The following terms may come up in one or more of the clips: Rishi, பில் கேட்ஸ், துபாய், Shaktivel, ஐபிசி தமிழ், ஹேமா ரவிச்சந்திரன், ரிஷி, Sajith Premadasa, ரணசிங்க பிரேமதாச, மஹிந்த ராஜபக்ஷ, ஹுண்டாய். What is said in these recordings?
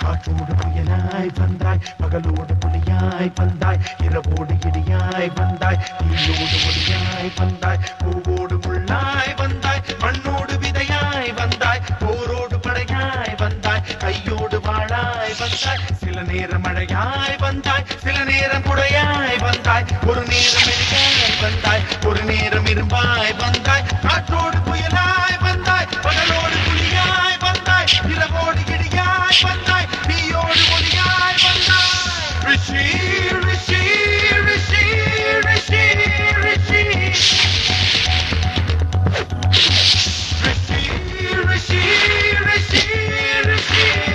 காற்றோடு புயலாய் வந்தாய், பகலோடு புலியாய் வந்தாய், இரவோடு இடியாய் வந்தாய், தீயோடு ஒளியாய் வந்தாய், பூவோடு முள்ளாய் வந்தாய், மண்ணோடு விதையாய் வந்தாய், போரோடு படையாய் வந்தாய், கையோடு வாழாய் வந்தாய், சில நேரம் மழையாய் வந்தாய், சில நேரம் குடையாய் வந்தாய், ஒரு நேரம் எளியாய் வந்தாய், ஒரு நேரம் இரும்பாய் வந்தாய், காற்றோடு புயலாய் வந்தாய், பகலோடு புலியாய் வந்தாய், இரவோடு இடியாய் வந்தாய், Rishi, Rishi, Rishi, Rishi, Rishi. Rishi, Rishi, Rishi, Rishi, Rishi.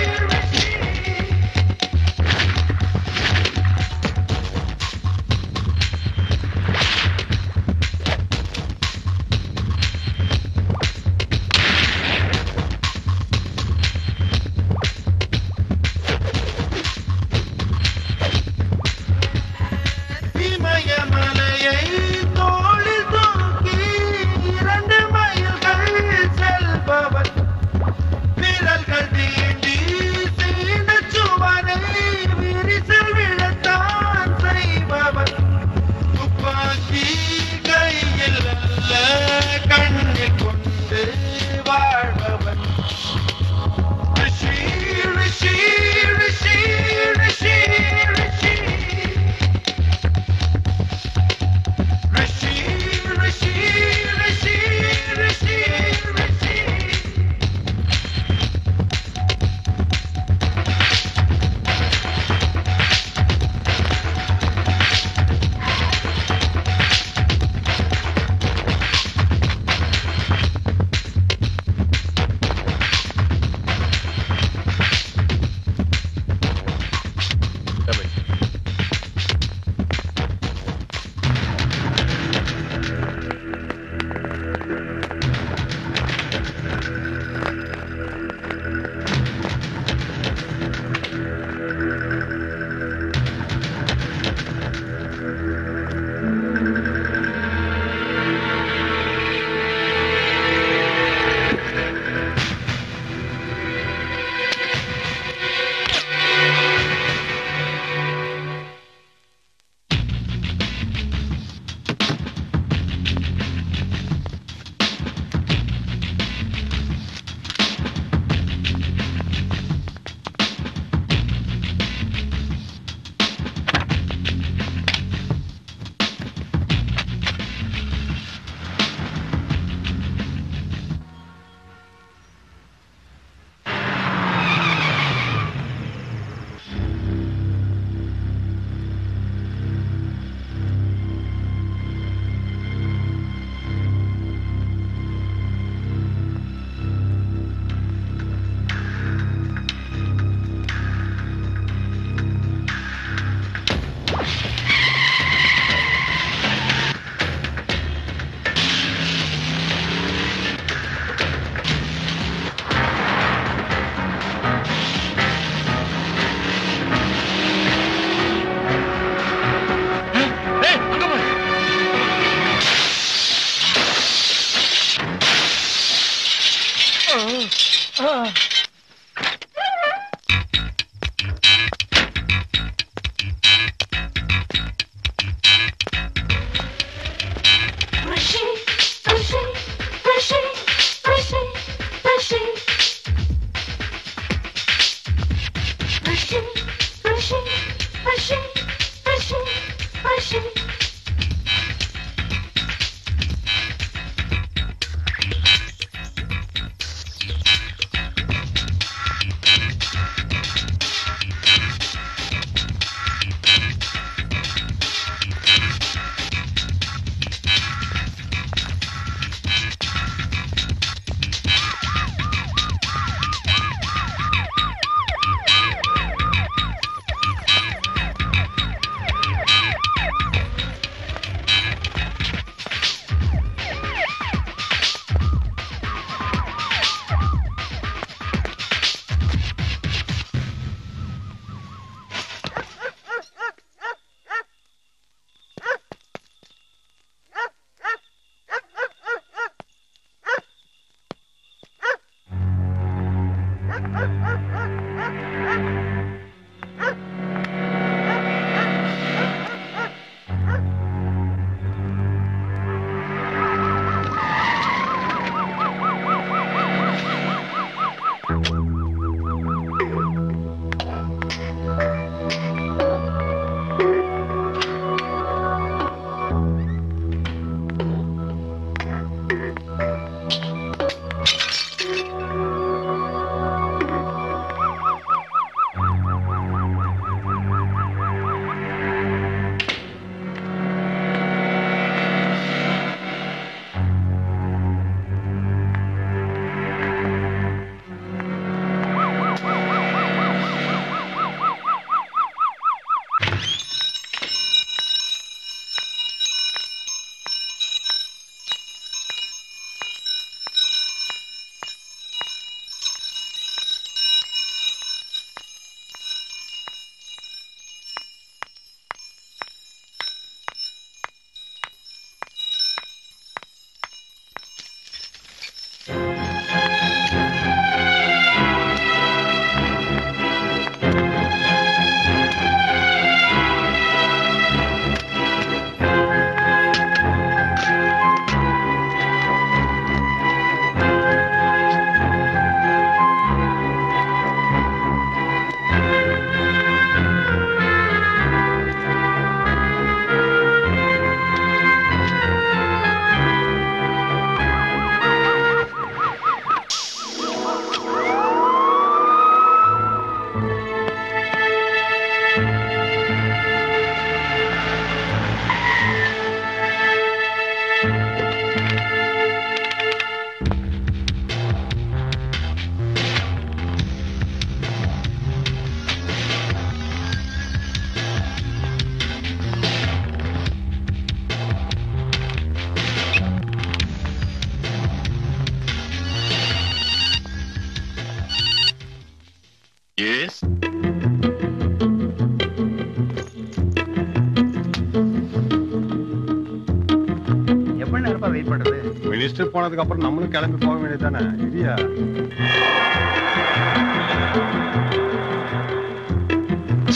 Bus போனதுக்கு அப்புறம் நம்மளும் கிளம்பி போக வேண்டியதானே. இல்லையா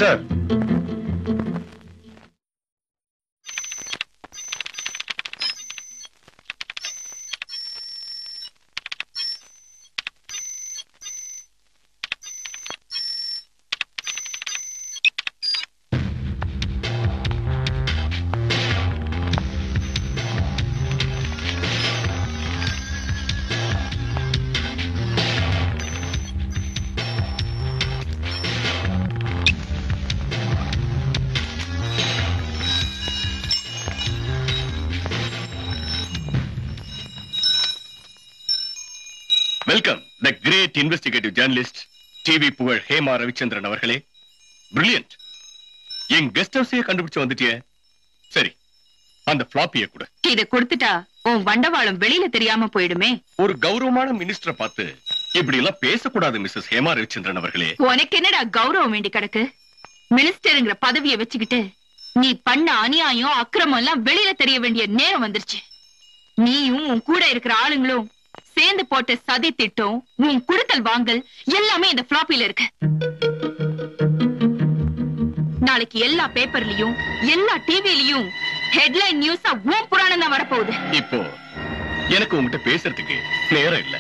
சார்? investigative journalist TV புகழ் ஹேமா ரவிச்சந்திரன் அவர்களே, brilliant. என் கெஸ்ட் ஹவுஸே கண்டுபிடிச்சு வந்துட்டியே. சரி, அந்த ஃப்ளாப்பியை கொடு. இத கொடுத்துட்டா உன் வண்டவாளம் வெளியில தெரியாம போயிடுமே. ஒரு கௌரவமான மினிஸ்டரை பார்த்து இப்படி எல்லாம் பேசக்கூடாது மிஸ்ஸஸ் ஹேமா ரவிச்சந்திரன் அவர்களே. உனக்கு என்னடா கௌரவம் வேண்டி கிடக்கு? மினிஸ்டர்ங்கிற பதவியை வச்சுக்கிட்டு நீ பண்ண அநியாயம் அக்கிரமம் எல்லாம் வெளியில தெரிய வேண்டிய நேரம் வந்துருச்சு. நீயும் உன் கூட இருக்கிற ஆளுங்களும் சேர்ந்து போட்ட சதி திட்டம், உன் குடுத்தல் வாங்கல் எல்லாமே இந்த ஃப்ளாப்பில இருக்கு. நாளைக்கு எல்லா பேப்பர்லயும் எல்லா டிவிலயும் ஹெட்லைன் நியூஸா உன் புராணம் தான் வரப்போகுது. இப்போ எனக்கு உங்ககிட்ட பேசுறதுக்கு நேரம் இல்ல.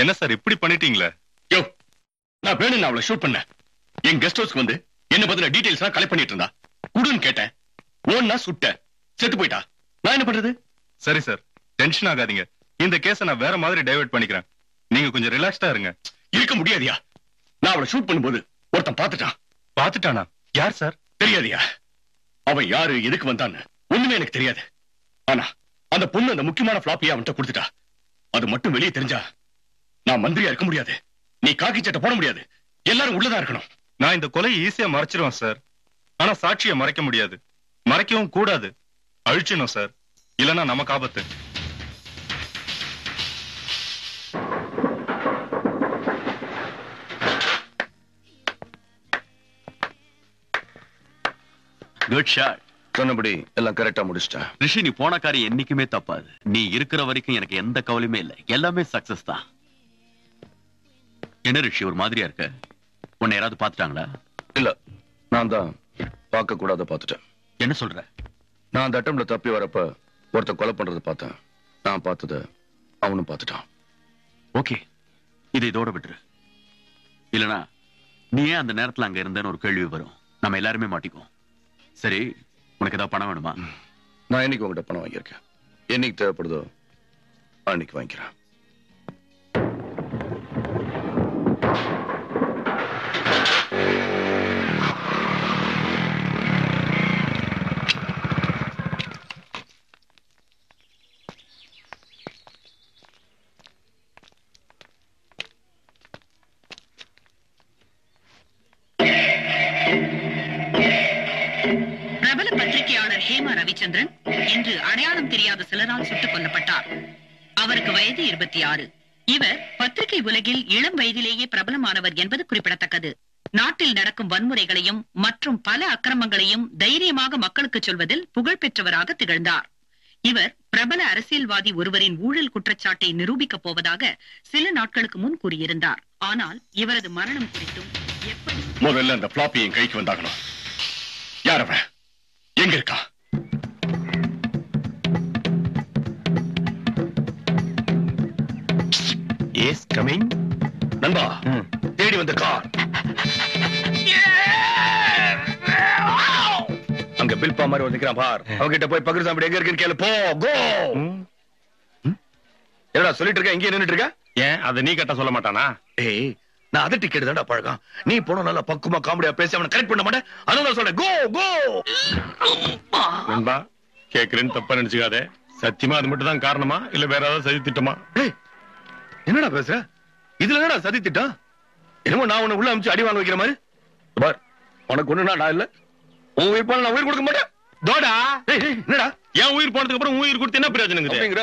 என்ன சார் இப்படி பண்ணிட்டீங்களே? யோ, நான் வேணும்னு அவளை ஷூட் பண்ண என் கெஸ்ட் ஹவுஸ்க்கு வந்து என்ன பத்தின டீடைல்ஸ் எல்லாம் கலெக்ட் பண்ணிட்டு இருந்தா குடுன்னு கேட்டேன், ஓன்னா சுட்ட, செத்து போயிட்டா, நான் என்ன பண்றது? சரி சார், டென்ஷன் ஆகாதீங்க. இந்த கேஸை நான் வேற மாதிரி டைவர்ட் பண்ணிக்கிறேன். நீங்க கொஞ்சம் ரிலாக்ஸ்டா இருங்க. இருக்க முடியாதியா? நான் அவளை ஷூட் பண்ணும்போது ஒருத்தன் பாத்துட்டான். பாத்துட்டானா? யார் சார்? தெரியாதியா? அவன் யாரு, எதுக்கு வந்தான்னு ஒண்ணுமே எனக்கு தெரியாது. ஆனா அந்த பொண்ணு அந்த முக்கியமான பிளாப்பியை அவன்கிட்ட கொடுத்துட்டா. அது மட்டும் வெளியே தெரிஞ்சா நான் மந்திரியா இருக்க முடியாது, நீ காக்கி சட்டை போட முடியாது, எல்லாரும் உள்ளதான் இருக்கணும். நான் இந்த கொலையை ஈஸியா மறைச்சிருவேன் சார், ஆனா சாட்சியை மறைக்க முடியாது, மறைக்கவும் கூடாது, அழிச்சிடணும் சார், இல்லைன்னா நமக்கு ஆபத்து. Good shot. சொன்னபடி எல்லாம் கரெக்டா முடிச்சிட்டா. ரிஷி, நீ போன காரியம் என்னைக்குமே தப்பாது. நீ இருக்கிற வரைக்கும் எனக்கு எந்த கவலையுமே இல்லை, எல்லாமே சக்சஸ் தான். என்ன ரிஷி ஒரு மாதிரியா இருக்க? உன்னை யாராவது பாத்துட்டாங்களா? இல்ல, நான் தான் பார்க்க கூடாத பாத்துட்டேன். என்ன சொல்ற? நான் அந்த அட்டம்ல தப்பி வரப்ப ஒருத்த கொலை பண்றதை பார்த்தேன். நான் பார்த்தத அவனும் பார்த்துட்டான். ஓகே, இது இதோட விட்டுரு. இல்லனா நீ ஏன் அந்த நேரத்துல அங்க இருந்தேன்னு ஒரு கேள்வி வரும், நம்ம எல்லாருமே மாட்டிக்குவோம். சரி, உனக்கு ஏதாவது பணம் வேணுமா? நான் என்னைக்கு உங்ககிட்ட பணம் வாங்கியிருக்கேன்? என்னைக்கு தேவைப்படுதோ அன்னைக்கு வாங்கிக்கிறேன். என்று அடையாளம் தெரியாத சிலரால் சுட்டுக் கொல்லப்பட்டார். அவருக்கு வயது 26. இவர் பத்திரிகை உலகில் இளம் வயதிலேயே பிரபலமானவர் என்பது குறிப்பிடத்தக்கது. நாட்டில் நடக்கும் வன்முறைகளையும் மற்றும் பல அக்கிரமங்களையும் தைரியமாக மக்களுக்கு சொல்வதில் புகழ்பெற்றவராக திகழ்ந்தார். இவர் பிரபல அரசியல்வாதி ஒருவரின் ஊழல் குற்றச்சாட்டை நிரூபிக்கப் போவதாக சில நாட்களுக்கு முன் கூறியிருந்தார். ஆனால் இவரது மரணம் குறித்தும் எப்படி முதல்ல அந்த பிளாப்பியை கைக்கு வந்தாங்களோ, யார் அவ, எங்க இருக்கா? Yes, coming. நண்பா, தேடி வந்த கார். அங்க பில்பா மாதிரி ஒரு நிக்கிறான் பார். அவங்கிட்ட போய் பகர் சாப்பிட எங்க இருக்குன்னு கேளு. போ, கோ. என்னடா சொல்லிட்டு இருக்க, எங்க நின்னுட்டு இருக்க? ஏன் அதை நீ கரெக்டா சொல்ல மாட்டானா? ஏய், நான் அது டிக்கெட் தான்டா பழக்கம். நீ போன நல்லா பக்குமா காமெடியா பேசி அவனை கரெக்ட் பண்ண மாட்டேன். அதனால சொல்றேன் கோ கோ. நண்பா, கேக்குறேன்னு தப்பா நினைச்சுக்காதே. சத்தியமா அது மட்டும் தான் காரணமா, இல்ல வேற ஏதாவது சதி திட்டமா? என்னடா பேசுற? இதுல என்னடா சதி திட்டம்? என்னமோ நான் உன்னை உள்ள அமிச்சு அடி வாங்க வைக்கிற மாதிரி. உனக்கு ஒண்ணுனா நான் இல்ல, உன் உயிர் போன நான் உயிர் கொடுக்க மாட்டேன். தோடா, என்னடா என் உயிர் போனதுக்கு அப்புறம் உயிர் கொடுத்து என்ன பிரயோஜனம்?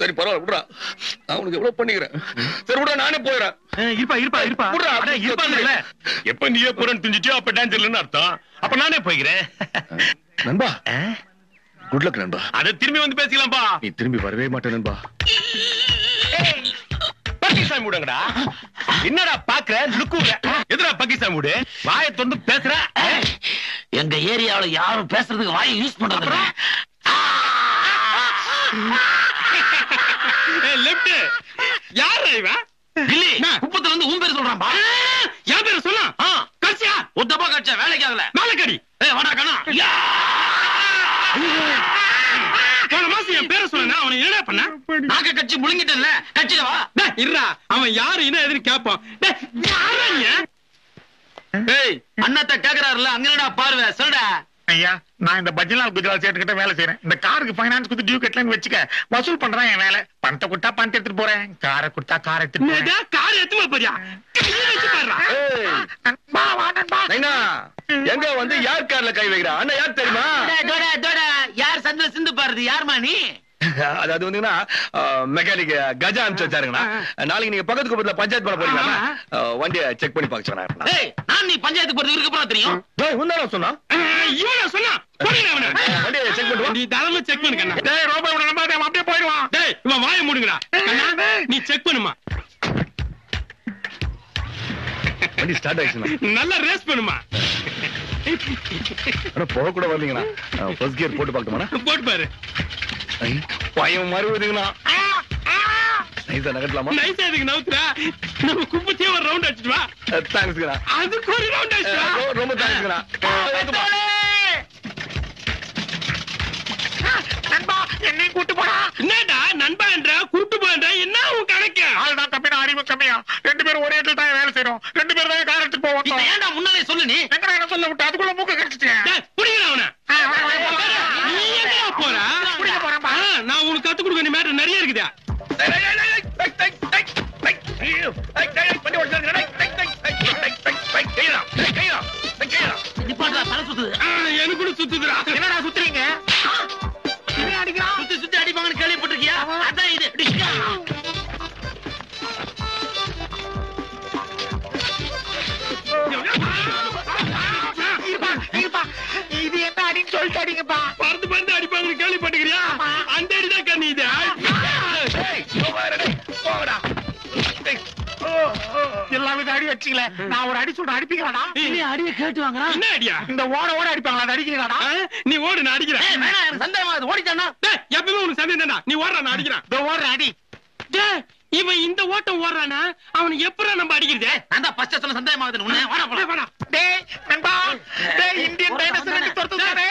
சரி பரவாயில்ல, விடுறா, நான் உனக்கு எவ்வளவு பண்ணிக்கிறேன். சரி விடா, நானே போயிடறேன். இருப்பா இருப்பா இருப்பா இருப்பா. எப்ப நீயே போறன்னு திஞ்சிட்டியோ அப்ப டான்ஸ் இல்லைன்னு அர்த்தம். அப்ப நானே போய்க்கிறேன். நண்பா குட் லக் நண்பா. அதை திரும்பி வந்து பேசிக்கலாம்பா. நீ திரும்பி வரவே மாட்டேன் நண்பா. பக்கிசாமி விடுங்கடா. என்னடா பாக்குற லுக்குற? எதுடா பக்கிசாமி விடு, வாயை தொண்டு பேசுற. எங்க ஏரியாவில யாரும் பேசுறதுக்கு வாயை யூஸ் பண்றதுடா. ஏய் லெஃப்ட், யாரா இவன்? இல்ல குப்பத்துல வந்து ஊன் பேர் சொல்றான் பா. யார் பேர் சொன்னா? கட்சியா ஒத்தப்பா கட்சியா வேலைக்கு ஆகல மேலக்கடி. ஏய் வாடா கண்ணா, யா என் பேரை சொன்னா அவனை என்ன பண்ண? நாக்க கட்சி முழுங்கிட்டல, கட்சியில வா. டேய் இருடா, அவன் யாரு என்ன எதுன்னு கேட்பான். டேய் யாரா நீ? ஏய் அண்ணாட்ட கேக்குறாருல, அங்கடா பார்வை சொல்டா. ஐயா, நான் இந்த பஜ்ஜிலால் குஜராத் சேட் கிட்ட வேலை செய்றேன். இந்த காருக்கு ஃபைனான்ஸ் கொடுத்து டியூ கட்டலன்னு வெச்சுக்க, வசூல் பண்றான் என் வேலை. பணத்தை குட்டா பணத்தை எடுத்துட்டு போறேன், காரை குட்டா காரை எடுத்துட்டு போறேன். டேய் கார் எடுத்துட்டு போறியா? கையை வெச்சு பாறா. ஏய் அண்ணா வா அண்ணா. நைனா எங்க வந்து யார் கார்ல கை வைக்கறா? அண்ணா யார் தெரியுமா? டேய் டோடா டோடா, யார் சந்தல சிந்து பாருது? யார்மா நீ? அதாவது வந்துங்கனா மெக்கானிக் கஜா அம்ச்சு வச்சாருங்கனா, நாளைக்கு நீங்க பக்கத்துக்கு பக்கத்துல பஞ்சாயத்து பண்ண போறீங்கனா வண்டியை செக் பண்ணி பார்க்க சொன்னாருங்கனா. ஏய் நான் நீ பஞ்சாயத்துக்கு போறது இருக்கு போறா தெரியும். டேய் உன்னால சொன்னா இவனா சொன்னா போறீங்க அவன வண்டியை செக் பண்ணு. நீ தரமா செக் பண்ணு கண்ணா. டேய் ரோபோட நம்ம அப்படியே போய்டுவான். டேய் இவன் வாயை மூடுங்கடா கண்ணா, நீ செக் பண்ணுமா. வண்டி ஸ்டார்ட் ஆயிடுச்சுனா நல்லா ரேஸ் பண்ணுமா. அட போக கூட வரலீங்கனா ஃபர்ஸ்ட் கியர் போட்டு பார்க்கணுமா? போட்டு பாரு. பயம் மறுவதுங்கண்ணா. நைஸா நகட்டலாமா? நைஸா எதுக்கு நவுத்துறா? நம்ம குப்பத்தையே ஒரு ரவுண்ட் அடிச்சுட்டு வா. தேங்க்ஸ்ங்கண்ணா. அதுக்கு ஒரு ரவுண்ட் அடிச்சுட்டு வா. ரொம்ப தேங்க்ஸ்ங்கண்ணா. என்னையும் கூட்டு போடா. என்னடா நண்பா என்ற கூட்டு போன்ற என்ன கணக்கு? ஆளுடா தப்பினா அறிவு கம்மியா. ரெண்டு பேரும் ஒரே இடத்துல தான் வேலை செய்யறோம், ரெண்டு பேரும் தான் கார் எடுத்துட்டு போவோம். ஏன்டா முன்னாலே சொல்லு, நீ எங்க சொல்ல விட்டு அதுக்குள்ள மூக்க கடிச்சிட்டேன். புரியல அவனை போறா புரிய போறேன். நான் உனக்கு கத்து கொடுக்க வேண்டிய மேட்டர் நிறைய இருக்குதா. இது என்ன அடின்னு சொல்லிட்டு அடிங்கப்பா. பறந்து பறந்து அடிப்பாங்க கேள்விப்பட்டுக்கிறியா? அந்த அடிதான் கண்ணி இது. எல்லாமே அடி வச்சுக்கல. நான் ஒரு அடி சொல்றேன், அடிப்பீங்களாடா? அடிய கேட்டு வாங்கடா. என்ன அடியா? இந்த ஓட ஓட அடிப்பாங்களா? அது அடிக்கிறீங்களாடா? நீ ஓடு, நான் அடிக்கிறேன். எனக்கு சந்தேகமா ஓடிச்சானா? எப்பவுமே உனக்கு சந்தேகம். நீ ஓடுற, நான் அடிக்கிறேன். இந்த ஓடுற அடி. இவன் இந்த ஓட்டம் ஓடுறானா? அவன் எப்படா நம்ம அடிக்கிறது? அந்த பஸ்ட் சொல்ல சந்தேகமாகுது. உன்னை ஓட போடா போடா. டேய் நண்பா, டேய் இந்தியன் டைனோசர் நீ தரதுதானே?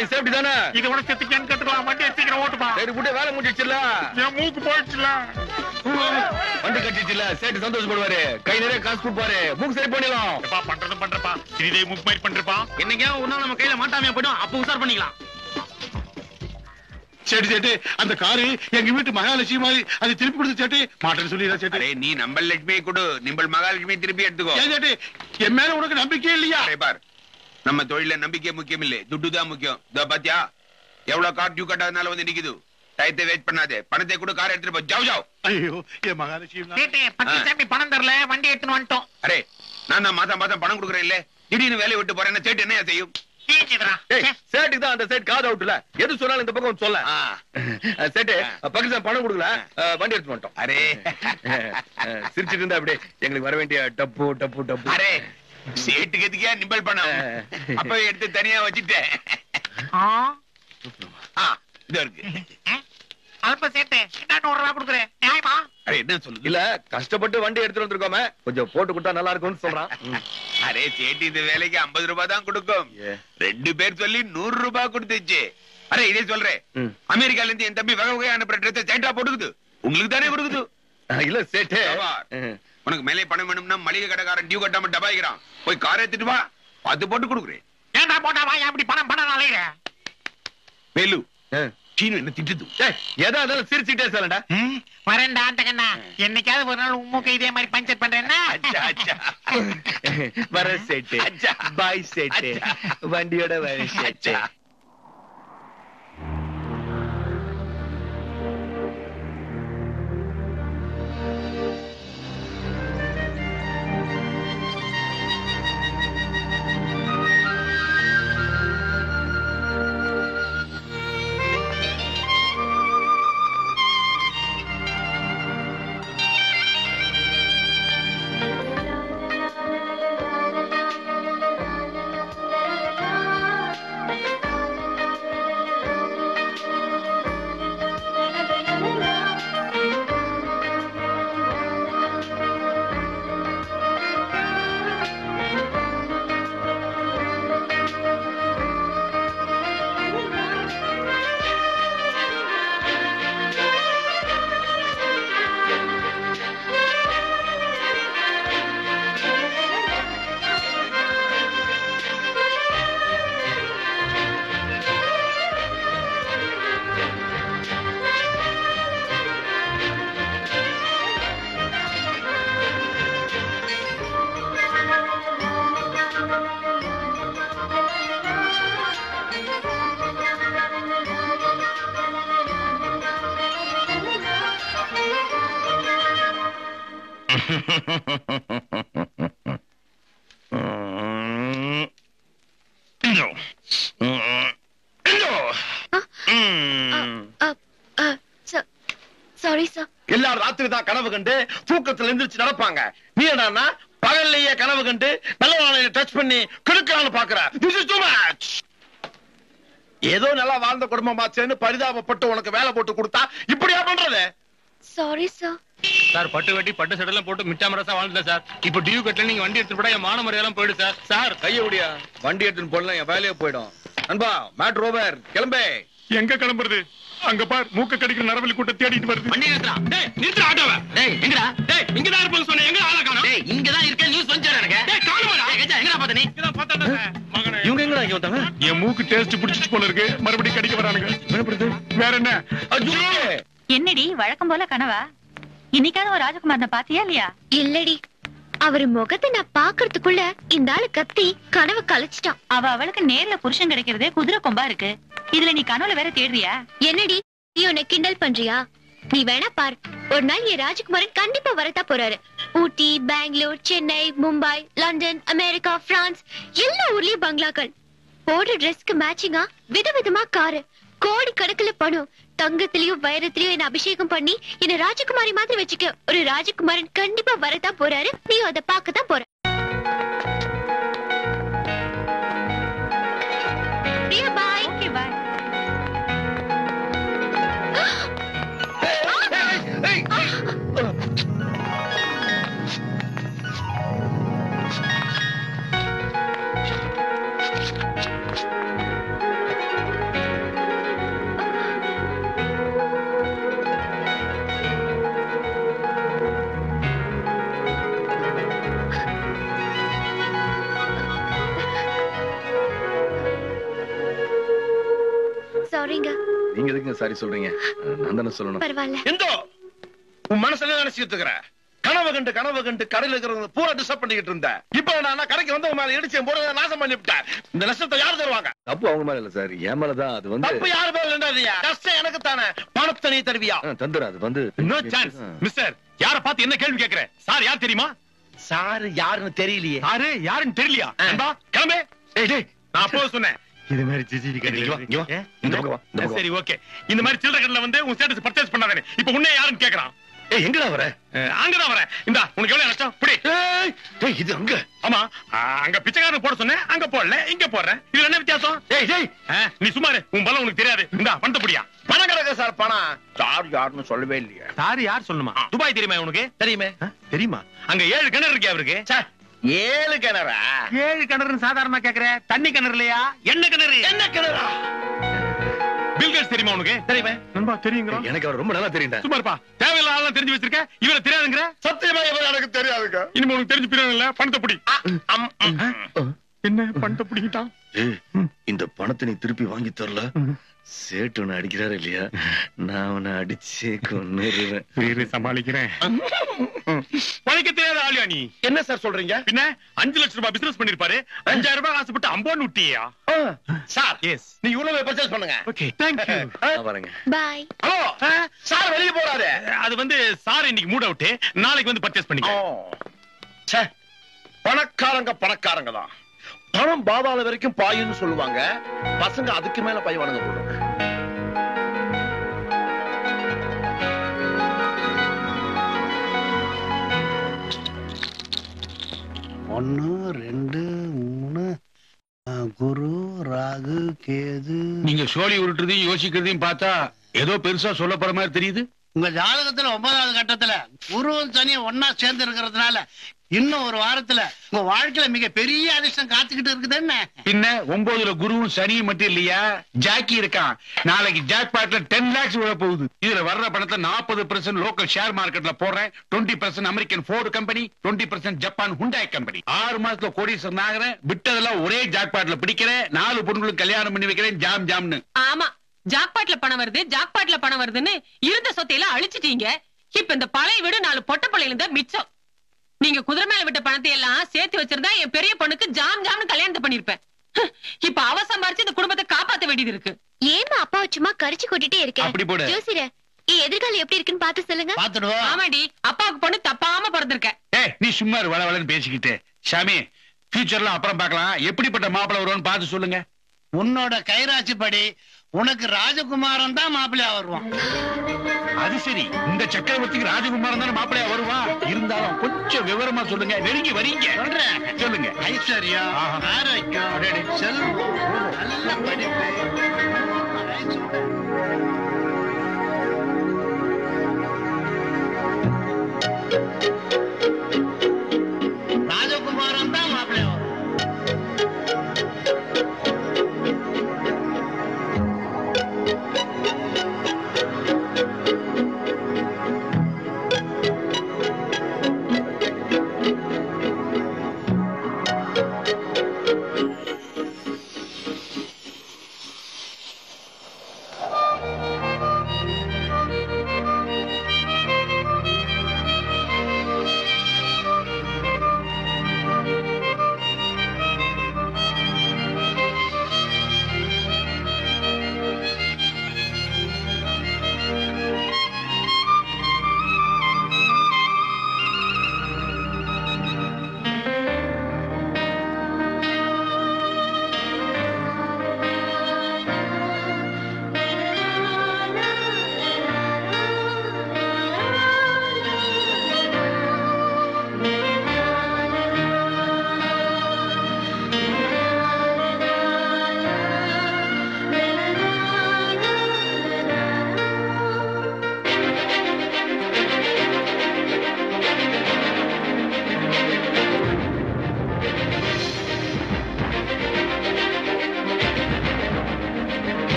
நீ சேஃப்டி தானே? இது கூட செத்துக்கேன்னு கட்டுக்கலாம். வண்டியை சீக்கிரம் ஓட்டுப்பா. சரி புட்டிய வேலை முடிச்சிடுச்சுல. என் மூக்கு போயிடுச்சுல. வண்டி கட்டிடுச்சுல. சேட்டு சந்தோஷப்படுவாரு, கை நிறைய காசு கொடுப்பாரு, மூக்கு சரி பண்ணிடலாம். எப்பா பண்றதும் பண்றப்பா, ஸ்ரீதே மூக்கு மாதிரி பண்றப்பா. என்னைக்கா ஒரு நாள் நம்ம கையில மாட்டாமையா போயிடும், அப்போ உசார் பண்ணிக்கலாம். சேட்டு சேட்டு அந்த காரு எங்க வீட்டு மகாலட்சுமி மாதிரி, அது திருப்பி கொடுத்து சேட்டு மாட்டேன்னு சொல்லிடுறா சேட்டு. நீ நம்பல் லட்சுமியை கொடு, நிம்பல் மகாலட்சுமியை திருப்பி எடுத்துக்கோ. சேட்டு என் மேல உனக்கு நம்பிக்கை இல்லையா? பாரு, நம்ம தொழில நம்பிக்கை முக்கியம் இல்லை, துட்டு தான் முக்கியம். பாத்தியா எவ்வளவு கார் டியூ கட்டாதனால வந்து நிக்குது. டயத்தை வெயிட் பண்ணாதே, பணத்தை கூட கார் எடுத்துட்டு போ. ஜாவ் ஜாவ். ஐயோ ஏ மகாலட்சுமி, பச்சைசாமி பணம் தரல, வண்டி எடுத்துட்டு வந்துட்டோம். அரே நான் மாதம் மாதம் பணம் கொடுக்குறேன் இல்ல, திடீர்னு வேலையை விட்டு போறேன். சேட்டு என்ன செய்யும்? சேட்டுக்கு தான் அந்த சைட் காது அவுட்ல எது சொன்னாலும் இந்த பக்கம் சொல்ல. சேட்டு பக்கத்துல பணம் கொடுக்கல, வண்டி எடுத்துட்டு வந்துட்டோம். அரே சிரிச்சுட்டு இருந்தா அப்படியே எங்களுக்கு வர வேண்டிய டப்பு டப்பு டப்பு. அரே சேட்டுக்கு எதுக்கியா நிம்பல் பண்ண? அப்ப எடுத்து தனியா வச்சுட்டேன். கஷ்டப்பட்டு வண்டி எடுத்துட்டு வந்துருக்கோமே, கொஞ்சம் போட்டு கொடுத்தா நல்லா இருக்கும்னு சொல்றான். அரே சேட்டு இந்த வேலைக்கு 50 ரூபாய் தான் கொடுக்கும். 2 பேர் சொல்லி 100 ரூபாய் கொடுத்துச்சு. அரே இதே சொல்றேன், அமெரிக்கால இருந்து என் தம்பி வகை வகையா அனுப்புற ட்ரெஸ்ஸை சேட்டா போட்டுக்குது. உங்களுக்கு தானே கொடுக்குது. இல்ல சேட்டு, உனக்கு மேலே பணம் வேணும்னா மளிகை கடைக்காரன் டியூ கட்டாம டபாய்க்கிறான். போய் காரை எடுத்துட்டு வா, அது போட்டு கொடுக்குறேன். ஏன்டா போட்டா வா, அப்படி பணம் பணம் அலையிற வேலு சீனு என்ன திட்டுது? ஏதா இருந்தாலும் சிரிச்சுட்டே சொல்லடா. வரேன்டா ஆண்டகண்ணா, என்னைக்காவது ஒரு நாள் உம்முக்கு இதே மாதிரி பஞ்சர் பண்றேன்னா. வர சேட்டு, பாய் சேட்டு, வண்டியோட வர சேட்டு. கனவு கண்டு தூக்கத்துல எந்திரிச்சு நடப்பாங்க. நீ என்னன்னா பகல்லையே கனவு கண்டு நல்ல டச் பண்ணி கெடுக்கலாம்னு பாக்குற. ஏதோ நல்லா வாழ்ந்த குடும்பமாச்சேன்னு பரிதாபப்பட்டு உனக்கு வேலை போட்டு கொடுத்தா இப்படியா பண்றது? Sorry sir. சார் பட்டு வெட்டி பட்டு சட்டெல்லாம் போட்டு மிச்சாமரசா வாழ்ந்துட்டேன் சார். இப்ப டியூ கட்டல நீங்க வண்டி எடுத்துட்டு போட என் மான மரியாதையெல்லாம் போயிடும் சார். சார் கைய விடியா, வண்டி எடுத்துன்னு போடலாம், என் வேலையே போயிடும். நண்பா மேட் ரோவர் கிளம்பே. எங்க கிளம்புறது? அங்க பார் மூக்க கடிக்கிற நரவலி கூட்ட தேடிட்டு வருது. வண்டி நிறுத்துடா. டேய் நிறுத்துடா ஆட்டோவை. டேய் எங்கடா? டேய் இங்க தான் இருப்பேன்னு சொன்னே, எங்க ஆளை காணோம்? டேய் இங்க தான் இருக்க நியூஸ் வந்துச்சே எனக்கு. டேய் காணுமடா. டேய் கஜா எங்கடா பார்த்த நீ? இங்க தான் பார்த்தடா மகனே. இவங்க எங்கடா இங்க வந்தாங்க? என் மூக்கு டேஸ்ட் புடிச்சிட்டு போல இருக்கு, மறுபடியும் கடிக்க வரானுங்க. என்னப்படுது? வேற என்ன? அய்யோ என்னடி வழக்கம் போல கனவா? இன்னைக்காவது ராஜகுமாரனை பாத்தியா இல்லையா? இல்லடி. அவரு முகத்தை நான் பாக்குறதுக்குள்ள இந்த ஆளு கத்தி கனவு கலைச்சிட்டான். அவ அவளுக்கு நேர்ல புருஷன் கிடைக்கிறதே குதிரை கொம்பா இருக்கு, இதுல நீ கனவுல வேற தேடுறியா? என்னடி நீ உன்னை கிண்டல் பண்றியா? நீ வேணா பாரு, ஒரு நாள் என் ராஜகுமாரன் கண்டிப்பா வரதா போறாரு. Ooty, Bangalore, Chennai, Mumbai, London, America, France எல்லா ஊர்லயும் பங்களாக்கள். போடுற டிரெஸ்க்கு மேட்சிங்கா விதவிதமா காரு, கோடி கணக்குல பணம், தங்கத்திலயும் வைரத்திலயும் என்ன அபிஷேகம் பண்ணி என்ன ராஜகுமாரி மாதிரி வச்சுக்க. ஒரு ராஜகுமாரன் கண்டிப்பா வரதா போறாரு, நீ அதை பார்க்கத்தான் போற. நீங்க எதுக்கு சாரி சொல்றீங்க? நான் தான சொல்லணும். பரவாயில்லை. எந்தோ உன் மனசுல நினைச்சிட்டு இருக்கற கனவு கண்டு கனவு கண்டு கடையில இருக்கறவங்க பூரா டிஸ்டர்ப் பண்ணிக்கிட்டு இருந்த. இப்போ நானா கடைக்கு வந்து உன் மேல இடிச்சேன், போறத நாசம் பண்ணிட்டேன். இந்த நஷ்டத்தை யார் தருவாங்க? தப்பு அவங்க மேல இல்ல சார், என் மேல தான். அது வந்து தப்பு யார் மேல இல்லையா? கஷ்டம் எனக்கு தானே. பணத்தை நீ தருவியா? தந்துற. அது வந்து நோ சான்ஸ் மிஸ்டர். யார பார்த்து என்ன கேள்வி கேக்குற? சார் யார் தெரியுமா? சார் யாருன்னு தெரியலையே. யாரு யாருன்னு தெரியலையா? நண்பா கிளம்பே. டேய் டேய் நான் அப்போ சொன்னேன் இது மாதிரி ஜிஜிடி கடையில இங்க வா. இந்த பக்கம் வா. சரி ஓகே. இந்த மாதிரி சில்லறை கடையில வந்து உன் ஸ்டேட்டஸ் பர்ச்சேஸ் பண்ணாதே. இப்போ உன்னை யாருன்னு கேக்குறான். ஏய் எங்கடா வர? அங்க தான் வர. இந்த உனக்கு எவ்வளவு நஷ்டம்? புடி. டேய் இது அங்க. ஆமா அங்க பிச்சைக்காரன் போட சொன்னே, அங்க போடல, இங்க போறேன். இதுல என்ன வித்தியாசம்? டேய் டேய் நீ சும்மா இரு, உன் பலம் உனக்கு தெரியாது. இந்த பண்ட புடியா. பணம் கரக்க சார் பணம். சார் யாருன்னு சொல்லவே இல்லையா? சார் யார் சொல்லுமா? துபாய் தெரியுமா உனக்கு? தெரியுமே. தெரியுமா? அங்க 7 கிணறு இருக்கு அவருக்கு. சார் 7 கிணறா? 7 கிணறுன்னு சாதாரணமா கேக்குற, தண்ணி கிணறு இல்லையா? என்ன கிணறு? என்ன கிணறா? பில் கேட்ஸ் தெரியுமா உனக்கு? தெரியுமே. நண்பா தெரியுங்களா? எனக்கு அவர் ரொம்ப நல்லா தெரியும்டா. சும்மாப்பா தேவையில்ல ஆளலாம் தெரிஞ்சு வச்சிருக்க, இவர தெரியாதுங்கற. சத்தியமா இவர எனக்கு தெரியாதுங்க. இனிமே உனக்கு தெரிஞ்சு பிறகு இல்ல. பணத்தை புடி. என்ன பணத்தை புடிட்டான்? இந்த பணத்தை நீ திருப்பி வாங்கி தரல, சேட் உன்னை அடிக்கிறாரு இல்லையா? நான் உன்னை அடிச்சே கொன்னுருவேன். சமாளிக்கிறேன். உழைக்க தெரியாத ஆளியா நீ? என்ன சார் சொல்றீங்க? பின்ன 5 லட்சம் ரூபாய் பிசினஸ் பண்ணிருப்பாரு, 5000 ரூபாய் ஆசைப்பட்டு அம்போன் விட்டியா? சார் எஸ் நீ இவ்வளவு பர்ச்சேஸ் பண்ணுங்க. Okay thank you. வரேங்க பை. ஹலோ சார் வெளிய போறாரு. அது வந்து சார் இன்னைக்கு மூட் அவுட், நாளைக்கு வந்து பர்ச்சேஸ் பண்ணிக்கோ. பணக்காரங்க பணக்காரங்க தான். பணம் பாதாள வரைக்கும் பாயுன்னு சொல்லுவாங்க, பசங்க அதுக்கு மேல பாய் வணங்க போடுவாங்க. ஒன்னு 2 3 குரு ராகு கேது. நீங்க சோழி உருட்டுறதையும் யோசிக்கிறதையும் பார்த்தா ஏதோ பெருசா சொல்ல போற மாதிரி தெரியுது. உங்க ஜாதகத்துல 9வது கட்டத்துல குருவும் சனியும் ஒன்னா சேர்ந்து இருக்கிறதுனால இன்னும் ஒரு வாரத்துல உங்க வாழ்க்கையில மிக பெரிய அதிர்ஷ்டம் காத்துக்கிட்டு இருக்குது. என்ன பின்ன 9ல குருவும் சனியும் மட்டும் இல்லையா? ஜாக்கி இருக்கான். நாளைக்கு ஜாக் பாட்ல 10 lakhs விழ போகுது. இதுல வர்ற பணத்தை 40% லோக்கல் ஷேர் மார்க்கெட்ல போடுறேன், 20% American Ford company, 20% Japan ஹுண்டாய் company. 6 மாசத்துல கோடீஸ்வரன் ஆகிறேன். விட்டதெல்லாம் ஒரே ஜாக் பாட்ல பிடிக்கிறேன். 4 பொண்ணுகளுக்கு கல்யாணம் பண்ணி வைக்கிறேன். ஜாம் ஜாம்னு. ஆமா ஜாக்பாட்ல பணம் வருது, ஜாக்பாட்ல பணம் வருதுன்னு இருந்த சொத்தையில அழிச்சிட்டீங்க. இப்ப இந்த பழைய வீடு 4 பொட்டப்பள்ளையில இருந்தா மிச்சம். நீங்க குதிரை மேல விட்ட பணத்தை எல்லாம் சேர்த்து வச்சிருந்தா என் பெரிய பொண்ணுக்கு ஜாம் ஜாம்னு கல்யாணத்தை பண்ணிருப்பேன். இப்ப அவ சம்பாரிச்சு இந்த குடும்பத்தை காப்பாத்த வேண்டியது இருக்கு. ஏமா அப்பா சும்மா கரிச்சு கூட்டிட்டே இருக்கேன். ஜோசியரே எதிர்காலம் எப்படி இருக்குன்னு பாத்து சொல்லுங்க. பாத்துடுவோம். ஆமாடி அப்பாவுக்கு பொண்ணு தப்பாம பிறந்திருக்கேன். நீ சும்மா வளவளன்னு பேசிக்கிட்டு. சாமி ஃபியூச்சர்லாம் அப்புறம் பாக்கலாம், எப்படிப்பட்ட மாப்பிள்ள வருவான்னு பாத்து சொல்லுங்க. உன்னோட கைராட்சி படி உனக்கு ராஜகுமாரன் தான் மாப்பிள்ளையா வருவான். அது சரி, இந்த சக்கரவர்த்திக்கு ராஜகுமாரன் தான் மாப்பிள்ளையா வருவான். இருந்தாலும் கொஞ்சம் விவரமா சொல்லுங்க, நெருங்கி வரீங்க. சொல்லுங்க. ஐஸ்வர்யா, ஆரோக்கியம், நல்ல படிப்பு. ராஜகுமாரன் தான் மாப்பிள்ளையா வருவான்.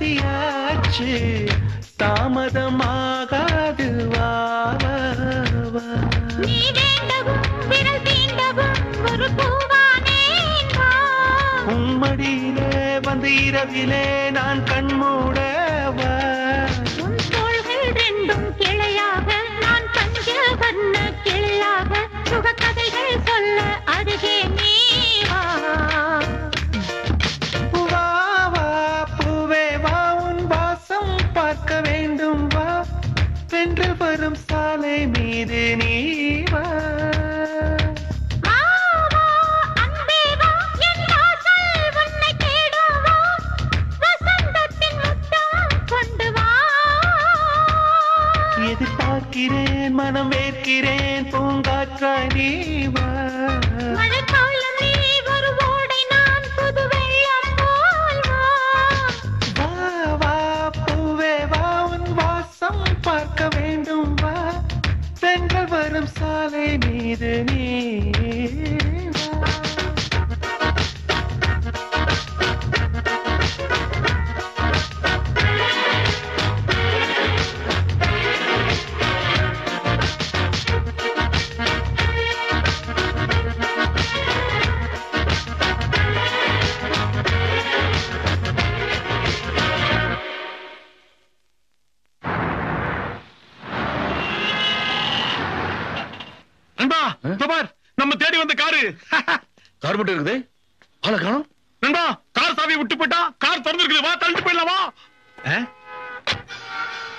பேசியாச்சு, தாமதமாகாது வா வா. நீ வேண்டவும் விரல் தீண்டவும் ஒரு பூவானே வா. உம்மடியிலே வந்து இரவிலே நான் கண்மூடவா. உன் தோள்கள் ரெண்டும் கிளையாக நான் கண்கள் வண்ண கிளையாக சுகக்கதைகள் சொல்ல அருகே நீ வா. வரும் சாலை மீது நீ வா. எதிர்பார்க்கிறேன், மனம் வேர்க்கிறேன், பூங்காற்றாய் நீ வா. வரும் சாலை மீது நீ வா.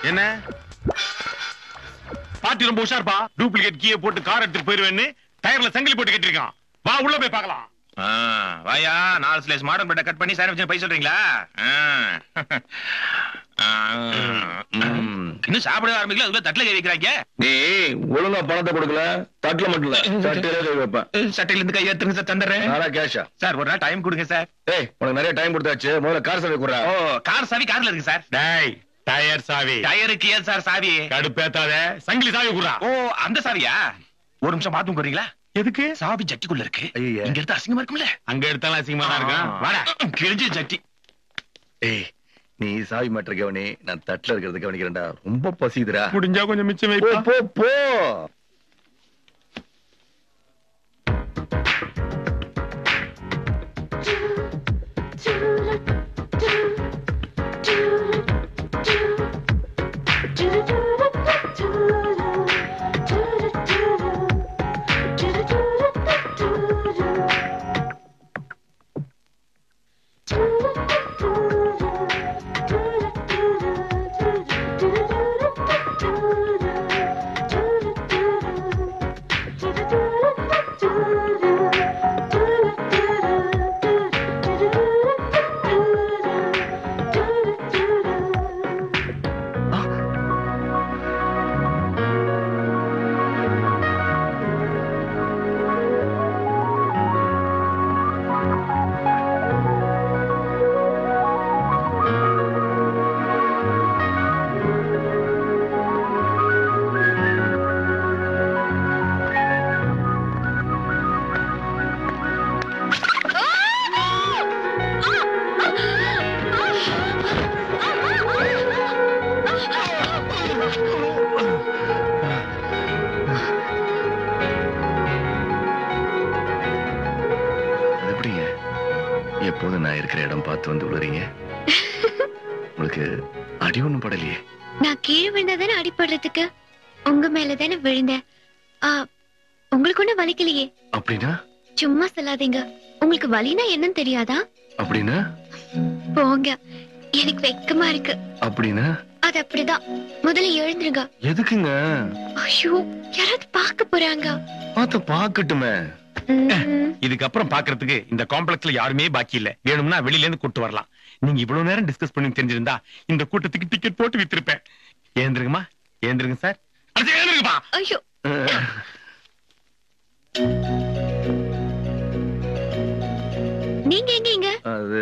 என்ன பாட்டி ரொம்ப உஷார்பா, டூப்ளிகேட் கீயை போட்டு கார் எடுத்துட்டு போயிருவேன்னு டயர்ல சங்கிலி போட்டு கட்டிருக்கான். வா உள்ள போய் பார்க்கலாம். வாயா, 4 ஸ்லைஸ் மாடர்ன் பிரெட் கட் பண்ணி சாண்ட்விச் பை சொல்றீங்களா? இன்னும் சாப்பிட ஆரம்பிக்கல, அதுல தட்டுல கை வைக்கிறாங்க. டேய், ஒழுங்கா பணத்தை கொடுக்கல, தட்டுல மட்டும் இல்ல சட்டையில கை வைப்பேன். சட்டையில இருந்து கையை எடுத்துங்க சார், தந்துறேன். ஆனா கேஷா சார், ஒரு நாள் டைம் கொடுங்க சார். டேய், உங்களுக்கு நிறைய டைம் கொடுத்தாச்சு, முதல்ல கார் சாவி குடுறா. ஓ, கார் சாவி கார்ல இருக்கு சார். டேய், டயர் சாவி. டயருக்கு ஏன் சார் சாவி? கடுப்பேத்தாத, சங்கிலி சாவி குடுறா. ஓ, அந்த சாவியா? ஒரு நிமிஷம் பாத்தும் குறீங்களா? எதுக்கு? சாவி ஜட்டிக்குள்ள இருக்கு, இங்க எடுத்தா அசிங்கமா இருக்கும்ல. அங்க எடுத்தாலும் அசிங்கமா தான் இருக்கும். வாடா, கிழிஞ்ச ஜட்டி. ஏய், நீ சாவி மாற்ற கவனி, நான் தட்டுல இருக்கிறது கவனிக்கிறேன்டா. ரொம்ப பசிதுரா, முடிஞ்சா கொஞ்சம் மிச்சம் வை. போ போ. உங்க மேலதானே விழுந்த, உங்களுக்கு ஒண்ணு வலிக்கலையே? அப்படின்னா சும்மா சொல்லாதீங்க, உங்களுக்கு வலினா என்னன்னு தெரியாதா? அப்படின்னா போங்க, எனக்கு வெக்கமா இருக்கு. அப்படின்னா அது அப்படிதான். முதல்ல எழுந்துருங்க. எதுக்குங்க? ஐயோ, யாராவது பாக்க போறாங்க. பாத்து பாக்கட்டுமே. இதுக்கப்புறம் பாக்குறதுக்கு இந்த காம்ப்ளெக்ஸ்ல யாருமே பாக்கி இல்ல. வேணும்னா வெளியில இருந்து கூட்டு வரலாம். நீங்க இவ்வளவு நேரம் டிஸ்கஸ் பண்ணி தெரிஞ்சிருந்தா இந்த கூட்டத்துக்கு டிக்கெட் போட்டு வித்திருப்பேன். எழுந்திருக்குமா? எழுந்திருங்க சார். ஐயோ, நீங்க எங்க? இங்க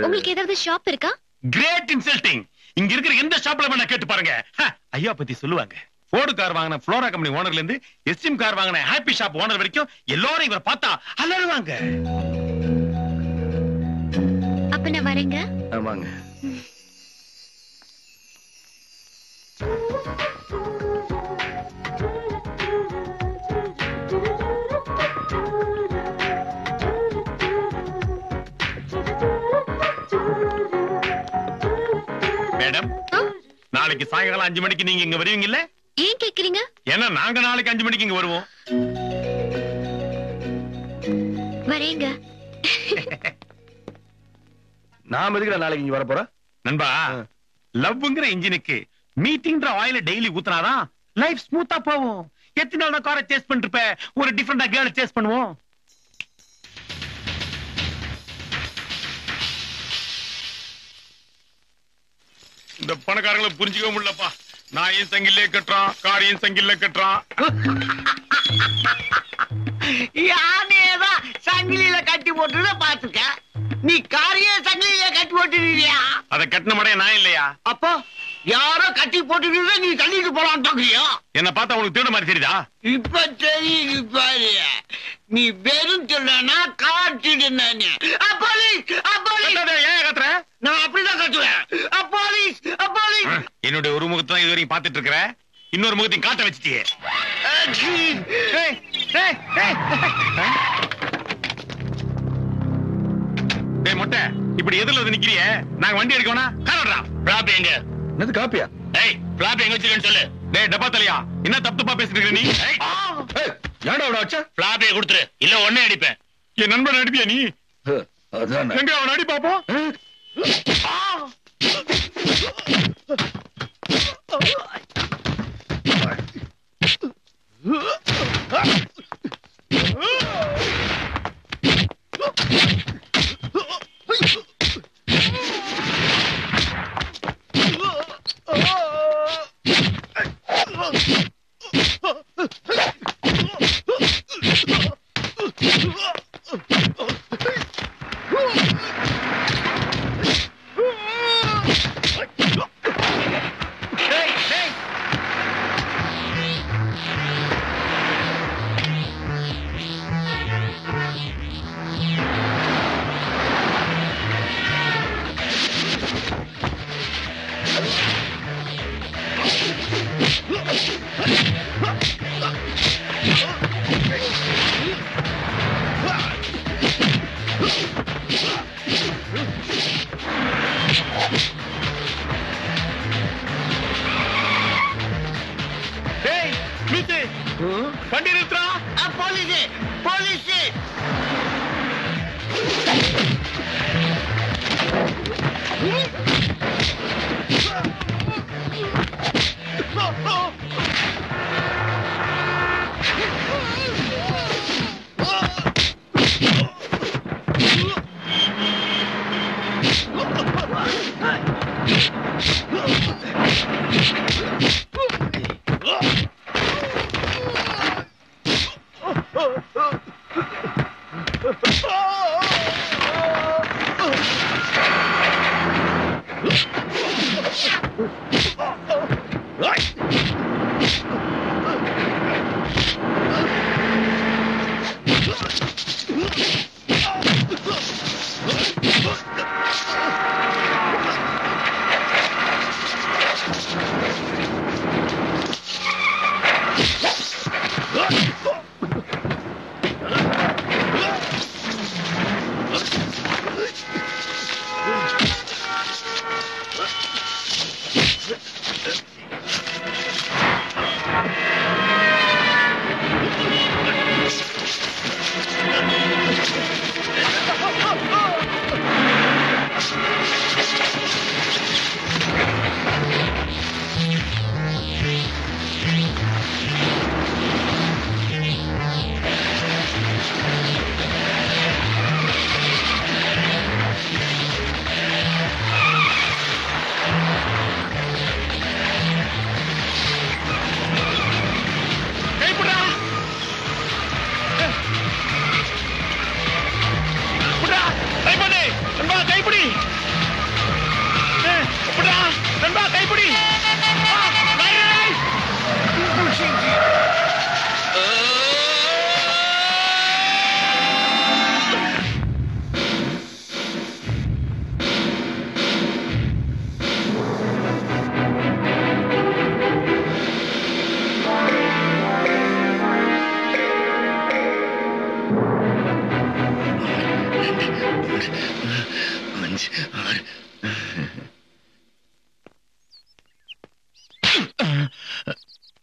உங்களுக்கு ஏதாவது ஷாப் இருக்கா? Great insulting. இங்க இருக்கிற எந்த ஷாப்ல வேணா கேட்டு பாருங்க. ஐயா பத்தி சொல்லுவாங்க. போர்டு கார் வாங்கின ஃப்ளோரா கம்பெனி ஓனர்ல இருந்து எஸ்எம் கார் வாங்கின ஹாப்பி ஷாப் ஓனர் வரைக்கும் எல்லாரும் இவரை பார்த்தா அலறுவாங்க. அப்ப நான் வரேங்க. ஆமாங்க. மேடம், நாளைக்கு சாயங்காலம் 5 மணிக்கு நீங்க இங்க வருவீங்கல்ல? ஏன் கேக்குறீங்க? ஏன்னா நாங்க நாளைக்கு 5 மணிக்கு இங்க வருவோம். வரேங்க. நாம எதுக்கு நாளைக்கு இங்க வர போறோம்? நண்பா, லவ்ங்கிற இன்ஜினுக்கு மீட்டிங்ன்ற ஆயில டெய்லி ஊத்துனாதான் லைஃப் ஸ்மூத்தா போகும். எத்தனை நாள் நான் காரை சேஸ் பண்ணிருப்ப, ஒரு டிஃபரெண்டா கேர்ளை சேஸ் பண்ணுவோம். இந்த பணக்காரங்களை புரிஞ்சுக்க முடியலப்பா. நாயும் சங்கிலே கட்டுறான், காரையும் சங்கில கட்டுறான். யானேதான் சங்கிலியில கட்டி போட்டுன்னு பாத்துக்க, நீ காரையே சங்கிலியில கட்டி போட்டுருவியா? அதை கட்டின மடைய நான் இல்லையா? அப்போ யாரோ கட்டி போட்டுருந்தா நீ தள்ளிட்டு போலாம் தோக்கியோ? என்ன பார்த்தா உனக்கு திருட மாதிரி தெரியுதா? இப்ப தெரியுது பாரு, நீ வெறும் திருடனா கார் திருடனானே. ஏன் கத்துற? நான் அப்படிதான் கத்துவேன். என்னுடைய ஒரு முகத்தை தான் இதுவரைக்கும் பாத்துட்டு இருக்கிற, இன்னொரு முகத்தையும் காட்ட வச்சுட்டியே. மொட்டை, இப்படி எதிரில் வந்து நிக்கிறிய? நாங்க வண்டி எடுக்கோனா காரடா. பிளாப் எங்க? என்னது காப்பியா? ஏய், பிளாப் எங்க வச்சிருக்கேன்னு சொல்லு. டேய் டப்பா தலையா, என்ன தப்பு தப்பா பேசிட்டு இருக்க நீ? ஏய், யாரடா அவட வச்ச? பிளாப்பே கொடுத்துரு, இல்ல உடனே அடிப்பேன். என் நண்பன் அடிப்பியா நீ? அதான் எங்க அவன அடி பாப்போம்.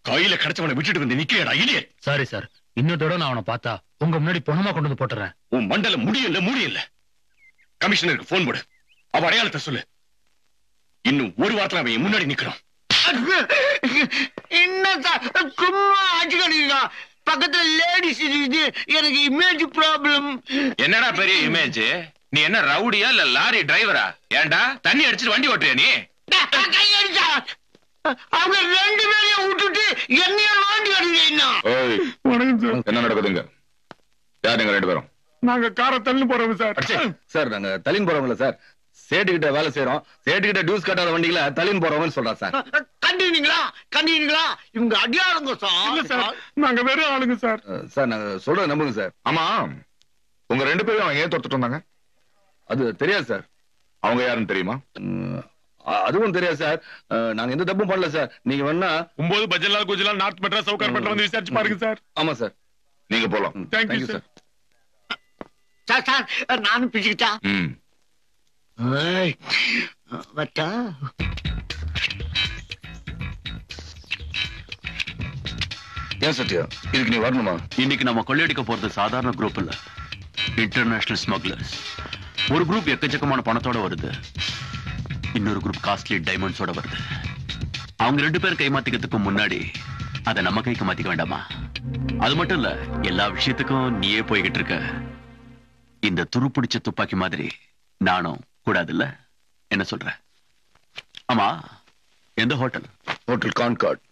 கையில கிடைச்சவனை விட்டுட்டு வந்து நிக்கிறேடா இடியட். சாரி சார், இன்னொரு தடவை நான் அவனை பார்த்தா உங்க முன்னாடி பொணமா கொண்டு வந்து போட்டுறேன். உன் மண்டல முடியல முடியல. கமிஷனருக்கு போன் போடு, அவ அடையாளத்தை சொல்லு. இன்னும் ஒரு வாரத்துல அவன் முன்னாடி நிக்கிறான். என்ன சார் சும்மா அடிக்கடிக்கா? பக்கத்துல லேடிஸ் இருந்து எனக்கு இமேஜ் ப்ராப்ளம். என்னடா பெரிய இமேஜ்? நீ என்ன ரவுடியா இல்ல லாரி டிரைவரா? ஏண்டா தண்ணி அடிச்சிட்டு வண்டி ஓட்டுறியா நீ? அவங்க ரெண்டு பேரையும் விட்டுட்டு என்னைய வாண்டி வரீங்க. என்ன நடக்குதுங்க? யார் நீங்க ரெண்டு பேரும்? நாங்க காரை தள்ளி போறோம் சார். சார் நாங்க தள்ளி போறோம்ல சார், சேட்டுக்கிட்ட வேலை செய்யறோம். சேட்டுக்கிட்ட டியூஸ் கட்டாத வண்டிகளை தள்ளி போறோம்னு சொல்றா சார். கண்டிங்களா கண்டிங்களா? இவங்க அடியாளுங்க சார், நாங்க வேற ஆளுங்க சார். சார் நாங்க சொல்ற நம்புங்க சார். ஆமா உங்க ரெண்டு பேரும் அவங்க ஏன் தொடுத்துட்டு வந்தாங்க? அது தெரியாது சார். அவங்க யாருன்னு தெரியுமா? அதுவும் தெரியாது சார். நாங்க எந்த தப்பும் பண்ணல சார். நீங்க வேணா 9 பஜ்ஜலால் குஜலால் நார்த் பட்ரா சவுகார் பட்ரா வந்து விசாரிச்சு பாருங்க சார். ஆமா சார், நீங்க போலாம். Thank you sir. Sir sir நான் பிச்சிட்டா. ஏய் வட்டா ஏன் சத்தியா இதுக்கு நீ வரணுமா? இன்னைக்கு நம்ம கொள்ளையடிக்க போறது சாதாரண குரூப் இல்ல, இன்டர்நேஷனல் ஸ்மக்லர்ஸ். ஒரு குரூப் எக்கச்சக்கமான பணத்தோட வருது, இன்னொரு குரூப் காஸ்ட்லி டைமண்ட்ஸோட வருது. அவங்க ரெண்டு பேர் கைமாத்திக்கிறதுக்கு முன்னாடி அதை நம்ம கைக்கு மாத்திக்க வேண்டாமா? அது மட்டும் இல்ல, எல்லா விஷயத்துக்கும் நீயே போய்கிட்டு இருக்க. இந்த துருப்பிடிச்ச துப்பாக்கி மாதிரி நானும் கூடாதுல்ல? என்ன சொல்ற? ஆமா எந்த hotel? Hotel Concorde.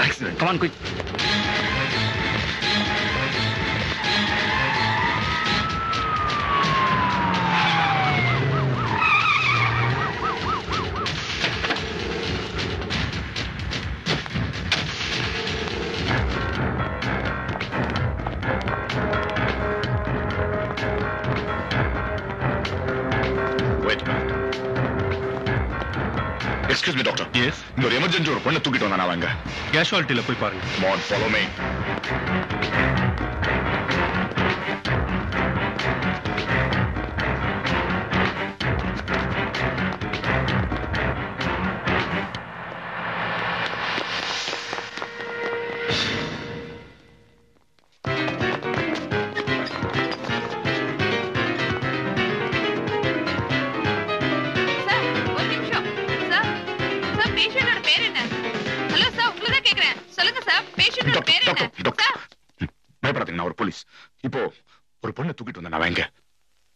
Excellent. Come on, quick. Wait a minute. Excuse me, doctor. Yes. You are emergent. You are too late. Casualty. Maud, follow me.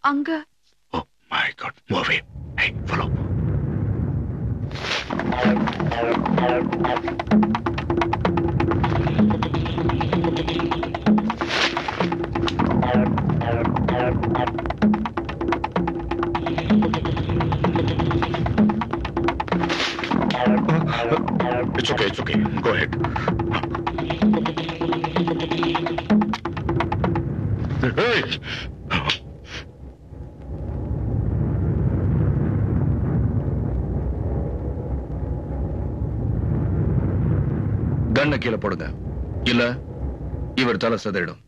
Anger. Oh my God, move it. Hey, follow. It's okay, it's okay. Go ahead. Hey! கீழே போடுங்க, இல்ல இவர் தலை சதறிடும்.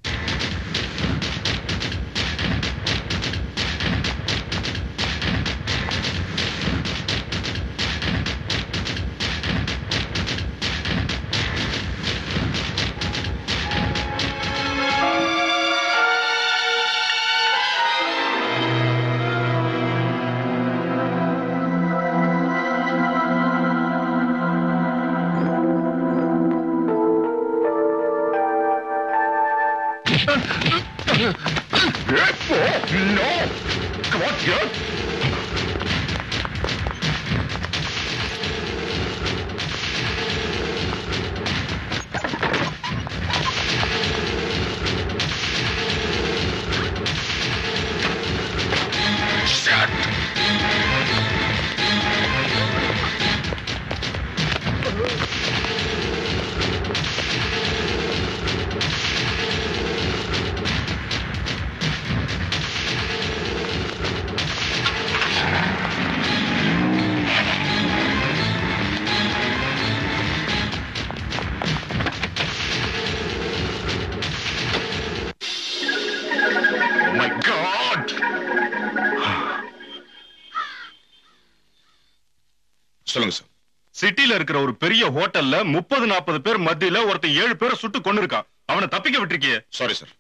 இருக்கிற ஒரு பெரிய ஹோட்டல்ல 30-40 பேர் மத்தியில ஒருத்த 7 பேரை சுட்டு கொன்னு இருக்கா. அவனை தப்பிக்க விட்டுருக்கியே. சாரி சார்,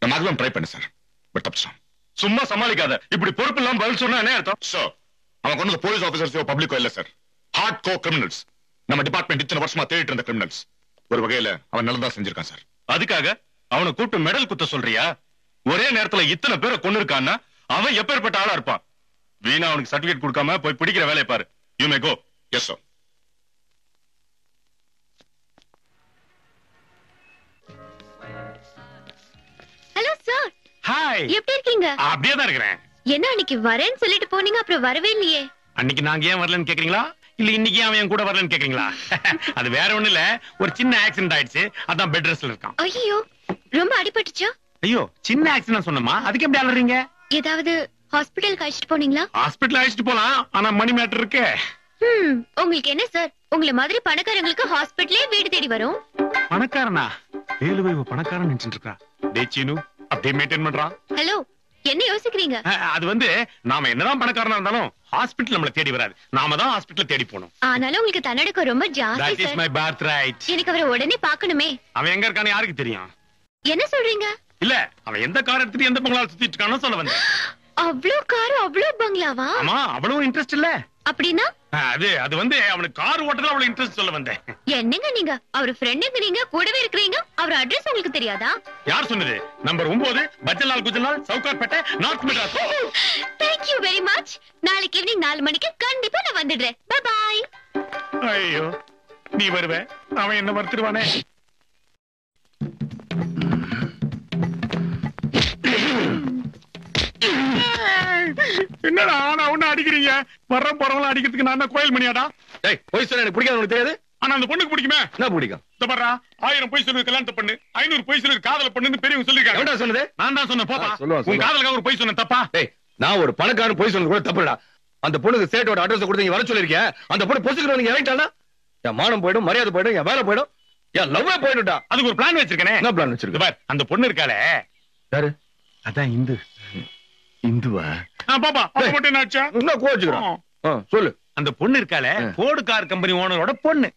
நான் மேக்ஸிமம் ட்ரை பண்ண சார், பட் தப்பிச்சான். சும்மா சமாளிக்காத. இப்படி பொறுப்பு இல்லாம பதில் சொன்னா என்ன அர்த்தம்? சார், அவன் கொன்னது போலீஸ் ஆபீசர்ஸோ பப்ளிக்கோ இல்ல சார், ஹார்ட் கோர் கிரிமினல்ஸ். நம்ம டிபார்ட்மெண்ட் இத்தனை வருஷமா தேடிட்டு இருந்த கிரிமினல்ஸ். ஒரு வகையில அவன் நல்லதா செஞ்சிருக்கான் சார். அதுக்காக அவனை கூப்பிட்டு மெடல் குத்த சொல்றியா? ஒரே நேரத்துல இத்தனை பேரை கொன்னு இருக்கான்னா அவன் எப்பேற்பட்ட ஆளா இருப்பான்? வீணா அவனுக்கு சர்டிபிகேட் கொடுக்காம போய் பிடிக்கிற வேலையை பாரு. You may go. Yes sir. Hi, எப்படி இருக்கீங்க? அப்படியே தான் இருக்கறேன். என்ன அன்னைக்கு வரேன்னு சொல்லிட்டு போனீங்க, அப்புறம் வரவே இல்லையே. அன்னைக்கு நாங்க ஏன் வரலன்னு கேக்குறீங்களா, இல்ல இன்னைக்கு ஏன் அவன் கூட வரலன்னு கேக்குறீங்களா? அது வேற ஒண்ணு இல்ல, ஒரு சின்ன ஆக்சிடென்ட் ஆயிடுச்சு, அதான் பெட் ரெஸ்ட்ல இருக்கான். ஐயோ, ரொம்ப அடிபட்டுச்சோ? ஐயோ, சின்ன ஆக்சிடென்ட் சொன்னமா, அதுக்கு எப்படி அலறீங்க? ஏதாவது ஹாஸ்பிடல் அழைச்சிட்டு போனீங்களா? ஹாஸ்பிடல் அழைச்சிட்டு போலாம், ஆனா மணி மேட்டர் இருக்கு. உங்களுக்கு என்ன சார், உங்கள மாதிரி பணக்காரங்களுக்கு ஹாஸ்பிடலே வீடு தேடி வரும். பணக்காரனா? வேலுவை பணக்காரன் நினைச்சிட்டு இருக்கா. டேச்சினு அப்படியே மெயின்டைன் பண்றான். ஹலோ, என்ன யோசிக்கிறீங்க? அது வந்து நாம என்னதான் பணக்காரனா இருந்தாலும் ஹாஸ்பிடல் நம்மள தேடி வராது. நாம தான் ஹாஸ்பிடல் தேடி போணும். ஆனாலும் உங்களுக்கு தன்னடக்க ரொம்ப ஜாஸ்தி sir. That is my birth right. எனக்கு அவரை உடனே பார்க்கணுமே. அவன் எங்க இருக்கானே யாருக்கு தெரியும்? என்ன சொல்றீங்க? இல்ல, அவன் எந்த கார் எடுத்துட்டு எந்த பங்களால சுத்திட்டு இருக்கானோ சொல்ல வந்தேன். அவ்ளோ கார் அவ்ளோ பங்களாவா? ஆமா, அவ்ளோ இன்ட்ரஸ்ட் இல்ல. அப்படினா அது வந்து அவனுக்கு கார் ஓட்டறதுல அவ்ளோ இன்ட்ரஸ்ட் சொல்ல வந்தேன். என்னங்க நீங்க அவரு ஃப்ரெண்ட்ங்க, நீங்க கூடவே இருக்கீங்க. அவர் அட்ரஸ் உங்களுக்கு தெரியாதா? யார் சொன்னது? Number 9 Pachalal Gujalal Sowcarpet north Madras. Thank you very much. நாளைக்கு ஈவினிங் 4 மணிக்கு கண்டிப்பா நான் வந்துடுறேன். Bye bye. ஐயோ, நீ வருவே, அவன் என்ன மறுத்துடுவானே. என்னடா நான் உன்ன அடிக்கிறீங்க? வர்ற போறவங்கள அடிக்கிறதுக்கு நான் என்ன கோயில் மணியாடா? டேய், பொய் சொல்ல எனக்கு பிடிக்காது. உனக்கு தெரியாது, ஆனா அந்த பொண்ணுக்கு பிடிக்குமே. என்ன பிடிக்கும்? இத பாறா, 1000 பொய் சொல்லி கல்யாணத்தை பண்ணு, 500 பொய் சொல்லி காதல பண்ணுன்னு பெரியவங்க சொல்லிருக்காங்க. என்னடா சொன்னது? நான் தான் சொன்னேன். போடா, உன் காதலுக்கு ஒரு பொய் சொன்னே தப்பா? டேய், நான் ஒரு பணக்காரன் பொய் சொன்னது கூட தப்புடா. அந்த பொண்ணுக்கு சேட்டோட அட்ரஸ் கொடுத்து வர சொல்லிருக்கீங்க. அந்த பொண்ணு பொசுக்கு நீங்க இறங்கிட்டானா என் மானம் போயிடும், மரியாதை போயிடும், என் வேலை போயிடும், என் லவ்வே போயிடும்டா. அதுக்கு ஒரு பிளான் வச்சிருக்கேன். என்ன பிளான் வச்சிருக்கேன்? அந்த பொண்ணு இருக்காளே யாரு? அதான் இந்து. இந்துவா? பாப்பா மட்டும் என்னாச்சா? இன்னும் கோச்சுக்கிறோம். சொல்லு. அந்த பொண்ணு இருக்காளே கோடு கார் கம்பெனி ஓனரோட பொண்ணு.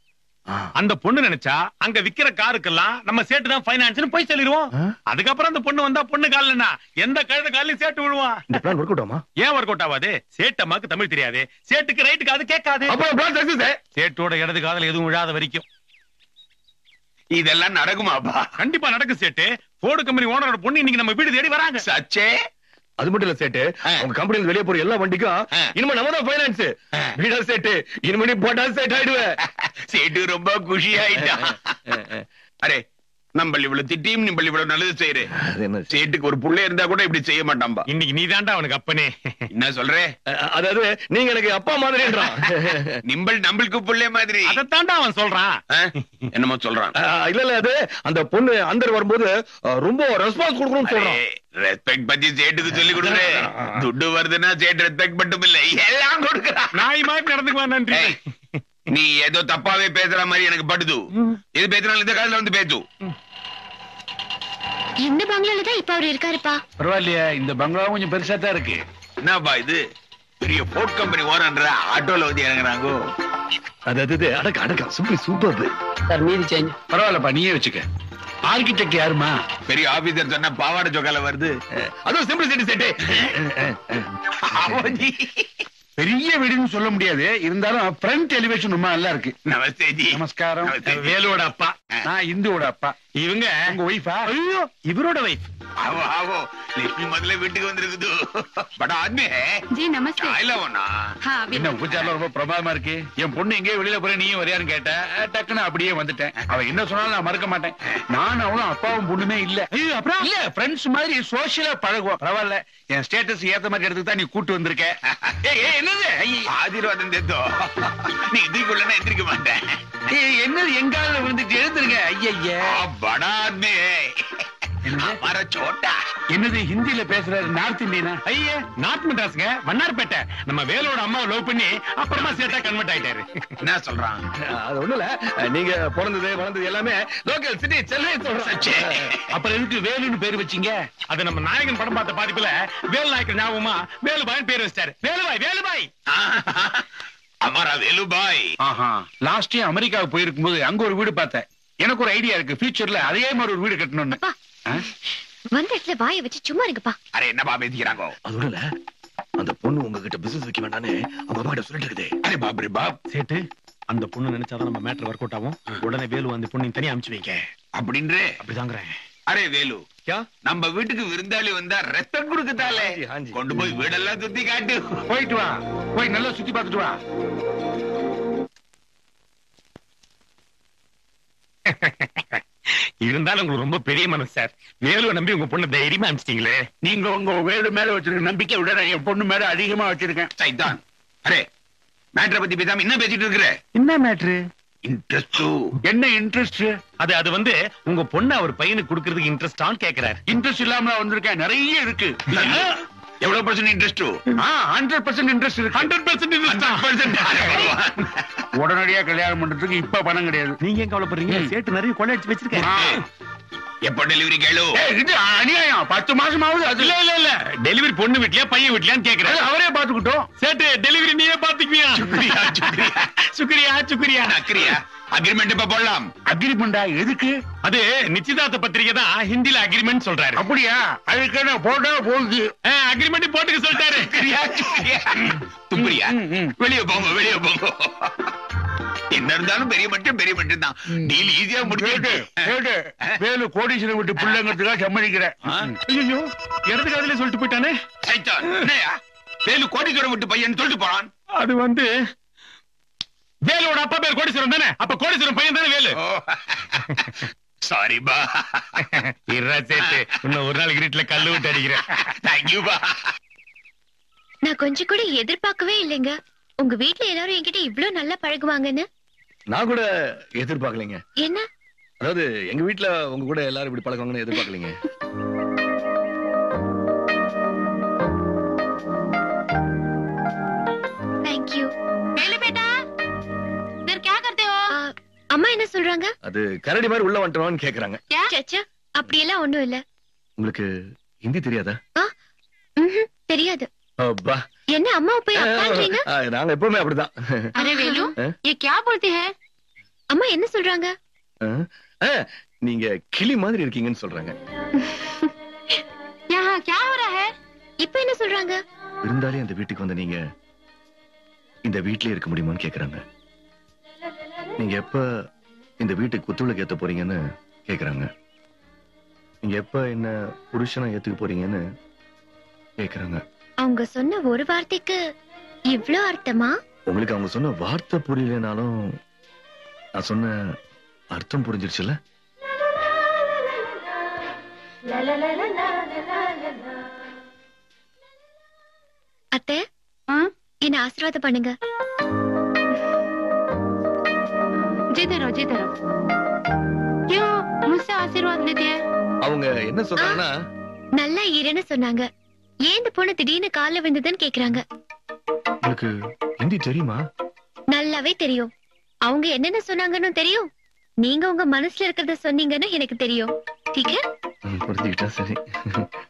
அந்த பொண்ணு நினைச்சா அங்க விக்கிற காருக்கெல்லாம் நம்ம சேட்டு தான் ஃபைனான்ஸ்னு போய் சொல்லிடுவோம். அதுக்கப்புறம் அந்த பொண்ணு வந்தா பொண்ணு காலனா எந்த கழுத காலையும் சேட்டு விழுவான். இந்த பிளான் வொர்க் அவுட் ஆமா? ஏன் வொர்க் அவுட் ஆகாது? சேட்டம்மாக்கு தமிழ் தெரியாது, சேட்டுக்கு ரைட்டுக்கு அது கேட்காது. அப்புறம் பிளான் சக்சஸ். சேட்டோட இடது காதல எதுவும் விழாத வரைக்கும் இதெல்லாம் நடக்குமாப்பா? கண்டிப்பா நடக்கும் சேட்டு. கோடு கம்பெனி ஓனரோட பொண்ணு இன்னைக்கு நம்ம வீடு தேடி வராங்க. சச்சே அது மட்டும் இல்ல சேட்டு, உங்க கம்பெனில வெளியே போற எல்லா வண்டிக்கும் இனிமே நம்ம தான் ஃபைனான்ஸ். வீடா சேட்டு? இனிமே போட்டா சேட் ஆயிடுவேன். சேட்டு ரொம்ப குஷி ஆயிட்டா. அரே நம்ம இவ்வளவு திட்டியும் நீ இவ்வளவு நல்லது செய்யற. சேட்டுக்கு ஒரு புள்ள இருந்தா கூட இப்படி செய்ய மாட்டாம்பா. இன்னைக்கு நீ தான்டா அவனுக்கு அப்பனே. என்ன சொல்றே? அதாவது நீங்க எனக்கு அப்பா மாதிரின்றான். நிம்பல் நம்மளுக்கு புள்ளே மாதிரி. அதத்தான்டா அவன் சொல்றான். என்னமோ சொல்றான்? இல்ல இல்ல, அது அந்த பொண்ணு அந்தர் வரும்போது ரொம்ப ரெஸ்பான்ஸ் கொடுக்கணும்னு சொல்றான். ரெஸ்பெக்ட் பத்தி சேட்டுக்கு சொல்லி கொடுக்குற. துட்டு வருதுன்னா சேட்டு ரெஸ்பெக்ட் மட்டும் இல்ல எல்லாம் கொடுக்குறான். நாய் மாதிரி நடந்துக்குவான். நன்றி. நீ ஏதோ தப்பாவே பேசுற மாதிரி எனக்கு படுது. எது பேசுறாலும் இந்த காலத்துல வந்து பேசு. இந்த பங்களால தான் இப்ப அவர் இருக்காருப்பா. பரவாயில்லையா? இந்த பங்களாவும் கொஞ்சம் பெருசா தான் இருக்கு. என்னப்பா இது பெரிய போட் கம்பெனி ஓரன்ற ஆட்டோல வந்து இறங்குறாங்க. அதாவது அடக்க அடக்க சூப்பர் சூப்பர். சார் மீதி சேஞ்ச் பரவாயில்லப்பா நீயே வச்சுக்க. ஆர்கிடெக்ட் யாருமா? பெரிய ஆபீசர் சொன்னா பாவாடை சொக்கால வருது. அதுவும் சிம்பிளிசிட்டி செட். பெரிய வீடுன்னு சொல்ல முடியாது, இருந்தாலும் ஃப்ரண்ட் எலிவேஷன் ரொம்ப நல்லா இருக்கு. நமஸ்தே ஜி. நமஸ்காரம். வேலோட அப்பா. நான் இந்துவோட அப்பா. இவங்க உங்க வைஃபா? ஐயோ இவரோட வைஃப். ஆவோ ஆவோ லட்சுமி முதல்ல வீட்டுக்கு வந்திருக்குது. பட் ஆத்மே ஜி நமஸ்தே. ஐ லவ் அண்ணா. என்ன பூஜால ரொம்ப பிரபாவமா இருக்கு. என் பொண்ணு எங்கே வெளியில போற நீயும் வரையான்னு கேட்ட டக்குன்னு அப்படியே வந்துட்டேன். அவ என்ன சொன்னாலும் நான் மறக்க மாட்டேன். நான் அவளும் அப்பாவும் பொண்ணுமே இல்ல. ஐயோ அப்புறம்? இல்ல ஃப்ரெண்ட்ஸ் மாதிரி சோஷியலா பழகுவோம். பரவாயில்ல, என் ஸ்டேட்டஸ் ஏத்த மாதிரி எடுத்துக்கிட்டா நீ கூட்டு வந்திருக்க. என்னது ஆசீர்வாதம் தேத்தோ? நீ இதுக்குள்ளனா எந்திரிக்க மாட்டேன். என்னது எங்கால விழுந்துட்டு எழுந்துருங்க. ஐயா படாதே சோட்டா. என்னது ஹிந்தியில பேசுறாரு? நார்த் இந்தியனா? ஐயா நார்த் மெட்ராஸ்ங்க, வண்ணார்பேட்டை. நம்ம வேலோட அம்மாவை லவ் பண்ணி அப்புறமா சேட்டா கன்வெர்ட் ஆயிட்டாரு. என்ன சொல்றான்? அது ஒண்ணுல நீங்க பிறந்தது வளர்ந்தது எல்லாமே லோக்கல் சிட்டி சென்னை சொல்றாச்சு. அப்புறம் எதுக்கு வேலுன்னு பேர் வச்சீங்க? அது நம்ம நாயகன் படம் பார்த்த பாதிப்புல வேலு நாயக்கர் ஞாபகமா வேலுபாய் பேர் வச்சிட்டாரு. வேலுபாய் வேலுபாய் அமரா வேலுபாய். ஆஹா, லாஸ்ட் டைம் அமெரிக்காவுக்கு போயிருக்கும் போது அங்க ஒரு வீடு பார்த்தேன். எனக்கு ஒரு ஐடியா இருக்கு, ஃபியூச்சர்ல அதே மாதிரி ஒரு வீடு கட்டணும்னு. வந்த இடத்துல வாயை வச்சு சும்மா இருங்கப்பா. அரே என்னப்பா பேசிக்கிறாங்க? அதோட அந்த பொண்ணு உங்ககிட்ட பிசினஸ் வைக்க வேண்டான்னு அவங்க அப்பாட்ட சொல்லிட்டு இருக்குது. அரே பாப்ரே பாப். சேட்டு அந்த பொண்ணு நினைச்சாதான் நம்ம மேட்டர் ஒர்க் அவுட் ஆகும். உடனே வேலு அந்த பொண்ணு தனியா அனுப்பிச்சு வைக்க அப்படின்றே. அப்படிதாங்கிறேன். அரே வேலு நம்ம வீட்டுக்கு விருந்தாளி வந்தா ரெஸ்பெக்ட் கொடுக்கத்தாலே. கொண்டு போய் வீடெல்லாம் சுத்தி காட்டு. போயிட்டு வா, போய் நல்லா சுத்தி பார்த்துட்டு வா. இருந்தாலும் உங்களுக்கு ரொம்ப பெரிய மனசு சார். வேலுவை நம்பி உங்க பொண்ணு தைரியமா அனுப்பிச்சிட்டீங்களே. நீங்க உங்க வேலு மேல வச்சிருக்க நம்பிக்கை விட நான் என் பொண்ணு மேல அதிகமா வச்சிருக்கேன். சைதான். அரே மேட்டரை பத்தி பேசாம என்ன பேசிட்டு இருக்கிற? என்ன மேட்ரு? இன்ட்ரெஸ்ட். என்ன இன்ட்ரெஸ்ட்? அது அது வந்து உங்க பொண்ணு அவர் பையனுக்கு கொடுக்கறதுக்கு இன்ட்ரெஸ்டான்னு கேக்குறாரு. இன்ட்ரெஸ்ட் இல்லாம வந்திருக்கேன். நிறைய இருக்கு. எவ்வளவு பர்சன்ட் இன்ட்ரெஸ்ட்? 100% இன்ட்ரெஸ்ட் இருக்கு. 100%. உடனடியா கல்யாணம் பண்றதுக்கு இப்ப பணம் கிடையாது. நீங்க எங்க கவலைப்படுறீங்க? சேட்டு நிறைய கொலை அடிச்சு வச்சிருக்கேன். எப்ப டெலிவரி கேளு. இது அநியாயம். 10 மாசமாவது. அது இல்ல இல்ல இல்ல, டெலிவரி பொண்ணு வீட்லயா பையன் வீட்லயான்னு கேக்குறாரு. அவரே பாத்துக்கிட்டோம். சேட்டு டெலிவரி நீயே பாத்துக்குவியா? சுக்ரியா சுக்ரியா சுக்ரியா சுக்ரியா நக்ரியா. அக்ரிமெண்ட் இப்ப போடலாம். அக்ரிமெண்டா? எதுக்கு? அது நிச்சயதார்த்த பத்திரிக்கை தான் ஹிந்தில அக்ரிமெண்ட் சொல்றாரு. அப்படியா? அதுக்கு போட்டோ போகுது. அக்ரிமெண்ட் போட்டுக்க சொல்லிட்டாரு. தும்பிரியா வெளியே போங்க, வெளியே போங்க. என்ன இருந்தாலும் பெரிய மட்டும் பெரிய மட்டும் தான். டீல் ஈஸியா முடிச்சுட்டு வேலு கோடீஸ்வரன் விட்டு பிள்ளைங்கிறதுக்காக சம்மதிக்கிறேன். ஐயோ இடது காதலே சொல்லிட்டு போயிட்டானே. வேலு கோடீஸ்வரன் விட்டு பையன் சொல்லிட்டு போறான். அது வந்து வேலோட அப்பா பேர் கோடீஸ்வரன் தானே? அப்ப கோடீஸ்வரன் பையன் தானே வேலு. சாரி பா. சேட்டு இன்னும் ஒரு நாள் கிரீட்ல கல்லு விட்டு அடிக்கிறேன். தேங்க்யூ பா. நான் கொஞ்சம் கூட எதிர்பார்க்கவே இல்லைங்க உங்க வீட்டுல எல்லாரும் என்கிட்ட இவ்வளவு நல்லா பழகுவாங்கன்னு. நான் கூட எதிர்பார்க்கலீங்க. என்ன? அதாவது எங்க வீட்டுல உங்க கூட எல்லாரும் இப்படி பழகுவாங்கன்னு எதிர்பார்க்கலீங்க. என்ன சொல்றாங்க? அது கரடி மாதிரி உள்ள வந்துறோம்னு கேக்குறாங்க. சச்சா அப்படி எல்லாம் ஒண்ணும் இல்ல. உங்களுக்கு ஹிந்தி தெரியாதா? தெரியாது. அப்பா என்ன அம்மா போய் அப்பான்றீங்க? நாங்க எப்பவுமே அப்படிதான். அரே வேலு, ये क्या बोलती है? அம்மா என்ன சொல்றாங்க? நீங்க கிளி மாதிரி இருக்கீங்கன்னு சொல்றாங்க. यहां क्या हो रहा है? இப்போ என்ன சொல்றாங்க? இருந்தாலே அந்த வீட்டுக்கு வந்து நீங்க இந்த வீட்லயே இருக்க முடியுமான்னு கேக்குறாங்க. நீங்க எப்ப இந்த வீட்டுக்கு குத்துவிளக்கு ஏத்த போறீங்கன்னு கேக்குறாங்க. நீங்க எப்ப என்ன புருஷனா ஏத்துக்க போறீங்கன்னு கேக்குறாங்க. அவங்க சொன்ன ஒரு வார்த்தைக்கு இவ்ளோ அர்த்தமா? உங்களுக்கு அவங்க சொன்ன வார்த்தை புரியலனாலும் நான் சொன்ன அர்த்தம் புரிஞ்சிருச்சுல. அத்தை என்ன ஆசீர்வாதம் பண்ணுங்க. जी तरह क्यों मुझसे आशीर्वाद लेते हैं? அவங்க என்ன சொன்னாங்கன்னா நல்லா ஈரேன்னு சொன்னாங்க. ஏந்து போன திடீர்னு கால்ல விழுந்ததுன்னு கேக்குறாங்க. உங்களுக்கு ஹிந்தி தெரியுமா? நல்லாவே தெரியும். அவங்க என்னென்ன சொன்னாங்கன்னு தெரியும். நீங்க உங்க மனசுல இருக்கிறத சொன்னீங்கன்னு எனக்கு தெரியும். ठीक है புரிஞ்சிட்டா சரி.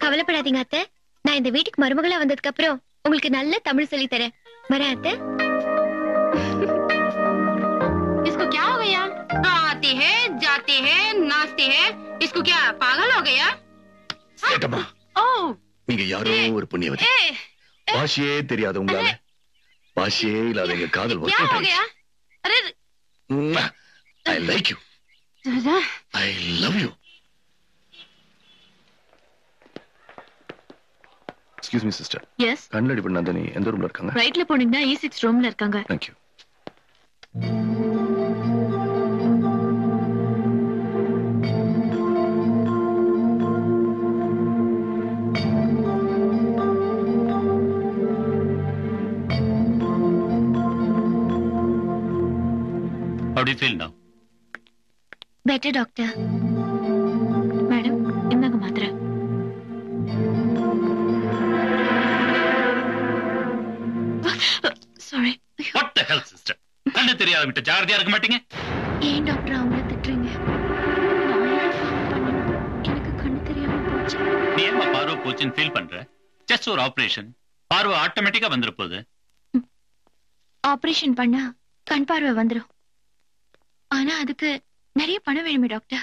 கவலைப்படாதீங்க அத்தை, நான் இந்த வீட்டுக்கு மருமகளா வந்ததுக்கு அப்புறம் உங்களுக்கு நல்ல தமிழ் சொல்லி தரேன். வரேன் அத்தை. क्या हो गया? आती है, जाती है, नाचती है, इसको क्या पागल हो गया? सेटमा நீங்க யாரோ ஒரு புண்ணியவதி. பாஷையே தெரியாது உங்களால. பாஷையே இல்லாத எங்க காதல் வந்து போச்சு. क्या हो गया? I like you. I love you. Excuse me sister. Yes. கண்ணாடி பண்ண நந்தினி எந்த ரூம்ல இருக்காங்க? ரைட்ல போனீங்கன்னா E6 ரூம்ல இருக்காங்க. Thank you. How do you feel now? Better, doctor. Madam, innaga mathra. Sorry. What the hell, sister? Kandu theriyala vittu jaaradiya irukka mattinga. Yen doctor avanga thitringa? Enakku kandu theriyala pochu. Nee enna Paru pochin feel pandra? Just for operation. Paru automatically vandru podu. Operation panna kan parva vandru. ஆனா அதுக்கு நிறைய பணம் வேணுமே doctor.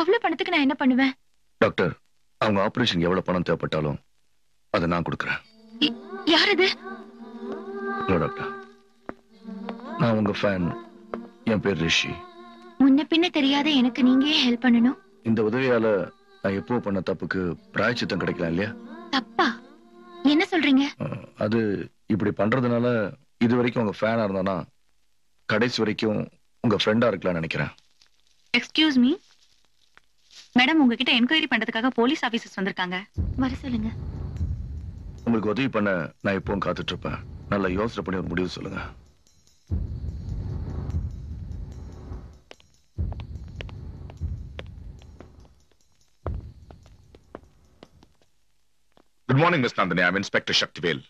அவ்வளவு பணத்துக்கு நான் என்ன பண்ணுவேன்? டாக்டர், அவங்க ஆபரேஷன் எவ்வளவு பணம் தேவைப்பட்டாலும் அதை நான் கொடுக்கிறேன். யார் அது? டாக்டர், நான் உங்க ஃபேன். என் பேர் ரிஷி. முன்ன பின்ன தெரியாத எனக்கு நீங்க ஹெல்ப் பண்ணணும். இந்த உதவியால நான் எப்போ பண்ண தப்புக்கு பிராயச்சித்தம் கிடைக்கலாம் இல்லையா? தப்பா? என்ன சொல்றீங்க? அது இப்படி பண்றதுனால இது வரைக்கும் உங்க ஃபேனா இருந்தானா கடைசி வரைக்கும் உங்க ஃப்ரெண்டா இருக்கலாம் நினைக்கிறேன். எக்ஸ்கியூஸ் மீ மேடம், உங்ககிட்ட என்கொயரி பண்றதுக்காக போலீஸ் ஆபீசர்ஸ் வந்திருக்காங்க. வர சொல்லுங்க. உங்களுக்கு உதவி பண்ண நான் எப்பவும் காத்துட்டு இருப்பேன். நல்லா யோசனை பண்ணி ஒரு முடிவு சொல்லுங்க. Good morning, Miss Nandini. I'm Inspector Shaktivel.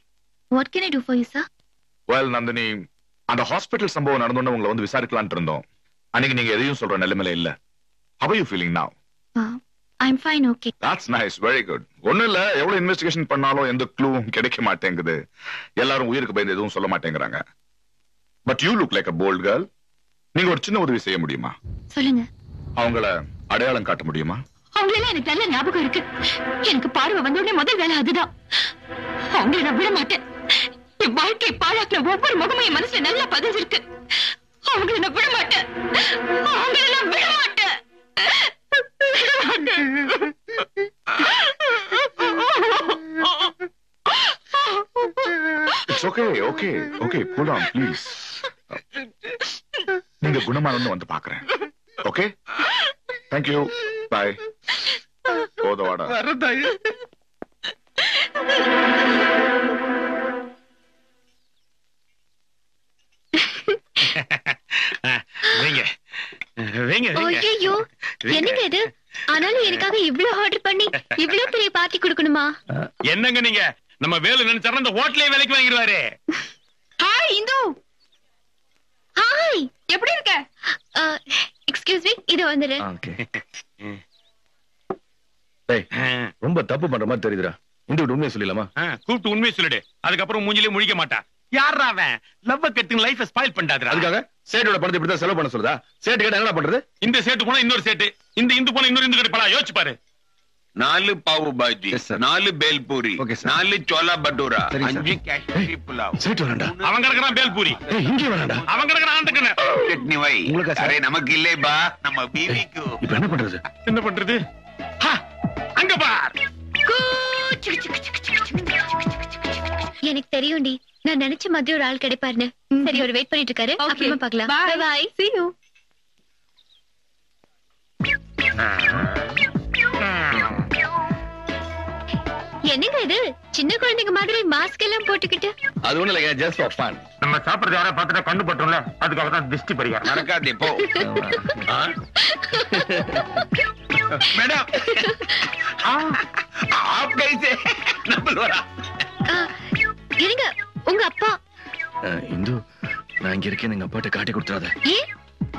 What can I do for you, sir? Well, Nandini, அந்த ஹாஸ்பிடல் சம்பவம் நடந்தோன்னு உங்களை வந்து விசாரிக்கலாம்னு இருந்தோம். அன்னைக்கு நீங்க எதையும் சொல்ற நிலைமையில இல்ல. How are you feeling now? I'm fine, okay. That's nice, very good. ஒண்ணு இல்ல, எவ்வளவு இன்வெஸ்டிகேஷன் பண்ணாலும் எந்த க்ளூவும் கிடைக்க மாட்டேங்குது. எல்லாரும் உயிருக்கு பயந்து எதுவும் சொல்ல மாட்டேங்கிறாங்க. But you look like a bold girl. நீங்க ஒரு சின்ன உதவி செய்ய முடியுமா? சொல்லுங்க. அவங்கள அடையாளம் காட்ட முடியுமா? அவங்கள எனக்கு நல்ல ஞாபகம் இருக்கு. எனக்கு பார்வை வந்தோடனே முதல் வேலை அதுதான். அவங்கள நான் விட மாட்டேன். வாழ்க்கையை பாழாக்குற ஒவ்வொரு முகமும் என் மனசுல நல்லா பதிஞ்சிருக்கு. அவங்களை நான் விட மாட்டேன். அவங்களை நான் விட மாட்டேன். It's okay, okay, okay. Cool down, please. நீங்க குணமானவன்னு வந்து பாக்குறேன். Okay? Thank you. Bye. போதவாடா. வரதாயே. என்னங்க நீங்க நம்ம வேலு நினைச்சா அந்த ஹோட்டலே வேலைக்கு வாங்கிடுவாரு. ஹாய் இந்து, ஹாய், எப்படி இருக்க? எக்ஸ்கியூஸ் மீ, இது வந்துரு. ஓகே. டேய், ரொம்ப தப்பு பண்ற மாதிரி தெரியுதுடா. இந்த உண்மையை சொல்லலாமா? கூப்பிட்டு உண்மையை சொல்லிடு. அதுக்கு அப்புறம் மூஞ்சிலே முழிக்க மாட்டா. யாரா அவன்? லவ் கெட்டிங் லைஃப் ஸ்பாயில் பண்ணாதடா. அதுக்காக சேட்டோட பணத்தை இப்படி தான் செலவு பண்ண சொல்றதா? சேட் கேட்ட என்னடா பண்றது? இந்த சேட் போனா இன்னொரு சேட், இந்த இந்து போனா இன்னொரு இந்து கிட்ட போடா. யோசி பாரு. 4 பாவ் பாஜி, 4 பேல் பூரி, 4 சோலா பட்டூரா, 5 காஷ்மீரி புலாவ். சேட் வரண்டா. அவங்க கிடக்குறான் பேல் பூரி. ஏய் இங்க வரண்டா. அவங்க கிடக்குறான் ஆண்டக்கன. சட்னி வை. அரே நமக்கு இல்லே பா, நம்ம பீவிக்கு. இப்போ என்ன பண்றது? என்ன பண்றது? ஹா அங்க பார். எனக்கு தெரியும்டி, நான் நினைச்ச மாதிரி ஒரு ஆள் கிடைப்பாருன்னு. சரி, ஒரு வெயிட் பண்ணிட்டு இருக்காரு, அப்புறமா பார்க்கலாம். Bye bye, see you. என்னங்க இது? சின்ன குழந்தைங்க மாதிரி மாஸ்க் எல்லாம் போட்டுக்கிட்டு. அது ஒண்ணு இல்லைங்க, just for fun. நம்ம சாப்பிடுற யாரா பார்த்தா கண்ணு பட்டும்ல, அதுக்காக தான் திருஷ்டி பரிகாரம். நடக்காதே போ. மேடம், आप कैसे नबलोरा? இருங்க, உங்க அப்பா. இந்து, நான் இங்க இருக்கேன், எங்க அப்பாட்ட காட்டி கொடுத்துறாத.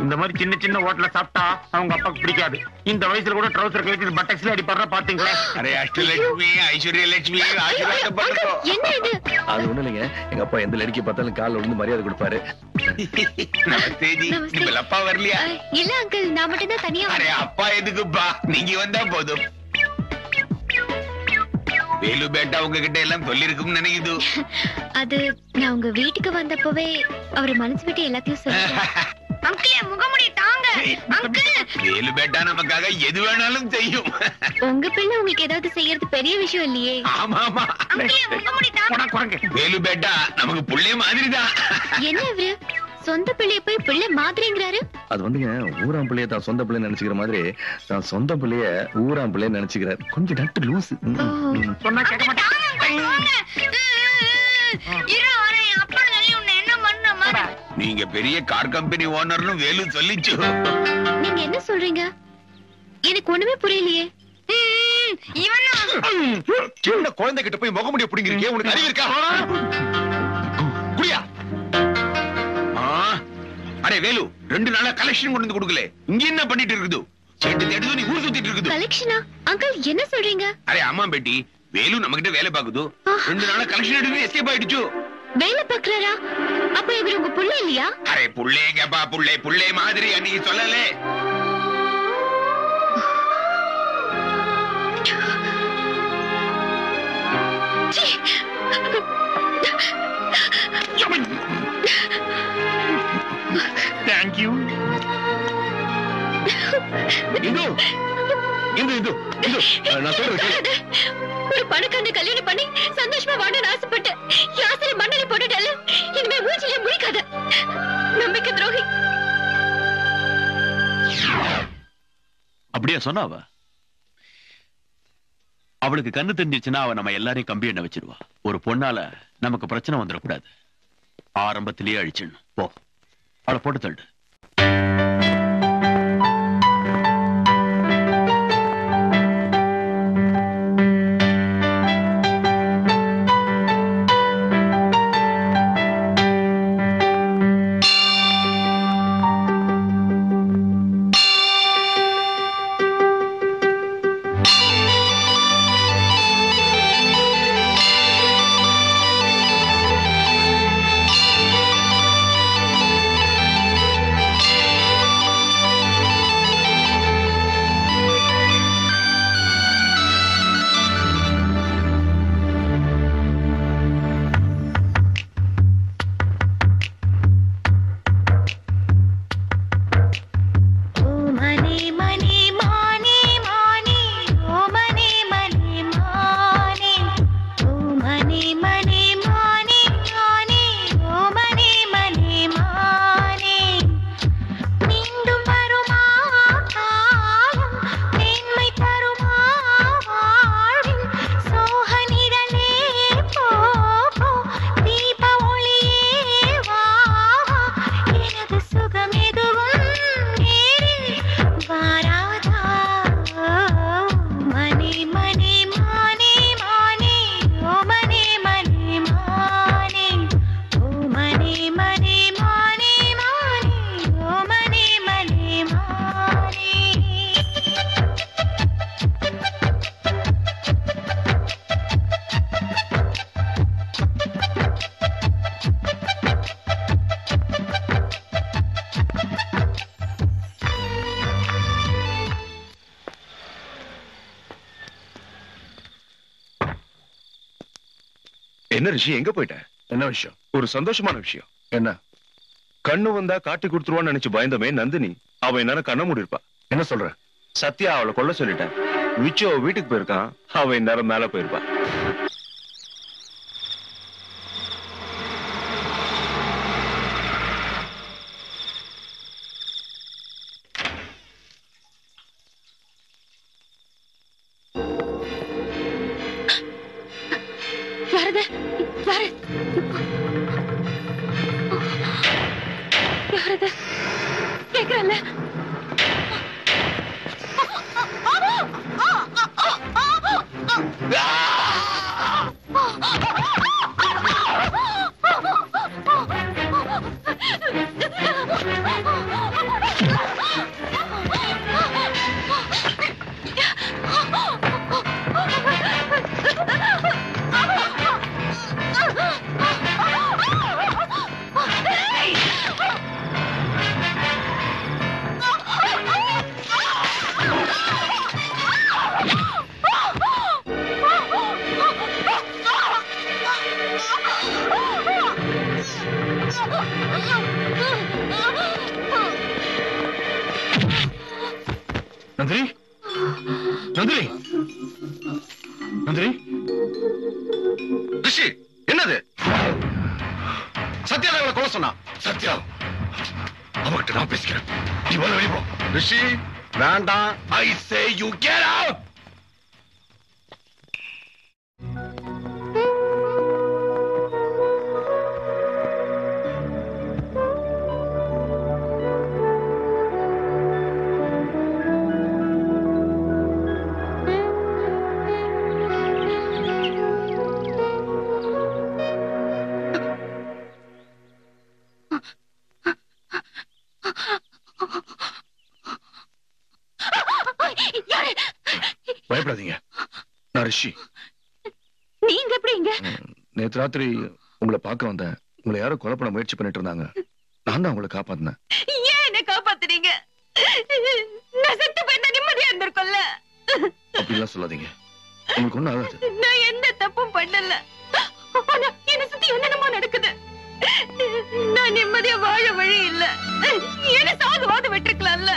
இந்த மாதிரி சின்ன சின்ன ஹோட்டல்ல சாப்பிட்டா அவங்க அப்பாவுக்கு பிடிக்காது. இந்த வயசுல கூட ட்ரௌசர் கழட்டி பட்டக்ஸ்ல அடிபறா பாத்தீங்களா? அரே அஷ்டலட்சுமி, ஐஸ்வர்ய லட்சுமி, ஆசீர்வாதம் பண்ணுங்க. என்ன இது? அது ஒண்ணு இல்லைங்க, எங்க அப்பா எந்த லடிக்கு பார்த்தாலும் கால்ல விழுந்து மரியாதை கொடுப்பாரு. நமஸ்தே ஜி. நம்ம அப்பா வரலையா? இல்ல அங்கிள், நான் மட்டும் தான் தனியா. அரே அப்பா எதுக்கு பா, நீங்க வந்தா போதும். வேலு பேட்டா உங்ககிட்ட எல்லாம் சொல்லிருக்கும் நினைக்குது. அது நான் உங்க வீட்டுக்கு வந்தப்பவே அவரு மனசு விட்டு எல்லாத்தையும் சொல்லிட்டாரு. அங்கிளே முகமுடி தாங்க. அங்கிள், வேலு பேட்டா நமக்காக எது வேணாலும் செய்யும். உங்க பிள்ளை உங்களுக்கு ஏதாவது செய்யறது பெரிய விஷயம் இல்லையே. ஆமா ஆமா. அங்கிளே முகமுடி தாங்க. குறங்க. வேலு பேட்டா நமக்கு புள்ளை மாதிரிதான். என்ன இவரு சொந்த பிள்ளைய போய் பிள்ளை மாதிரிங்கிறாரு? அது வந்துங்க, ஊராம் பிள்ளைய தான் சொந்த பிள்ளை நினைச்சுக்கிற மாதிரி தான் சொந்த பிள்ளைய ஊராம் பிள்ளைய நினைச்சுக்கிறார். கொஞ்சம் டட்டு லூஸ். சொன்னா கேட்க மாட்டாங்க. நீங்க பெரிய கார் கம்பெனி ஓனர்னு வேலு சொல்லிச்சு. நீங்க என்ன சொல்றீங்க? எனக்கு ஒண்ணுமே புரியலையே. சின்ன குழந்தைகிட்ட போய் முகமுடிய பிடிங்கிருக்கே, உனக்கு அறிவு இருக்கா? குடியா? அரே வேலு, ரெண்டு நாளா கலெக்ஷன் கொண்டு வந்து கொடுக்கல. இங்க என்ன பண்ணிட்டு இருக்குது? சேட்டு தேடுது, நீ ஊர் சுத்திட்டு இருக்குது. கலெக்ஷனா? அங்கிள் என்ன சொல்றீங்க? அரே ஆமா பேட்டி, வேலு நம்மகிட்ட வேலை பாக்குது. ரெண்டு நாளா கலெக்ஷன் எடுத்து எஸ்கேப் ஆயிடுச்சு. வேலை பாக்குறாரா? அப்ப இவரு உங்க புள்ள இல்லையா? அரே புள்ளைங்க பா, புள்ளை புள்ளை மாதிரி அன்னைக்கு சொல்லலே. Thank you. Indu, Indu. நான் சொல்றேன். ஒரு பணக்காரனை கல்யாணம் பண்ணி சந்தோஷமா வாழணும்னு ஆசைப்பட்டேன். யாசரி மண்ணல போட்டுட்டல. இனிமே மூஞ்சிலே முழிக்காத. நம்பிக்கை துரோகி. அப்படியே சொன்னாவா? அவளுக்கு கண்ணு தெரிஞ்சிச்சுன்னா அவ நம்ம எல்லாரையும் கம்பி எண்ண வச்சிருவா. ஒரு பொண்ணால நமக்கு பிரச்சனை வந்துடக்கூடாது. ஆரம்பத்திலேயே அழிச்சிடணும். போ, அவளை போட்டு தள்ளு. என்ன ரிஷி எங்க போயிட்ட? என்ன விஷயம்? ஒரு சந்தோஷமான விஷயம். என்ன? கண்ணு வந்தா காட்டி கொடுத்துருவான்னு நினைச்சு பயந்தமே நந்தினி, அவன் என்னால கண்ண மூடிருப்பா. என்ன சொல்ற? சத்யா அவளை கொல்ல சொல்லிட்டேன், விச்சு அவ வீட்டுக்கு போயிருக்கான், அவன் இந்நேரம் மேல போயிருப்பா. ராத்திரி உங்களை பார்க்க வந்தேன், உங்களை யாரும் கொலை பண்ண முயற்சி பண்ணிட்டு இருந்தாங்க, நான் தான் உங்களை காப்பாத்தினேன். ஏன் என்ன காப்பாத்துறீங்க? நான் செத்து போய் நிம்மதியா இருந்திருக்கோம்ல. அப்படி எல்லாம் சொல்லாதீங்க, உங்களுக்கு ஒண்ணும் ஆகாது. நான் எந்த தப்பும் பண்ணல, ஆனா என்ன சுத்தி என்னென்னமோ நடக்குது. நான் நிம்மதியா வாழ வழி இல்ல, என்ன சாகுவாது விட்டுருக்கலாம்ல.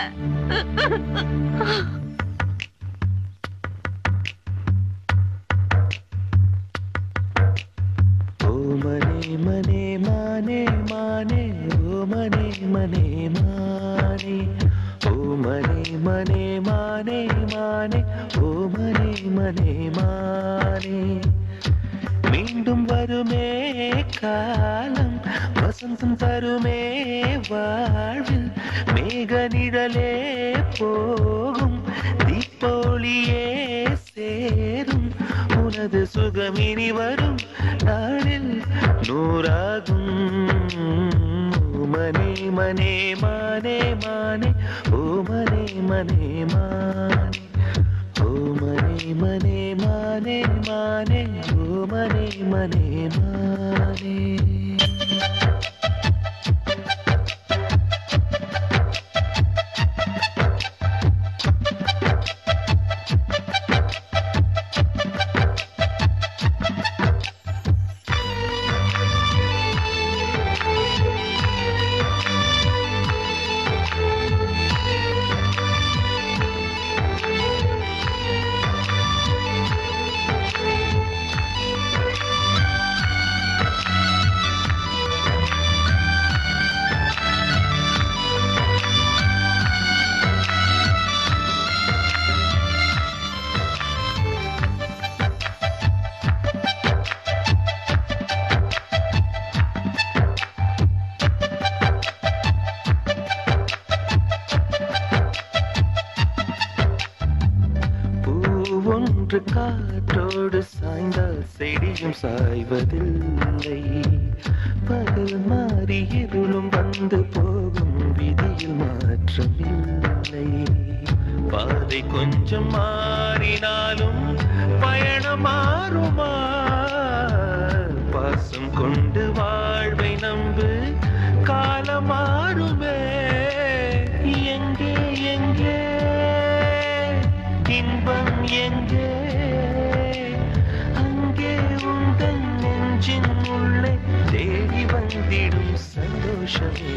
ಶುಭೇ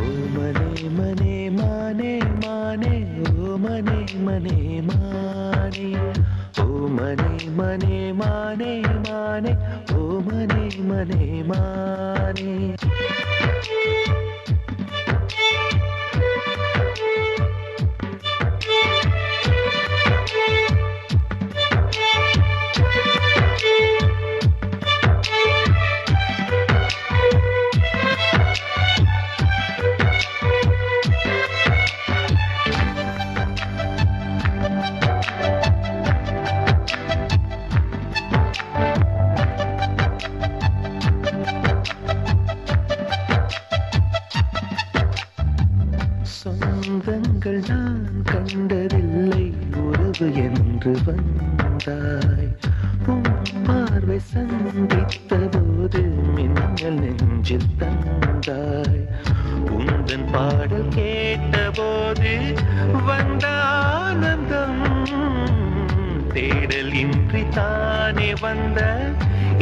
ಓ ಮನೆ ಮನೆ ಮಾನೆ ಮಾನೆ ಓ ಮನೆ ಮನೆ ಮಾನೆ ಓ ಮನೆ ಮನೆ ಮಾನೆ ಮಾನೆ ಓ ಮನೆ ಮನೆ ಮಾನೆ சொந்தங்கள் நான் கண்டதில்லை உறவு என்று வந்தாய் உன் பார்வை சந்தித்த போது மின்னல் நெஞ்சில் தந்தாய் உந்தன் பாடல் கேட்ட போது வந்த ஆனந்தம் தேடல் இன்றி தானே வந்த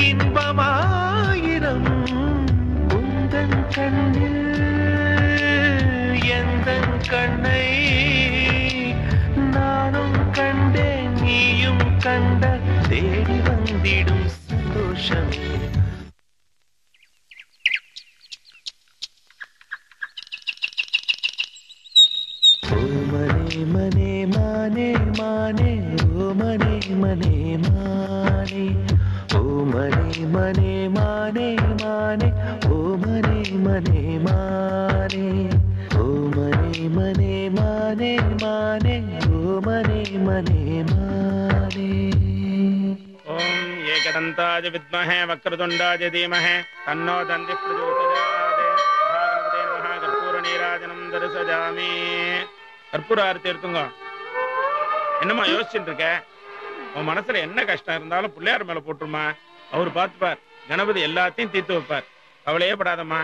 இன்பமாயிரம் உந்தன் கண்ணில் எந்தன் கண்ணை நானும் கண்டேன் நீயும் கண்ட தேடி வந்திடும் சந்தோஷம் ஓ மனே மனே மானே மானே ஓ மனே மனே மானே ஓ மனே மனே மானே மானே ஓ மனே மனே மானே ஓ மனே மனே மானே மானே ஓ மனே மனே மானே ஓம் ஏகதந்தாஜ வித்மஹே வக்ரதுண்டாஜ தீமஹே தன்னோ தந்தி பிரஜோதயாதே மகாகணபதே நமஹ கற்பூர நீராஜனம் தரிசஜாமி கற்பூர ஆரத்தி எடுத்துங்க. என்னம்மா யோசிச்சுட்டு இருக்க? உன் மனசுல என்ன கஷ்டம் இருந்தாலும் பிள்ளையார் மேல போட்டுருமா, அவரு பார்த்துப்பார். கணபதி எல்லாத்தையும் தீர்த்து வைப்பார், அவளையே படாதம்மா.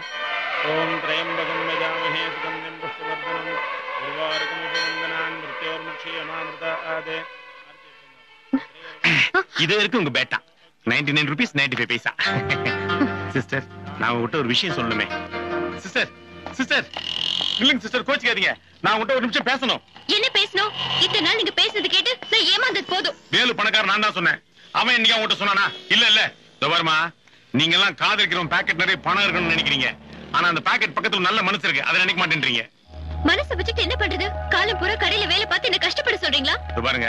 ஓம் திரையம்பகம் யஜாமஹே சுகந்திம் புஷ்டிவர்தனம் உர்வாருகம் உபவந்தனம் மிருத்யோர்முக்ஷயமாமிருதா ஆதே. இதே இருக்கு உங்க பேட்டா 99 rupees 95 பைசா. சிஸ்டர், நான் உங்ககிட்ட ஒரு விஷயம் சொல்லணுமே. சிஸ்டர் சிஸ்டர் இல்லைங்க சிஸ்டர், கோச்சிக்காதீங்க. நான் உங்ககிட்ட ஒரு நிமிஷம் பேசணும். என்ன பேசணும்? இத்தனை நாள் நீங்க பேசுறது கேட்டு நான் ஏமாந்தது போதும். வேலு பணக்காரன் நான் தான் சொன்னேன், அவன் என்னைக்கு உங்ககிட்ட சொன்னானா? இல்ல இல்ல தவறுமா, நீங்க எல்லாம் காதலிக்கிறவன் பாக்கெட் நிறைய பணம் இருக்கணும்னு நினைக்கிறீங்க. ஆனா அந்த பாக்கெட் பக்கத்துல நல்ல மனசு இருக்கு, அதை நினைக்க மாட்டேன்றீங்க. மனசை வச்சுட்டு என்ன பண்றது? காலம் பூரா கடையில வேலை பார்த்து என்ன கஷ்டப்பட சொல்றீங்களா? பாருங்க,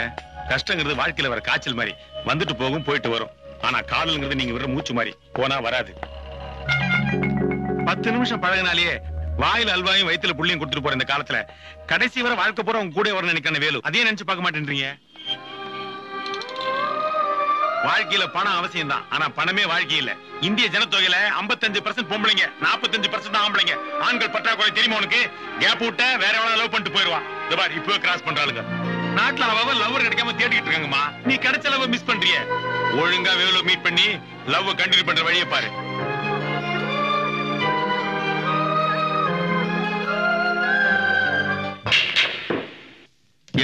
கஷ்டங்கிறது வாழ்க்கையில வர காய்ச்சல் மாதிரி வந்துட்டு போகும், போயிட்டு வரும். ஆனா காதல்ங்கிறது நீங்க வர மூச்சு மாதிரி, போனா வராது. 10 நிமிஷம் பழகினாலேயே வாயில் அல்வாயும் வயித்துல புள்ளியும் கொடுத்துட்டு போற இந்த காலத்துல கடைசி வர வாழ்க்கை போற உங்க கூட வரணும் நினைக்கிற வேலு, அதே நினைச்சு பார்க்க மாட்டேன்றீங்க. வாழ்க்கையில பணம் அவசியம் தான், ஆனா பணமே வாழ்க்கை இல்ல. இந்திய ஜனத்தொகையில 55% பொம்பளைங்க, 45% தான் ஆம்பளைங்க. ஆண்கள் பற்றாக்குறை தெரியுமா உனக்கு? கேப் விட்ட வேற எவ்வளவு லவ் பண்ணிட்டு போயிருவான். இப்பவே கிராஸ் பண்றாளுங்க. நாட்டுல அவ லவ்வர் கிடைக்காம தேடிக்கிட்டு இருக்காங்கம்மா, நீ கிடைச்ச லவ் மிஸ் பண்றிய. ஒழுங்கா வேலு மீட் பண்ணி லவ் கண்டினியூ பண்ற வழியை பாரு.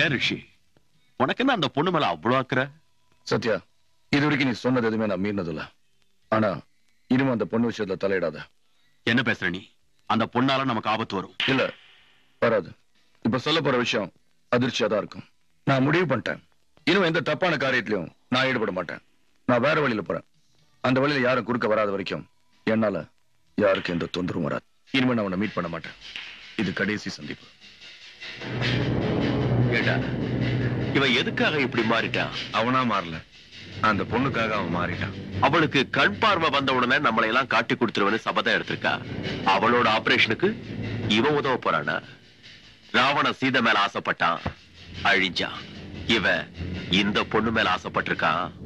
ஏன் ரிஷி, உனக்கு என்ன அந்த பொண்ணு மேல அவ்வளவு ஆக்குற? சத்யா, இது வரைக்கும் நீ சொன்னது எதுவுமே நான் மீறினதில்ல. ஆனா இனிமே அந்த பொண்ணு விஷயத்துல தலையிடாத. என்ன பேசுற நீ? அந்த பொண்ணால நமக்கு ஆபத்து வரும்? இல்ல வராது. இப்ப சொல்ல போற விஷயம் அதிர்ச்சியா தான் இருக்கும். நான் முடிவு பண்ணிட்டேன், இனிமே எந்த தப்பான காரியத்திலையும் நான் ஈடுபட மாட்டேன். நான் வேற வழியில போறேன். அந்த வழியில யாரும் குறுக்க வராத வரைக்கும் என்னால யாருக்கும் எந்த தொந்தரவும் வராது. இனிமே நான் உன்னை மீட் பண்ண மாட்டேன். இது கடைசி சந்திப்பு. கேட்டா இவன் எதுக்காக இப்படி மாறிட்டான்? அவனா மாறல, அந்த பொண்ணுக்காக அவன் மாறிட்டான். அவளுக்கு கண் பார்வை வந்த உடனே நம்மளை எல்லாம் காட்டி கொடுத்துருவன்னு சபதம் எடுத்திருக்கா. அவளோட ஆபரேஷனுக்கு இவன் உதவ போறானா? ராவண சீதை மேல ஆசைப்பட்டான், அழிஞ்சான். இவன் இந்த பொண்ணு மேல ஆசைப்பட்டிருக்கான்.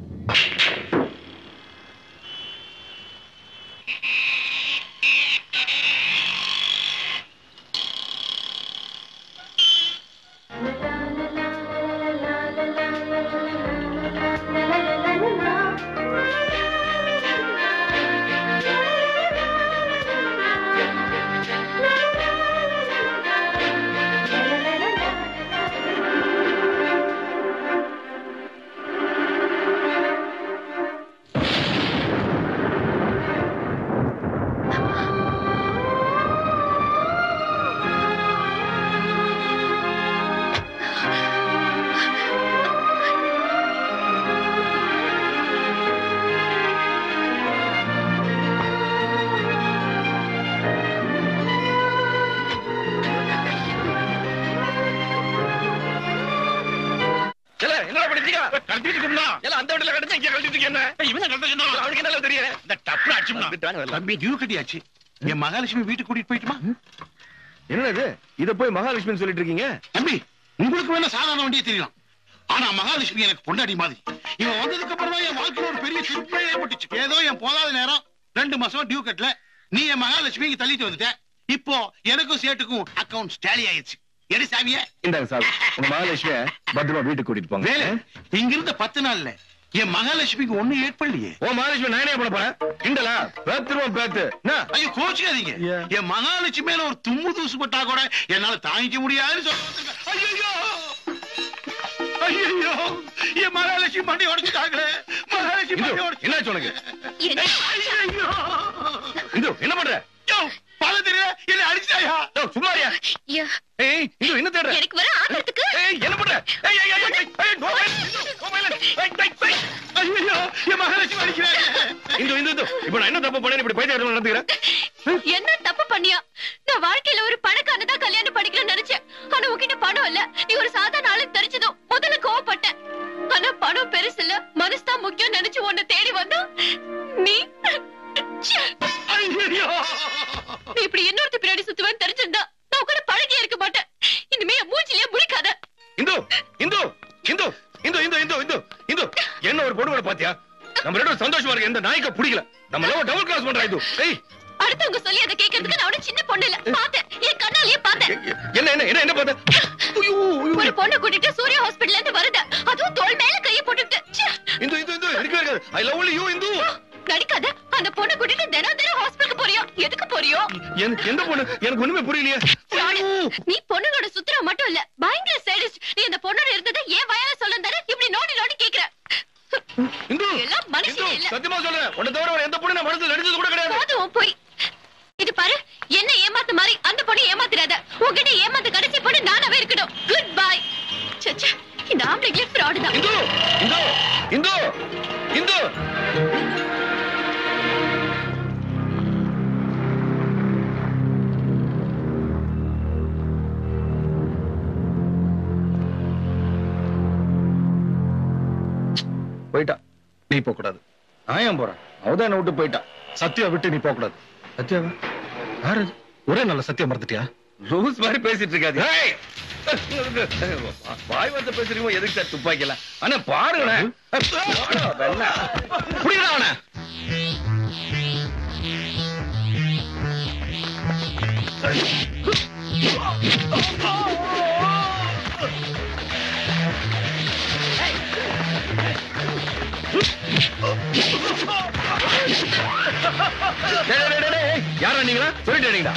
கட்டியாச்சு. என் மகாலட்சுமி வீட்டுக்கு கூட்டிட்டு போயிட்டுமா? என்னது இத போய் மகாலட்சுமி சொல்லிட்டு இருக்கீங்க? தம்பி உங்களுக்கு வேணா சாதாரண வண்டியே தெரியும், ஆனா மகாலட்சுமி எனக்கு பொண்டாடி மாதிரி. இவன் வந்ததுக்கு அப்புறம் தான் என் வாழ்க்கையில ஒரு பெரிய திருப்பே ஏற்பட்டுச்சு. ஏதோ என் போதாத நேரம் 2 மாசம் டியூ கட்டல, நீ என் மகாலட்சுமிக்கு தள்ளிட்டு வந்துட்ட. இப்போ எனக்கும் சேட்டுக்கும் அக்கௌண்ட் ஸ்டாலி ஆயிடுச்சு. எடு சாமியா, இந்தாங்க சார் உங்க மகாலட்சுமி பத்திரமா வீட்டுக்கு கூட்டிட்டு போங்க. இங்க இருந்த 10 நாள்ல என் மகாலட்சுமிக்கு ஒண்ணு ஏற்படலையே. ஓ மகாலட்சுமி நானே பண்ண போறேன் இண்டலா பேத்துருவோம் பேத்து. ஐயோ கோச்சுக்காதீங்க, என் மகாலட்சுமி மேல ஒரு தும்மு தூசு பட்டா கூட என்னால தாங்கிக்க முடியாதுன்னு சொல்ல. ஐயோ ஐயோ என் மகாலட்சுமி பண்ணி உடச்சுட்டாங்களே. மகாலட்சுமி என்ன சொல்லுங்க? ஐயோ என்ன பண்ற? பால தெரியல இல்ல அடிச்சாயா? சும்மாயா? ஏய் இது என்ன தேடுற? எனக்கு வர ஆட்டத்துக்கு. ஏய் என்ன பண்ற? ஏய் ஏய் ஏய் மொபைல் ஏய் டை. ஐயோ என் மகாலட்சுமி அடிக்குறா. இந்த இப்போ நான் என்ன தப்பு பண்ணேன்னு இப்படி பைத்தியக்காரன் நடந்துக்கிறேன்? என்ன தப்பு பண்ணியா? நான் வாழ்க்கையில ஒரு பணக்காரன தான் கல்யாணம் பண்ணிக்கணும்னு நினைச்சேன். ஆனா உன்கிட்ட பணம் இல்ல, நீ ஒரு சாதாரண ஆளு தெரிஞ்சதும் முதல்ல கோவப்பட்டேன். ஆனா பணம் பெருசு இல்ல, மனசு தான் முக்கியம் நினைச்சு உன்னை தேடி வந்தா நீ இப்படி இன்னொருத்த பின்னாடி சுத்துவேன்னு தெரிஞ்சிருந்தா நான் கூட பழகியே இருக்க மாட்டேன். இனிமே மூஞ்சிலே முழிக்காத. இந்து இந்து இந்து இந்து இந்து இந்து இந்து இந்து என்ன ஒரு பொடுவட பாத்தியா? நம்ம ரெண்டும் சந்தோஷமா இருக்க இந்த நாய்க்கு பிடிக்கல. நம்ம லவ் டபுள் கிராஸ் பண்றா இது. ஏய் அடுத்தவங்க சொல்லி அத கேக்கிறதுக்கு நான் ஒரு சின்ன பொண்ணு இல்ல. பாத்தேன் என் கண்ணாலயே பாத்தேன். என்ன என்ன என்ன என்ன பாத்தேன்? ஐயோ ஒரு பொண்ணு கூட்டிட்டு சூரிய ஹாஸ்பிடல்ல இருந்து வரது, அதுவும் தோள் மேல கைய போட்டுட்டு. இந்து இந்து இந்து இருக்கவே இருக்காது. I love you Indu. நடிக்காத, அந்த பொண்ணு கூட்டிட்டு தினம் ஹாஸ்பிடலுக்கு போறியோ? எதுக்கு போறியோ? எந்த பொண்ணு? எனக்கு ஒண்ணுமே புரியலையே. நீ பொண்ணுங்களோட சுத்துற மட்டும் இல்ல, பயங்கர சேடிஸ்ட். நீ அந்த பொண்ணோட இருந்ததை ஏன் வயல சொல்லுந்தாரு இப்படி நோண்டி நோண்டி கேக்குற? இந்து எல்லாம் மனுஷனே இல்ல. சத்தியமா சொல்றேன், உன்னை தவிர வேற எந்த பொண்ணு நான் மனசுல நினைச்சது கூட கிடையாது. போதும் போய் இது பாரு, என்ன ஏமாத்த மாதிரி அந்த பொண்ணு ஏமாத்துறாத. உங்ககிட்ட ஏமாத்த கடைசி பொண்ணு நானாவே இருக்கணும். Good bye. சச்சா இந்த ஆம்பளைங்களே ஃப்ராடு தான். இந்து இந்து இந்து இந்து போயிட்டா. நீ போக கூடாது. நான் ஏன் போறேன்? அவதான் என்ன விட்டு போயிட்டா. சத்யா விட்டு நீ போக கூடாது. சத்யாவா? யாரு? ஒரே நல்ல சத்யா மறந்துட்டியா? லூஸ் மாதிரி பேசிட்டு இருக்காது. வாய் வந்து பேசுறீங்க எதுக்கு சார் துப்பாக்கிலாம்? ஆனா பாருங்க புடிக்கிறா அவன. யாரா நீங்களா? சொல்லிட்டு நீங்களா?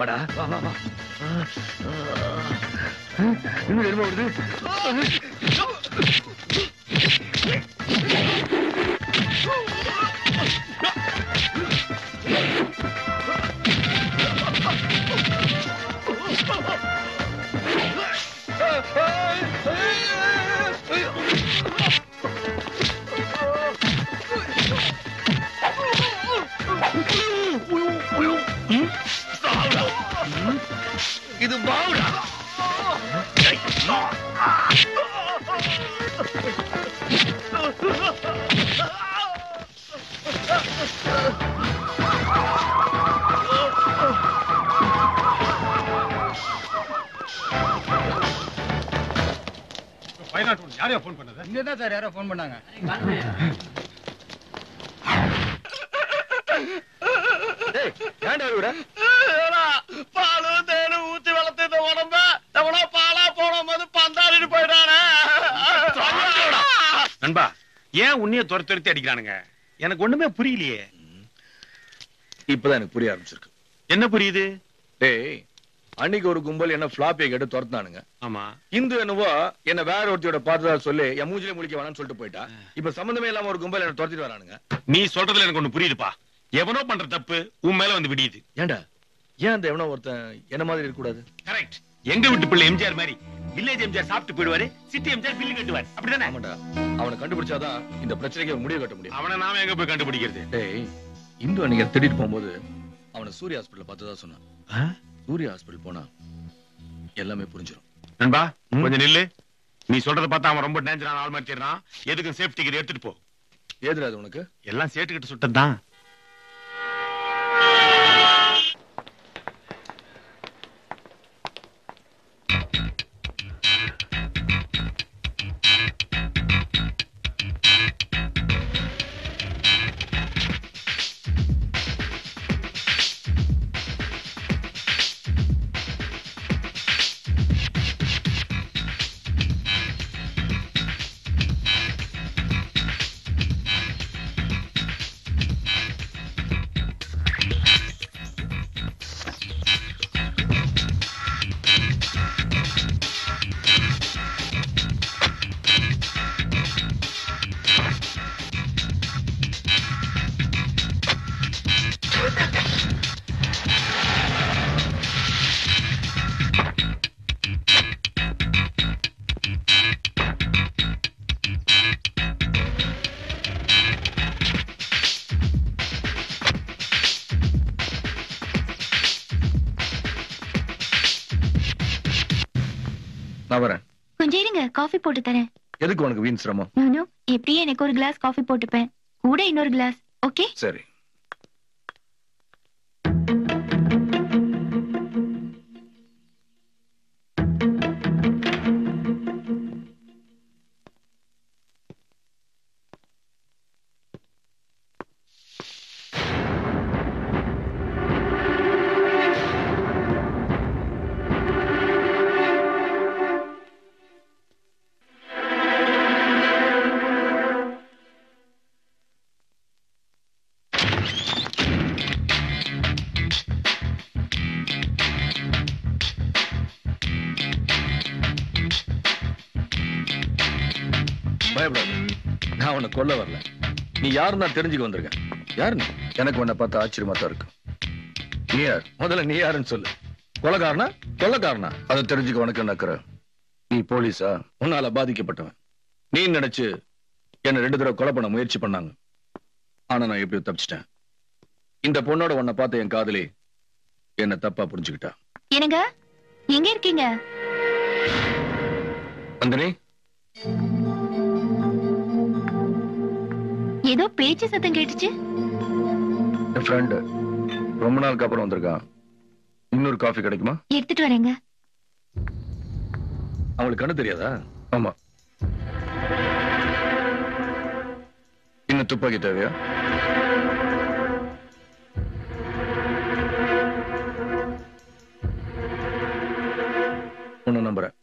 வாடா வா வா வா. இன்னும் எருமை வருது. இது பாவுடா. யாரையா போன் பண்ணது? இங்கதான் சார் யாரோ போன் பண்ணாங்க. நண்பா, ஏன் உன்னைய துரத்தி அடிக்கிறானுங்க? எனக்கு ஒண்ணுமே புரியலையே. இப்பதான் எனக்கு புரிய ஆரம்பிச்சிருக்கு. என்ன புரியுது? அன்னைக்கு ஒரு கும்பல் என்ன பிளாப்பே கேட்டு துரத்தானுங்க. ஆமா, இந்து என்னவோ என்ன வேற ஒருத்தியோட பார்த்ததா சொல்லி என் மூஞ்சிலே முழிக்க வேணாம்னு சொல்லிட்டு போயிட்டா. இப்ப சம்பந்தமே இல்லாம ஒரு கும்பல் என்ன துரத்திட்டு வரானுங்க. நீ சொல்றதுல எனக்கு ஒண்ணு புரியுதுப்பா. எவனோ பண்ற தப்பு உன் மேல வந்து விடியுது. ஏண்டா ஏன் அந்த எவனோ ஒருத்தன் என்ன மாதிரி இருக்க கூடாது? கரெக்ட். எங்க வீட்டு பிள்ளை எம்ஜிஆர் மாதிரி வில்லேஜ் எம்ஜிஆர் சாப்பிட்டு போயிடுவாரு, சிட்டி எம்ஜிஆர் பில்லு கட்டுவார். அப்படிதானே? ஆமாடா. அவனை கண்டுபிடிச்சாதான் இந்த பிரச்சனைக்கு முடிவு கட்ட முடியும். அவனை நாம எங்க போய் கண்டுபிடிக்கிறது? டேய், இந்து அன்னைக்கு திடீர்னு போகும்போது அவனை சூரிய ஹாஸ்பிட்டல் பார்த்ததா சொன்னான். சூரிய ஹாஸ்பிட்டல் போனா எல்லாமே புரிஞ்சிடும். நண்பா கொஞ்சம் நில்லு. நீ சொல்றதை பார்த்தா அவன் ரொம்ப டேஞ்சரான ஆள் மாதிரி தெரிறான். எதுக்கு சேஃப்டி கிட்ட எடுத்துட்டு போ. ஏதுடா அது உனக்கு? எல்லாம் சேட்டு கிட்ட சுட்டதுதான். கொஞ்சம் இருங்க, காஃபி போட்டு தரேன். எதுக்கு உனக்கு வீண் சிரமம்? எப்படியே எனக்கு ஒரு கிளாஸ் காஃபி போட்டுப்பேன், கூட இன்னொரு கிளாஸ். ஓகே சரி. நான் உன்னை கொல்ல வரல. நீ யாருன்னா தெரிஞ்சுக்க வந்திருக்கேன். யாருன்னு எனக்கு உன்னை பார்த்தா ஆச்சரியமா தான் இருக்கும். நீ யார்? முதல்ல நீ யாருன்னு சொல்லு. கொலைக்காரனா? கொலைக்காரனா? அதை தெரிஞ்சுக்க உனக்கு என்ன? நீ போலீஸா? உன்னால பாதிக்கப்பட்டவன். நீ நினைச்சு என்னை 2 தடவை கொலை பண்ண முயற்சி பண்ணாங்க. ஆனா நான் எப்படியோ தப்பிச்சிட்டேன். இந்த பொண்ணோட உன்னை பார்த்த என் காதலி என்ன தப்பா புரிஞ்சுக்கிட்டா. என்னங்க எங்க இருக்கீங்க? வந்தனே ஏதோ பேச்சு சத்தம் கேட்டுச்சு. என் ஃப்ரெண்ட் ரொம்ப நாளுக்கு அப்புறம் வந்திருக்கான். இன்னொரு காஃபி கிடைக்குமா? எடுத்துட்டு வரேங்க. அவங்களுக்கு கண்ணு தெரியாதா? ஆமா. இன்னும் துப்பாக்கி தேவையா? ஒன்னு நம்புறேன்.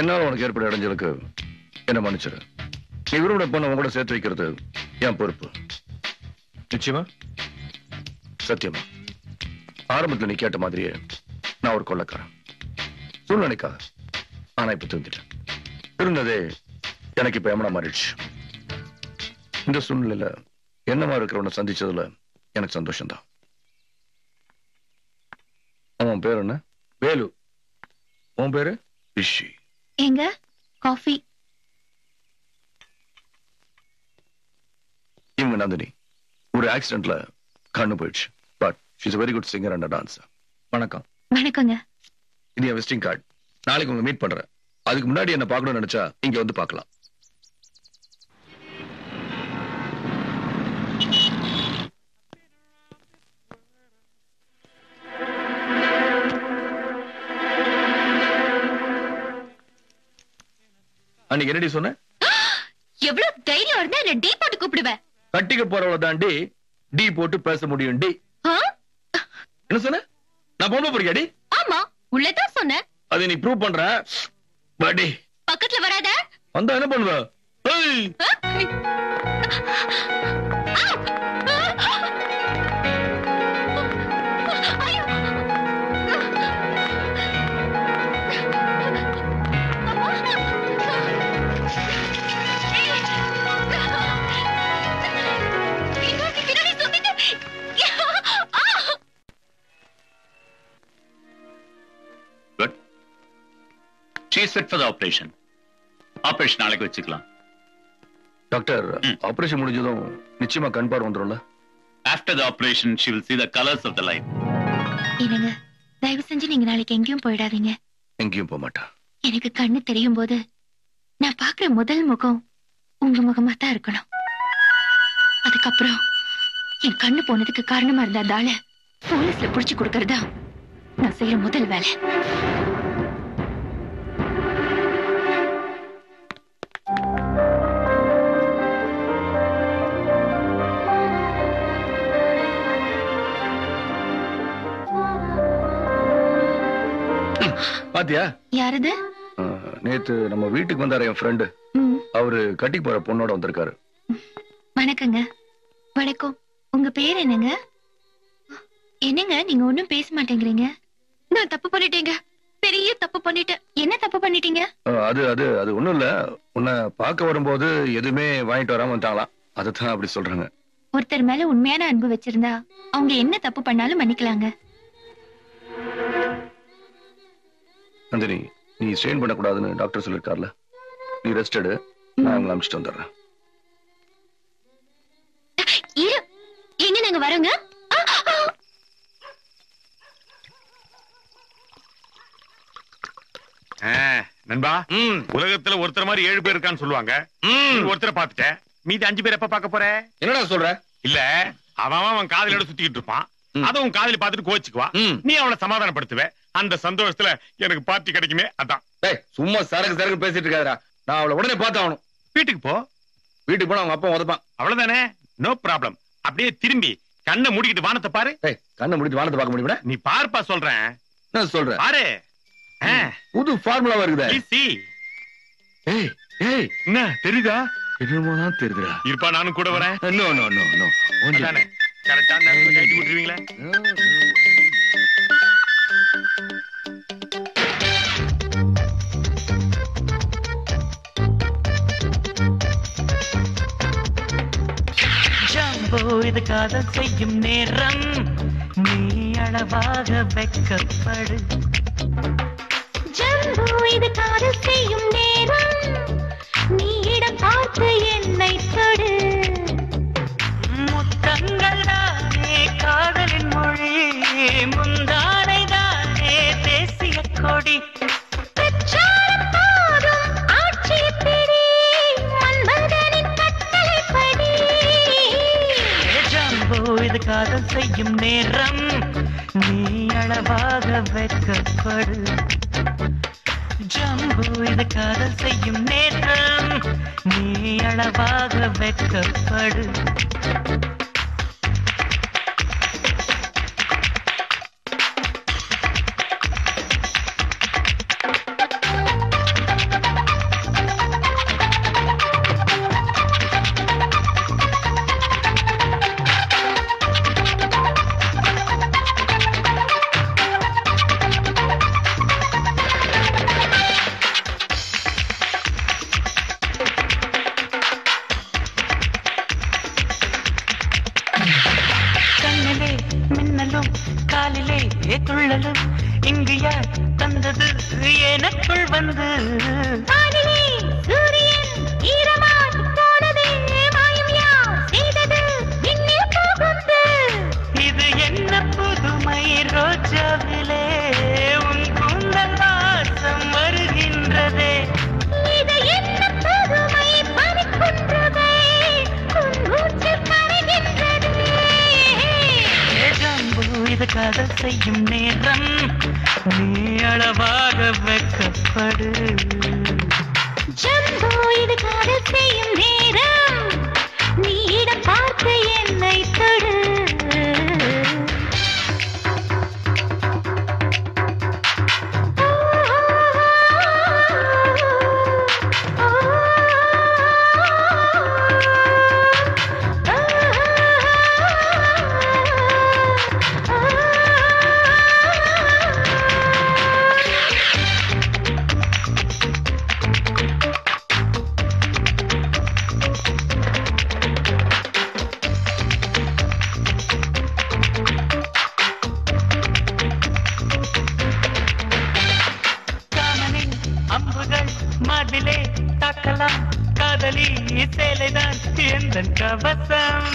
என்னால உனக்கு ஏற்பட இடைஞ்சலுக்கு என்ன மன்னிச்சிரு. இவரோட பொண்ணை உங்க கூட சேர்த்து வைக்கிறது என் பொறுப்பு. நிச்சயமா? சத்தியமா? ஆரம்பத்தில் நீ கேட்ட மாதிரியே நான் ஒரு கொள்ளக்காரன் சூழ்நிலைக்காக. ஆனா இப்ப திருந்திட்டேன். இருந்ததே எனக்கு இப்ப எமனா மாறிடுச்சு. இந்த சூழ்நிலையில என்னமா இருக்கிறவனை சந்திச்சதுல எனக்கு சந்தோஷம்தான். அவன் பேரு என்ன? வேலு. உன் பேரு? ரிஷி. எங்க காஃபி? இவங்க நந்தினி. ஒரு ஆக்சிடென்ட்ல கண்ணு போயிடுச்சு. But she's very good singer and dancer. வணக்கம். வணக்கங்க. இது விசிட்டிங் கார்டு. நாளைக்கு உங்க மீட் பண்றேன். அதுக்கு முன்னாடி என்ன பார்க்கணும்னு நினைச்சா இங்க வந்து பார்க்கலாம். அன்னைக்கு என்னடி சொன்ன? எவ்வளவு தைரியம் இருந்தா என்ன டீ போட்டு கூப்பிடுவேன். கட்டிக்க போறவள தான் டி டி போட்டு பேச முடியும். டி என்ன சொன்ன? நான் போன் போறியா டி? ஆமா உள்ளதான் சொன்னேன். அது நீ ப்ரூவ் பண்ற படி. பக்கத்துல வராத. வந்தா என்ன பண்ணுவ? ஏய் She's fit for the operation. Operation நாளைக்கு வச்சுக்கலாம். டாக்டர், ஆபரேஷன் முடிஞ்சதும் நிச்சயமா கண் பார்வை வந்துரும்ல? After the operation she will see the colors of the light. என்னங்க, தயவு செஞ்சு நீங்க நாளைக்கு எங்கேயும் போயிடாதீங்க. எங்கேயும் போக மாட்டா. எனக்கு கண்ணு தெரியும் போது நான் பாக்குற முதல் முகம் உங்க முகமா தான் இருக்கணும். அதுக்கப்புறம் என் கண்ணு போனதுக்கு காரணமா இருந்த அந்த ஆளை போலீஸ்ல புடிச்சு கொடுக்கறதா நான் செய்யற முதல் வேலை. பாத்தியா யாரது? நேத்து நம்ம வீட்டுக்கு வந்தாரு என் ஃப்ரெண்டு. அவரு கட்டி போற பொண்ணோட வந்திருக்காரு. வணக்கங்க. வணக்கம். உங்க பேர் என்னங்க? என்னங்க நீங்க ஒண்ணும் பேச மாட்டேங்கிறீங்க. நான் தப்பு பண்ணிட்டேங்க. பெரிய தப்பு பண்ணிட்டேன். என்ன தப்பு பண்ணிட்டீங்க? அது அது அது ஒண்ணும் இல்ல. உன்னை பார்க்க வரும்போது எதுவுமே வாங்கிட்டு வராம வந்துட்டாங்களாம். அதுதான் அப்படி சொல்றாங்க. ஒருத்தர் மேல உண்மையான அன்பு வச்சிருந்தா அவங்க என்ன தப்பு பண்ணாலும் மன்னிக்கலாங்க. நந்தினி, நீ ஸ்ட்ரெயின் பண்ணக்கூடாதுன்னு டாக்டர் சொல்லிருக்காருல. நீ ரெஸ்ட் எடு. நான் உங்களை அனுப்பிச்சிட்டு வந்துடுறேன். எங்க நாங்க வரோங்க? நண்பா, உலகத்துல ஒருத்தர் மாதிரி 7 பேர் இருக்கான்னு சொல்லுவாங்க. ஒருத்தரை பாத்துட்டேன். மீதி 5 பேர் எப்ப பாக்க போற? என்னடா சொல்ற? இல்ல அவன் காதலோட சுத்திக்கிட்டு இருப்பான். அத உன் காதலி பாத்துட்டு கோச்சுக்குவா. நீ அவளை சமாதானப்படுத்துவே. அந்த சந்தோஷத்துல எனக்கு பார்ட்டி கிடைக்குமே. அதான் சும்மா சரக்கு சரக்கு பேசிட்டு இருக்காதா. நான் அவளை உடனே பார்த்தாகணும். வீட்டுக்கு போ. வீட்டுக்கு போனா அவங்க அப்பா உதப்பான். அவ்வளவுதானே? No problem. அப்படியே திரும்பி கண்ணை மூடிக்கிட்டு வானத்தை பாரு. கண்ணை மூடிட்டு வானத்தை பார்க்க முடியும். நீ பார்ப்பா சொல்றேன். நான் சொல்றேன் பாரு. புது ஃபார்முலாவா இருக்குதா? தெரியுதா? என்னமோதான் தெரியுதா? இருப்பா, நானும் கூட வரேன். கைட்டு விட்டுருவீங்களா? இது காதல் செய்யும் நேரம். நீ அளவாக வெக்கப்படு. ஜம்போ இது காதல் செய்யும் நேரம். நீ இடம் பார்த்து என்னை தொடு. முத்தங்கள் தானே காதலின் மொழி. முந்தானை தானே தேசிய கொடி. காதல் செய்யும் நேரம். நீ அளவாக வெக்கப்படு. ஜம்பு இது காதல் செய்யும் நேரம். நீ அளவாக வெக்கப்படு. காலிலே துள்ளலும் இங்கு யார் தந்தது எனக்குள் வந்து காலிலே சூரியன் ஈரமாய் போனது மாயம் யார் செய்தது இன்னில் போகுது இது என்ன புதுமை ரோஜாவிலே உன் கூந்தல் வாசம் வருகின்றதே இது என்ன புதுமை பறிக்கின்றதே இது காதல் செய்யும் நேரம் நீ அளவாக வைக்கப்படு ஜம்போ இது காதல் செய்யும் நேரம் நீ இடம் பார்த்து என்னை தொடு மதிலே தாக்கலாம் காதலி சேலைதான் எந்தன் கவசம்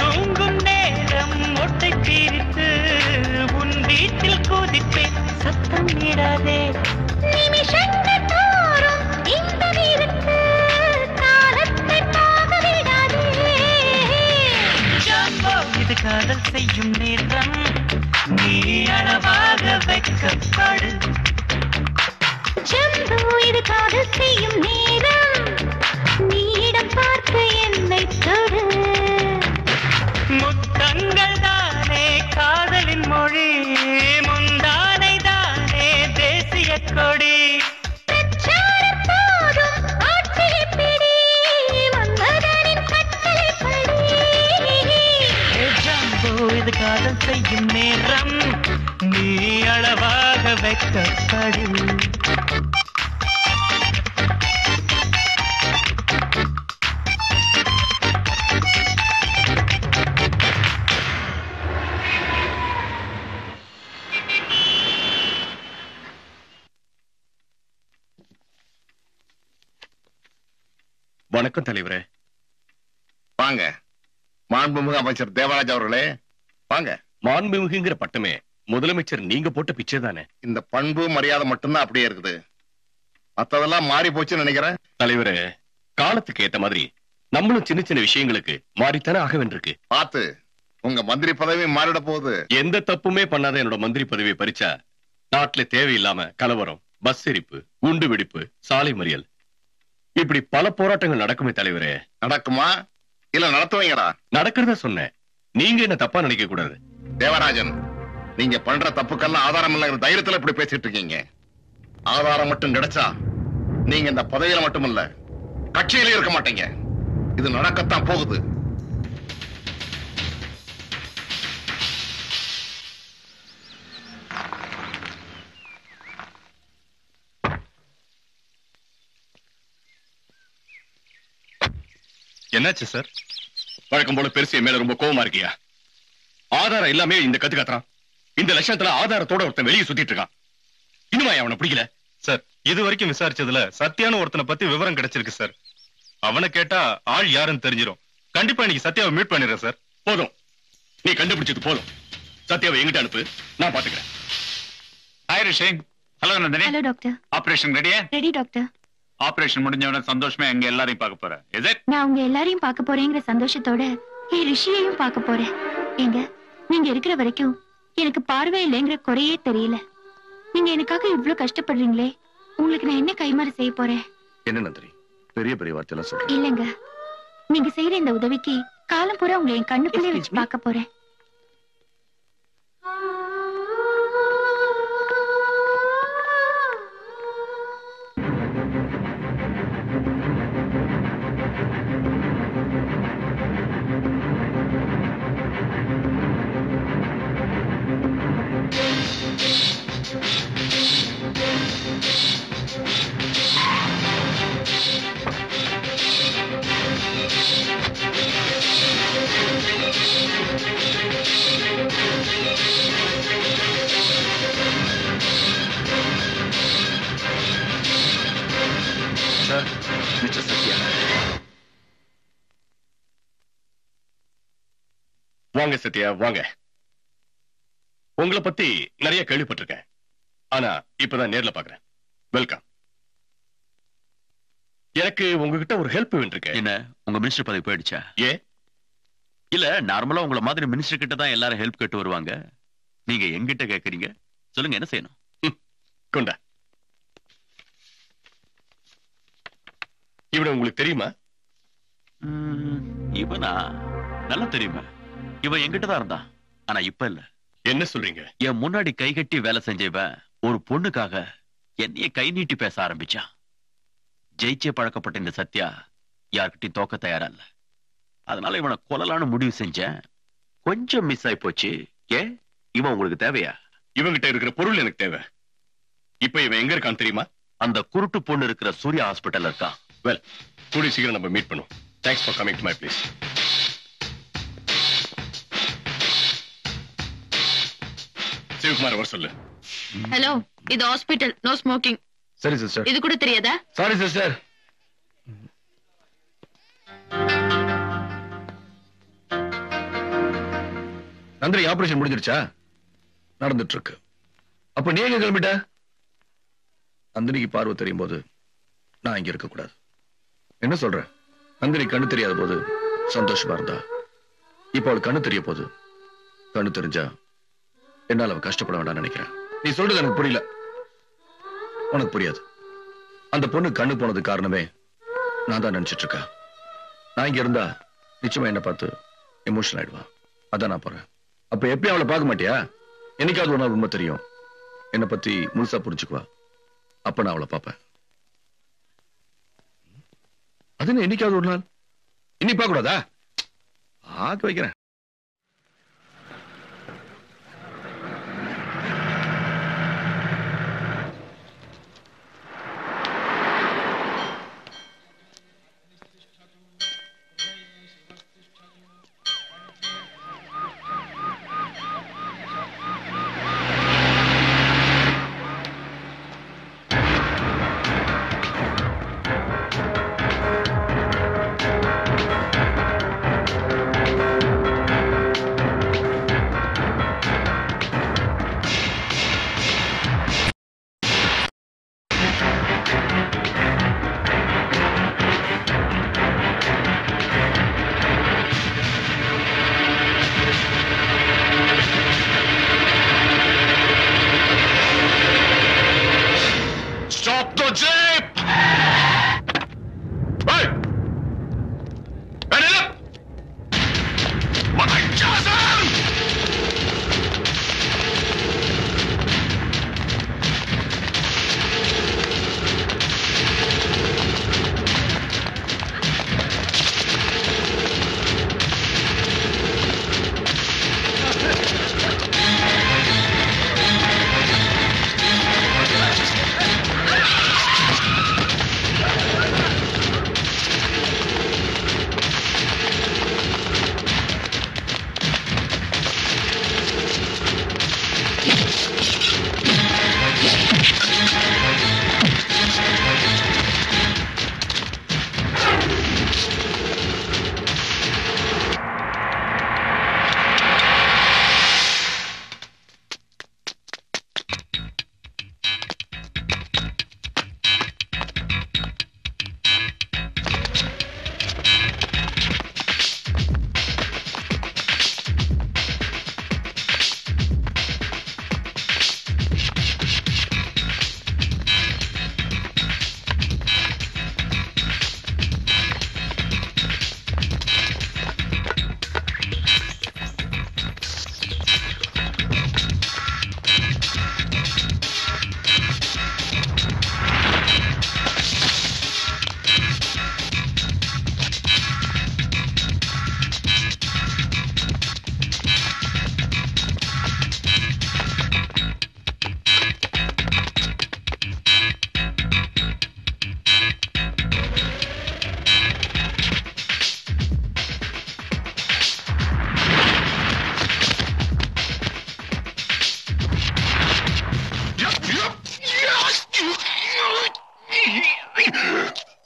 தூங்கும் நேரம் ஒட்டை பிரித்து உன் வீட்டில் குதிப்பேன் சத்தம் இடாதே இது காதல் செய்யும் நேரம் நீ அளவாக வைக்கப்படு ஜம்பு இது காதல் செய்யும் நேரம் நீடம் பார்த்து என்னை தொடு முத்தங்கள் தானே காதலின் மொழி முந்தானை தானே தேசிய கொடி இது காதல் செய்யும் நேரம் நீ அளவாக வைக்கப்படு வணக்கம் தலைவரே. வாங்க மாண்புமிகு அமைச்சர் தேவராஜ் அவர்களே வாங்க. மாண்புமிகுங்கிற பட்டமே முதலமைச்சர் நீங்க போட்ட பிச்சை தானே. இந்த பண்பு மரியாதை மட்டும்தான் அப்படியே இருக்குது, மத்ததெல்லாம் மாறி போச்சு நினைக்கிறேன். தலைவரே காலத்துக்கு ஏத்த மாதிரி நம்மளும் சின்ன சின்ன விஷயங்களுக்கு மாறித்தானே ஆக வேண்டியிருக்கு. பாத்து உங்க மந்திரி பதவி மாறிட போகுது. எந்த தப்புமே பண்ணாத என்னோட மந்திரி பதவியை பறிச்சா நாட்டுல தேவையில்லாம கலவரம், பஸ் எரிப்பு, குண்டு வெடிப்பு, சாலை மறியல் இப்படி பல போராட்டங்கள் நடக்குமே தலைவரே. நடக்குமா இல்ல நடத்துவீங்கடா? நடக்கிறதா சொன்னேன், நீங்க என்ன தப்பா நினைக்க கூடாது. தேவராஜன் நீங்க பண்ற தப்புக்கெல்லாம் ஆதாரம் இல்லைங்கிற தைரியத்துல இப்படி பேசிட்டு இருக்கீங்க. ஆதாரம் மட்டும் கிடைச்சா நீங்க இந்த பதவியில மட்டும் இல்ல கட்சியிலே இருக்க மாட்டீங்க. இது நடக்கத்தான் போகுது. என்னாச்சு சார்? வழக்கம் போல பெருசிய மேல ரொம்ப கோவமா இருக்கியா? ஆதாரம் எல்லாமே இந்த கத்து காத்துறான். இந்த லட்சணத்துல ஆதாரத்தோட ஒருத்தன் வெளியே சுத்திட்டு இருக்கான். இன்னுமா அவனை பிடிக்கல சார்? இது வரைக்கும் விசாரிச்சதுல சத்யான்னு ஒருத்தனை பத்தி விவரம் கிடைச்சிருக்கு சார். அவனை கேட்டா ஆள் யாருன்னு தெரிஞ்சிடும். கண்டிப்பா நீங்க சத்யாவை மீட் பண்ணிடுறேன் சார். போதும், நீ கண்டுபிடிச்சது போதும். சத்யாவை எங்கிட்ட அனுப்பு, நான் பாத்துக்கிறேன். Hi ரிஷி. Hello Nandini. Hello doctor. Operation ரெடியா? Ready doctor. ஆபரேஷன் முடிஞ்சவன சந்தோஷமா எங்க எல்லாரையும் பார்க்க போறேன். Is it? நான் உங்க எல்லாரையும் பார்க்க போறேங்கற சந்தோஷத்தோட ஏ ரிஷியையும் பார்க்க போறேன். எங்க நீங்க இருக்கிற வரைக்கும் எனக்கு பார்வை இல்லைங்கற குறையே தெரியல. நீங்க எனக்காக இவ்ளோ கஷ்டப்படுறீங்களே, உங்களுக்கு நான் என்ன கைமாறு செய்ய போறேன்? என்ன நந்தினி பெரிய பெரிய வார்த்தைலாம் சொல்றீங்க? இல்லங்க, நீங்க செய்யற இந்த உதவிக்கு காலம் பூரா உங்களை என் கண்ணுக்குள்ளே வச்சு பார்க்க போறேன். Sir, Mr. Satya. வாங்க சத்யா, வாங்க. உங்களை பத்தி நிறைய கேள்விப்பட்டிருக்கேன், ஆனா இப்பதான் நேர்ல பாக்குறேன். வெல்கம். எனக்கு உங்ககிட்ட ஒரு ஹெல்ப் வேண்டியிருக்கேன். என்ன, உங்க மினிஸ்டர் பதவி போயிடுச்சா? ஏ இல்ல, நார்மலா உங்களை மாதிரி மினிஸ்டர் கிட்ட தான் எல்லாரும் ஹெல்ப் கேட்டு வருவாங்க. நீங்க எங்கிட்ட கேக்குறீங்க? சொல்லுங்க, என்ன செய்யணும்? கொண்டா, இவனை உங்களுக்கு தெரியுமா? இவனா? நல்லா தெரியுமா? இவன் எங்கிட்டதான் இருந்தான், ஆனா இப்ப இல்ல. என்ன சொல்றீங்க? என் முன்னாடி கைகட்டி வேலை செஞ்சவன் ஒரு பொண்ணுக்காக என்னைய கை நீட்டி பேச ஆரம்பிச்சான். ஜெயிச்சே பழக்கப்பட்ட இந்த சத்யா யார்கிட்டையும் தோக்க தயாரா இல்ல. அதனால இவனை கொல்லலான்னு முடிவு செஞ்சேன். கொஞ்சம் மிஸ் ஆகி போச்சு. ஏன், இவன் உங்களுக்கு தேவையா? இவங்கிட்ட இருக்கிற பொருள் எனக்கு தேவை. இப்ப இவன் எங்க இருக்கான்னு தெரியுமா? அந்த குருட்டு பொண்ணு இருக்கிற சூர்யா ஹாஸ்பிட்டல் இருக்கான். Well, கூடி சீக்கிரம் நம்ம மீட் பண்ணுவோம். Thanks for coming to my place. Sivakumar வர சொல்லு. Hello, இது ஹாஸ்பிடல், நோ ஸ்மோக்கிங். சரி சிஸ்டர். இது கூட தெரியாதா? Sorry sister. நந்திரி ஆபரேஷன் முடிஞ்சிருச்சா? நடந்துட்டு இருக்கு. அப்ப நீ எங்க கிளம்பிட்ட? நந்திரிக்கு பார்வை தெரியும் போது நான் இங்க இருக்க கூடாது. என்ன சொல்ற? நந்தினி கண்ணு தெரியாத போது சந்தோஷமா இருந்தா, இப்ப அவள் கண்ணு தெரிய போது, கண்ணு தெரிஞ்சா என்னால் அவள் கஷ்டப்பட வேண்டாம் நினைக்கிறேன். நீ சொல்றது எனக்கு புரியல. உனக்கு புரியாது. அந்த பொண்ணு கண்ணு போனது காரணமே நான் தான் நினைச்சிட்டு இருக்கேன். நான் இங்க இருந்தா நிச்சயமா என்ன பார்த்து எமோஷனல் ஆயிடுவான். அதான் நான் போறேன். அப்ப எப்பயும் அவளை பார்க்க மாட்டியா? என்னைக்காவது உனக்கு உண்மை தெரியும், என்னை பத்தி முழுசா புரிஞ்சுக்குவா, அப்ப நான் அவளை பார்ப்பேன். அது என்னைக்காவது ஒரு நாள். இனி பார்க்க கூடாதா? பார்க்க வைக்கிறேன்.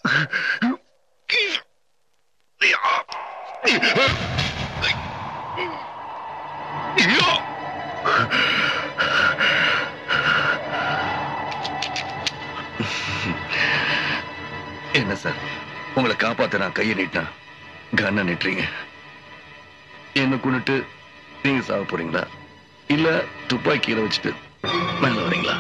என்ன சார், உங்களை காப்பாத்த நான் கையை நீட்டேன், கண்ணை நீட்டுறீங்க. என்ன கொண்டுட்டு நீங்க சாக போறீங்களா, இல்ல துப்பாக்கியில வச்சுட்டு மேல வரீங்களா?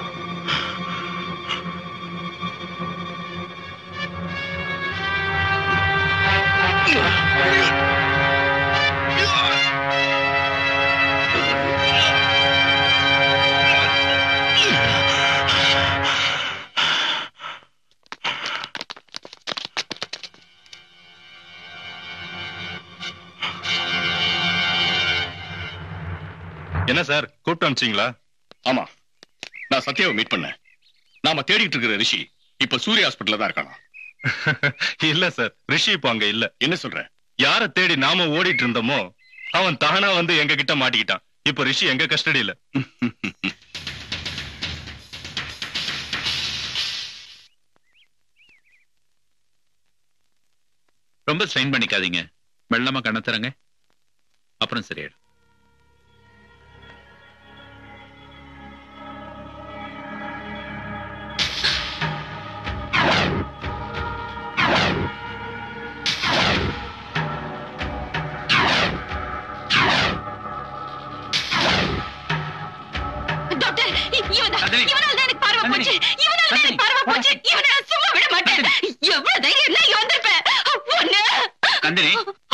என்ன சார், கூப்பிட்டு அனுப்பிச்சிங்களா? ஆமா, நான் சத்யாவை மீட் பண்ணேன். நாம தேடிட்டு இருக்கிற ரிஷி இப்ப சூரிய ஹாஸ்பிட்டல்ல தான் இருக்கானா? இல்ல சார், ரிஷி இப்ப அங்க இல்ல. என்ன சொல்ற? யார தேடி நாம ஓடிட்டு இருந்தோமோ அவன் தானா வந்து எங்க கிட்ட மாட்டிக்கிட்டான். இப்ப ரிஷி எங்க கஸ்டடியில. ரொம்ப ஸ்ட்ரெயின் பண்ணிக்காதீங்க, மெல்லமா கண்ண தரங்க, அப்புறம் சரியாயிடும்.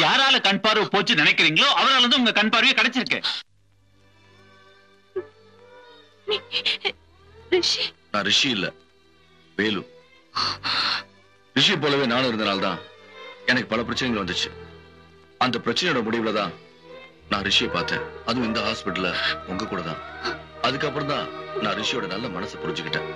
யாரால கண் பார்வை போச்சு நினைக்கிறீங்களோ அவரால் தான் உங்க கண் பார்வையே கிடைச்சிருக்கு. நான் ரிஷி இல்ல, வேலு. ரிஷி போலவே நானும் இருந்தனால்தான் எனக்கு பல பிரச்சனைகள் வந்துச்சு. அந்த பிரச்சனையோட முடிவுல தான் நான் ரிஷியை பார்த்தேன், அதுவும் இந்த ஹாஸ்பிட்டல்ல உங்க கூட தான். அதுக்கப்புறம் தான் நான் ரிஷியோட நல்ல மனசை புரிஞ்சுக்கிட்டேன்.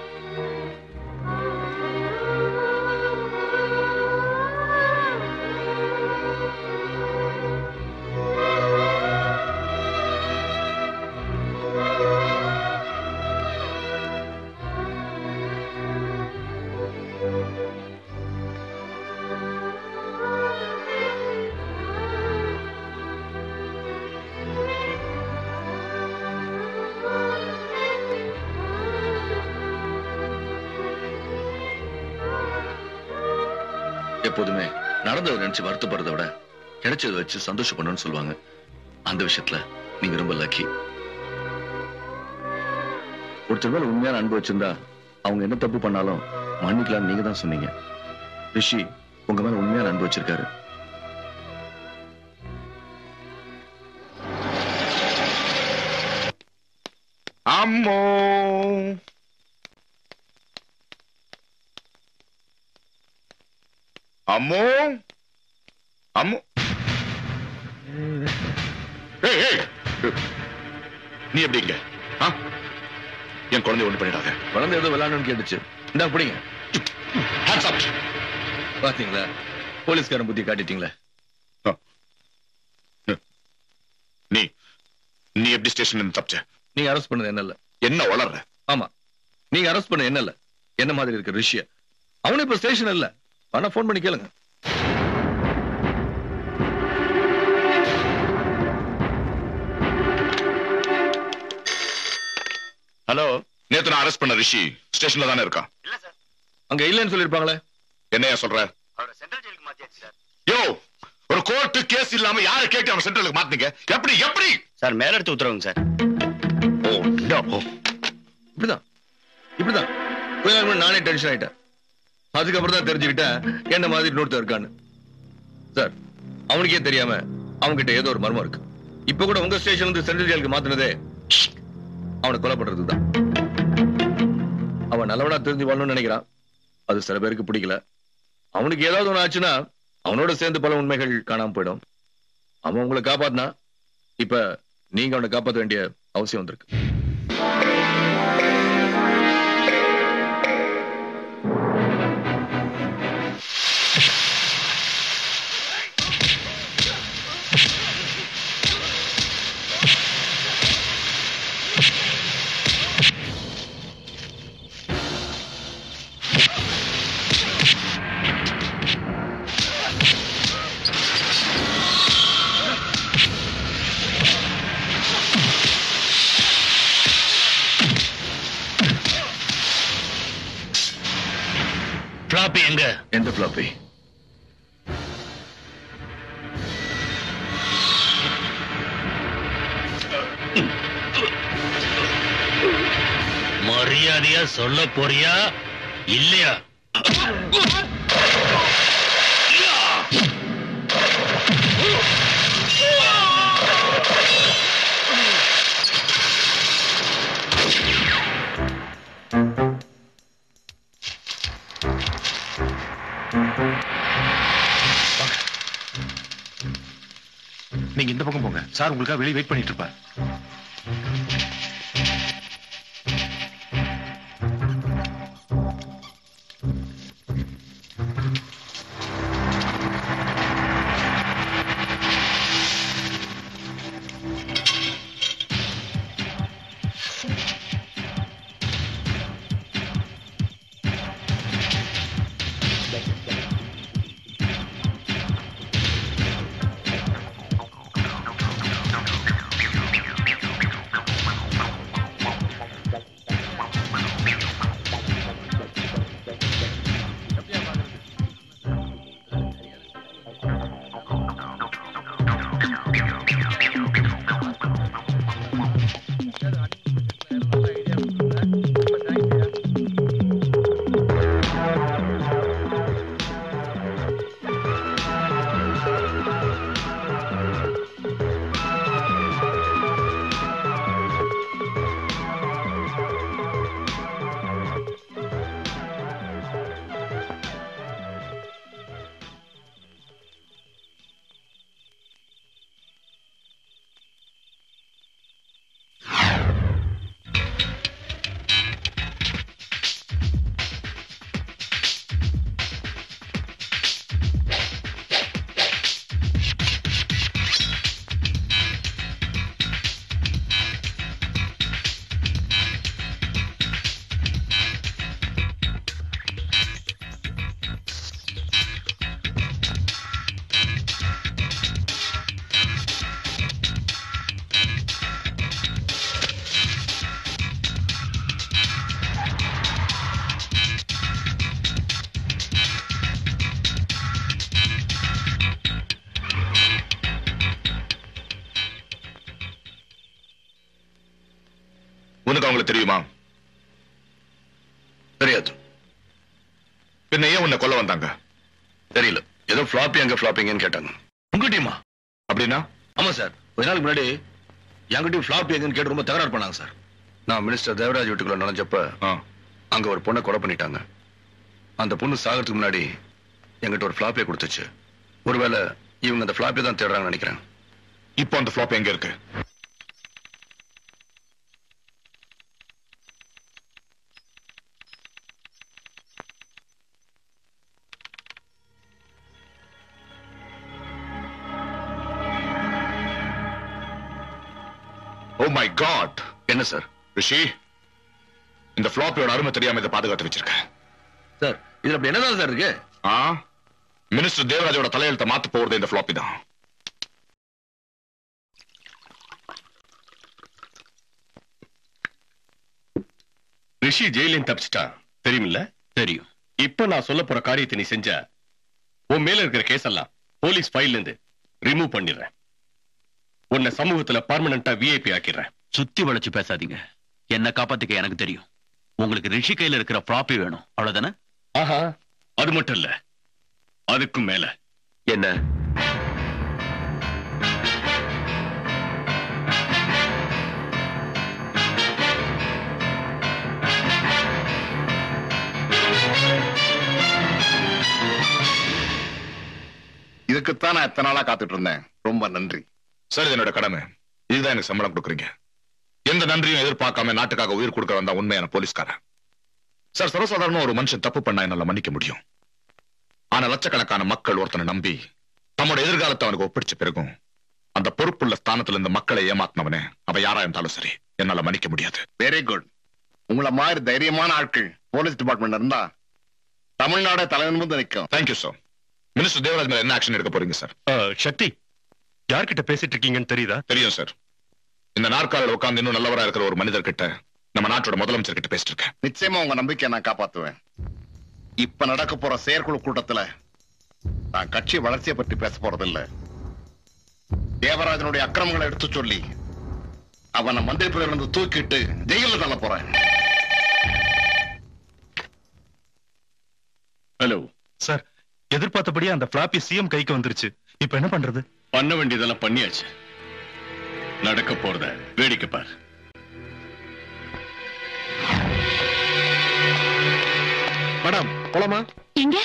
எப்போதுமே நடந்ததை நினைச்சு வருத்தப்படுறத விட கிடைச்சதை வச்சு சந்தோஷம் பண்ணணும்னு சொல்லுவாங்க. அந்த விஷயத்துல நீங்க ரொம்ப லக்கி. ஒருத்தர் மேல உண்மையான அன்பு வச்சிருந்தா அவங்க என்ன தப்பு பண்ணாலும் மன்னிக்கலாம்னு நீங்க தான் சொன்னீங்க. ரிஷி உங்க மேல உண்மையான அன்பு வச்சிருக்காரு. அம்மோ அம்மோ அம்மோ, நீ எப்படிங்க? என் குழந்தை ஒண்ணு பண்ணிட்டாங்க. குழந்தை ஏதோ விளையாடணும்னு கேட்டுச்சு, இந்தா பிடிங்க. பாத்தீங்களா, போலீஸ்காரன் புத்தி காட்டிட்டீங்களா? நீ நீ எப்படி ஸ்டேஷன் தப்பிச்ச? நீங்க அரெஸ்ட் பண்ணது என்ன இல்ல, என்ன வளர்ற? ஆமா, நீங்க அரெஸ்ட் பண்ண என்ன இல்ல, என்ன மாதிரி இருக்கு ரிஷியா? அவனு இப்ப ஸ்டேஷன் இல்ல, பண்ண போன் பண்ணி கேளுங்க. ஹலோ, நேத்து நான் அரெஸ்ட் பண்ண ரிஷி ஸ்டேஷன்ல தானே இருக்கான். இல்ல சார், அங்க இல்லன்னு சொல்லிருப்பாங்களே, என்னையா சொல்ற? அவரை சென்ட்ரல் ஜெயிலுக்கு மாத்தியாச்சு. யோ, ஒரு கோர்ட் கேஸ் இல்லாம யாரை கேட்டு அவரை சென்ட்ரலுக்கு மாத்துங்க? எப்படி எப்படி சார், மேல எடுத்து உத்தரவுங்க சார். ஓ டப்போ, இப்படிதான் இப்படிதான் கொஞ்ச நாள் முன்னாடி நானே டென்ஷன் ஆயிட்டேன். அதுக்கப்புறம் தான் தெரிஞ்சுக்கிட்டேன் என்ன மாதிரி இன்னொருத்தர் இருக்கான்னு. சார், அவனுக்கே தெரியாம அவன்கிட்ட ஏதோ ஒரு மர்மம் இருக்கு. இப்ப கூட உங்க ஸ்டேஷன் வந்து சென்ட்ரல் ஜெயிலுக்கு மாத்தினதே அவனை கொலை பண்றதுதான். அவன் நல்லவனா தெரிஞ்சு வாழணும்னு நினைக்கிறான், அது சில பேருக்கு பிடிக்கல. அவனுக்கு ஏதாவது ஒண்ணு ஆச்சுன்னா அவனோட சேர்ந்து பல உண்மைகள் காணாம போயிடும். அவன் உங்களை காப்பாத்தினா இப்ப நீங்க அவனை காப்பாற்ற வேண்டிய அவசியம் வந்திருக்கு. எங்க? எந்த ஃப்ளாப்பி? மரியாதையா சொல்ல போறியா இல்லையா? நீங்க இந்த பக்கம் போங்க, சார் உங்களுக்காக வெளியே வெயிட் பண்ணிட்டு இருப்பார். தெரியுமா? தெரியாது. பின்ன ஏன் உன்னை கொல்ல வந்தாங்க? தெரியல. ஏதோ ஃப்ளாப்பி அங்க ஃப்ளாப்பிங்கன்னு கேட்டாங்க. உங்க டீமா? அப்படின்னா? ஆமா சார், கொஞ்ச நாளுக்கு முன்னாடி என்கிட்ட ஃப்ளாப்பி எங்கன்னு கேட்டு ரொம்ப தகராறு பண்ணாங்க சார். நான் மினிஸ்டர் தேவராஜ் வீட்டுக்குள்ள நுழைஞ்சப்ப அங்க ஒரு பொண்ணை கொலை பண்ணிட்டாங்க. அந்த பொண்ணு சாகிறதுக்கு முன்னாடி என்கிட்ட ஒரு ஃப்ளாப்பியை கொடுத்துச்சு. ஒருவேளை இவங்க அந்த ஃப்ளாப்பியை தான் தேடுறாங்கன்னு நினைக்கிறேன். இப்போ அந்த ஃப்ளாப்பி எங்க இருக்கு? என்ன சார்? ரிஷி, இந்த ஃப்ளாப்பியோட அருமை தெரியாம இதை பாதுகாத்து வச்சிருக்கேன் சார். இதுல அப்படி என்னதான் சார் இருக்கு? மினிஸ்டர் தேவராஜோட தலையெழுத்தை மாத்த போறது இந்த ஃப்ளாப்பி தான். ரிஷி ஜெயிலின் தப்பிச்சிட்டான் தெரியுமில்ல? தெரியும். இப்ப நான் சொல்ல போற காரியத்தை நீ செஞ்ச உன் மேல இருக்கிற கேஸ் எல்லாம் போலீஸ் ஃபைல்ல இருந்து ரிமூவ் பண்ணிடுறேன். உன்னை சமூகத்துல பர்மனண்டா விஐபி ஆக்கிடுறேன். சுத்தி வளைச்சு பேசாதீங்க, என்ன காப்பாத்திக்க எனக்கு தெரியும். உங்களுக்கு ரிஷி கையில இருக்கிற ப்ராப்பி வேணும், அவ்வளவுதானே? ஆஹா, அது மட்டும் இல்ல, அதுக்கு மேல. என்ன? இதுக்குத்தான் நான் எத்தனை நாளா காத்துட்டு இருந்தேன். ரொம்ப நன்றி சார், என்னோட கடமை. இதுதான் எனக்கு சம்பளம் கொடுக்குறீங்க. எந்த நன்றியும் எதிர்பார்க்காம நாட்டுக்காக உயிர் கொடுக்க வந்தா உண்மையான போலீஸ்காரன் சார். சர்வசாதாரண ஒரு மனுஷன் தப்பு பண்ணா என்னால மன்னிக்க முடியும். ஆனா லட்சக்கணக்கான மக்கள் ஒருத்தனை நம்பி தன்னோட எதிர்காலத்தை அவனுக்கு ஒப்பிடிச்ச பிறகும் அந்த பொறுப்புள்ள ஸ்தானத்துல இந்த மக்களை ஏமாத்தினவனே அவன் யாரா இருந்தாலும் சரி, என்னால மன்னிக்க முடியாது. Very good. உங்களை மாதிரி தைரியமான ஆட்கள் போலீஸ் டிபார்ட்மெண்ட் இருந்தா தமிழ்நாடு தலைவன் வந்து நிற்கும். Thank you sir. மினிஸ்டர் தேவராஜ் மேல என்ன ஆக்ஷன் எடுக்க போறீங்க சார்? சக்தி, யார்கிட்ட பேசிட்டு இருக்கீங்கன்னு தெரியுதா? தெரியும் சார். இந்த நாற்காலில் உட்கார்ந்து இன்னும் நல்லவரா இருக்கிற ஒரு மனிதர்கிட்ட, நம்ம நாட்டோட முதலமைச்சர் கிட்ட பேசிட்டு இருக்கேன். நிச்சயமா உங்க நம்பிக்கையை நான் காப்பாத்துவேன். இப்ப நடக்க போற செயற்குழு கூட்டத்துல நான் கட்சி வளர்ச்சியை பற்றி பேச போறதில்லை. தேவராஜனுடைய அக்கிரமங்களை எடுத்து சொல்லி அவனை மந்திரிப்பிலிருந்து தூக்கிட்டு ஜெயிலில் தள்ள போறேன். ஹலோ சார், எதிர்பார்த்தபடியே அந்த பிளாப்பி சிஎம் கைக்கு வந்துருச்சு. இப்ப என்ன பண்றது? பண்ண வேண்டியதெல்லாம் பண்ணியாச்சு. நடக்க போறத வேடிக்கை பார். மேடம் போலாமா? எங்க?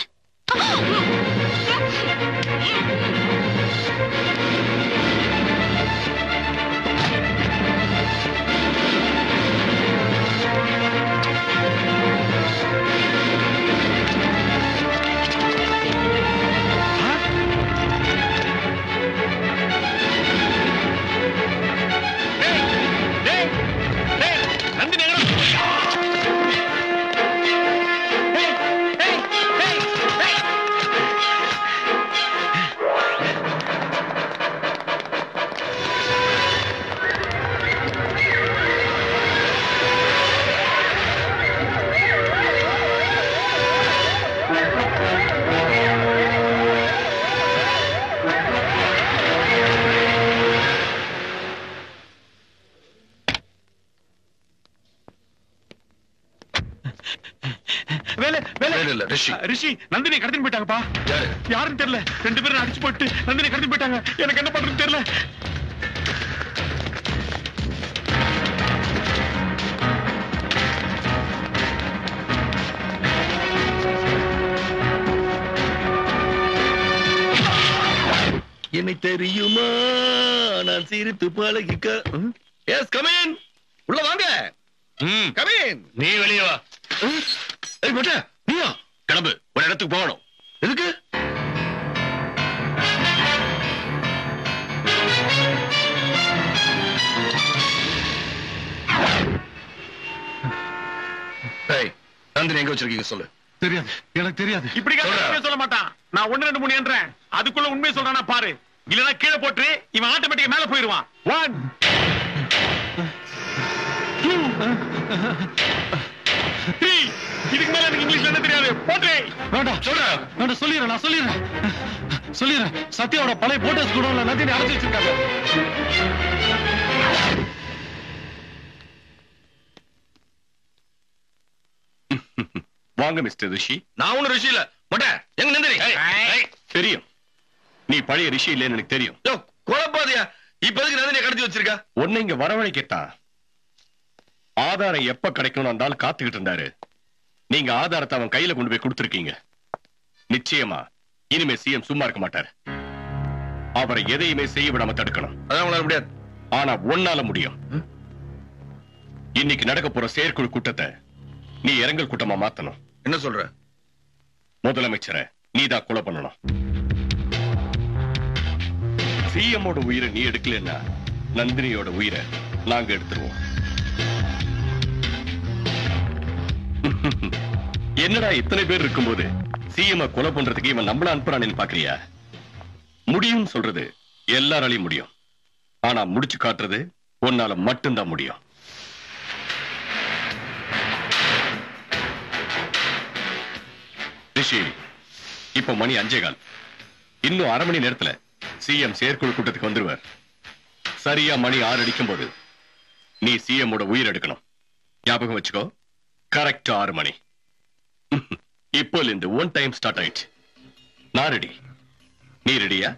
ரிஷி, நந்தினி கடத்தின் போயிட்டாங்கப்பா. யாருன்னு தெரியல. ரெண்டு பேரும் அடிச்சு போட்டு நந்தினி கடத்தின் போயிட்டாங்க. எனக்கு என்ன பண்றதுன்னு தெரியல. என்னை தெரியுமா நான் சிரித்து பழகிக்க. Yes, come in. உள்ள வாங்க. Come in. நீ வெளியே வா. ஏய் மச்சான், நீயா? கிளம்பு, ஒரு இடத்துக்கு போகணும். எதுக்கு? நந்தினி எங்க வச்சிருக்கீங்க சொல்லு. தெரியாது, எனக்கு தெரியாது. இப்படி சொல்ல மாட்டான். நான் 1 2 3 என்றேன். அதுக்குள்ள உண்மையை சொல்றானா பாரு. இல்லன்னா கீழே போட்டு இவன் ஆட்டோமேட்டிக்கா மேல போயிடுவான். 1 2 3. இதுக்கு மேல எனக்கு இங்கிலீஷ்ல என்ன தெரியாது. போட்ரே. வேண்டாம், சொல்றேன். நான் சொல்லிறேன், நான் சொல்லிறேன், சொல்லிறேன். சத்யாவோட பழைய போட்டோஸ் கூடல நந்தினி அடைச்சு வச்சிருக்காங்க. வாங்க மிஸ்டர் ரிஷி. நான் ஒன்னு ரிஷி இல்ல. மொட்ட எங்க நந்தினி? தெரியும், நீ பழைய ரிஷி இல்லன்னு எனக்கு தெரியும். யோ கோலபாதியா, இப்போதைக்கு நந்தினியை கடத்தி வச்சிருக்கா. ஒன்னு இங்க வரவழைக்கட்டா. ஆதாரம் எப்ப கிடைக்கும்னு வந்தால் காத்துக்கிட்டு இருந்தாரு. நீங்க ஆதாரத்தை அவன் கையில கொண்டு போய் கொடுத்திருக்கீங்க. நிச்சயமா இனிமே சிஎம் சும்மா இருக்க மாட்டார். அவரை எதையுமே செய்ய விடாம தடுக்கணும். முடியாது. ஆனா ஒன்னால முடியும். இன்னைக்கு நடக்க போற செயற்குழு கூட்டத்தை நீ இரங்கல் கூட்டமா மாத்தணும். என்ன சொல்ற? முதலமைச்சரை நீதான் கொலை பண்ணணும். சிஎம்மோட உயிரை நீ எடுக்கலன்னா நந்தினியோட உயிரை நாங்க எடுத்துருவோம். என்னடா இத்தனை பேர் இருக்கும்போது சிஎம் கொலை பண்றதுக்கு இவன் நம்மள அனுப்புறான்னு பாக்குறியா? முடியும் சொல்றது எல்லாராலையும் முடியும். ஆனா முடிச்சு காட்டுறது ஒன்னால மட்டும்தான் முடியும். ரிஷி, இப்ப மணி 5:15. இன்னும் அரை மணி நேரத்துல சிஎம் செயற்குழு கூட்டத்துக்கு வந்துருவார். சரியா மணி 6 அடிக்கும் போது நீ சிஎம் ஓட உயிர் எடுக்கணும். ஞாபகம் வச்சுக்கோ. கரெக்டா 6 மணி. இப்போ இந்த ஒன் டைம் ஸ்டார்ட் ஆயிடுச்சு. நான் ரெடி, நீ ரெடியா?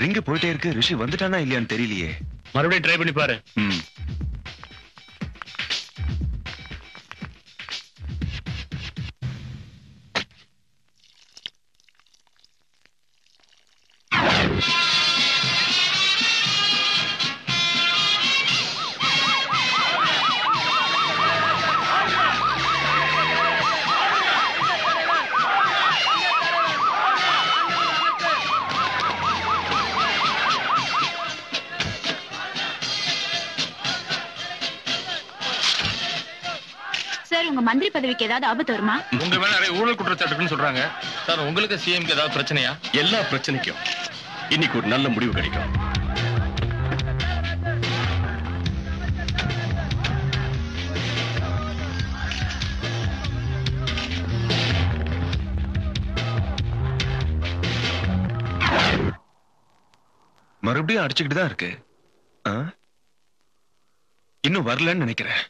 ரிங்கு போயிட்டே இருக்கு. ரிஷி வந்துட்டானா இல்லையான்னு தெரியலையே. மறுபடியும் ட்ரை பண்ணி பாரு. மந்திரி பதவிக்கு ஏதாவது ஆபத்து வருமா? உங்க மேல நிறைய ஊழல் குற்றச்சாட்டுன்னு சொல்றாங்க சார். உங்களுக்கு சிஎம் ஏதாவது பிரச்சனையா? எல்லா பிரச்சனைக்கும் இன்னைக்கு ஒரு நல்ல முடிவு கிடைக்கும். மறுபடியும் அடிச்சுக்கிட்டு தான் இருக்கு. இன்னும் வரலன்னு நினைக்கிறேன்.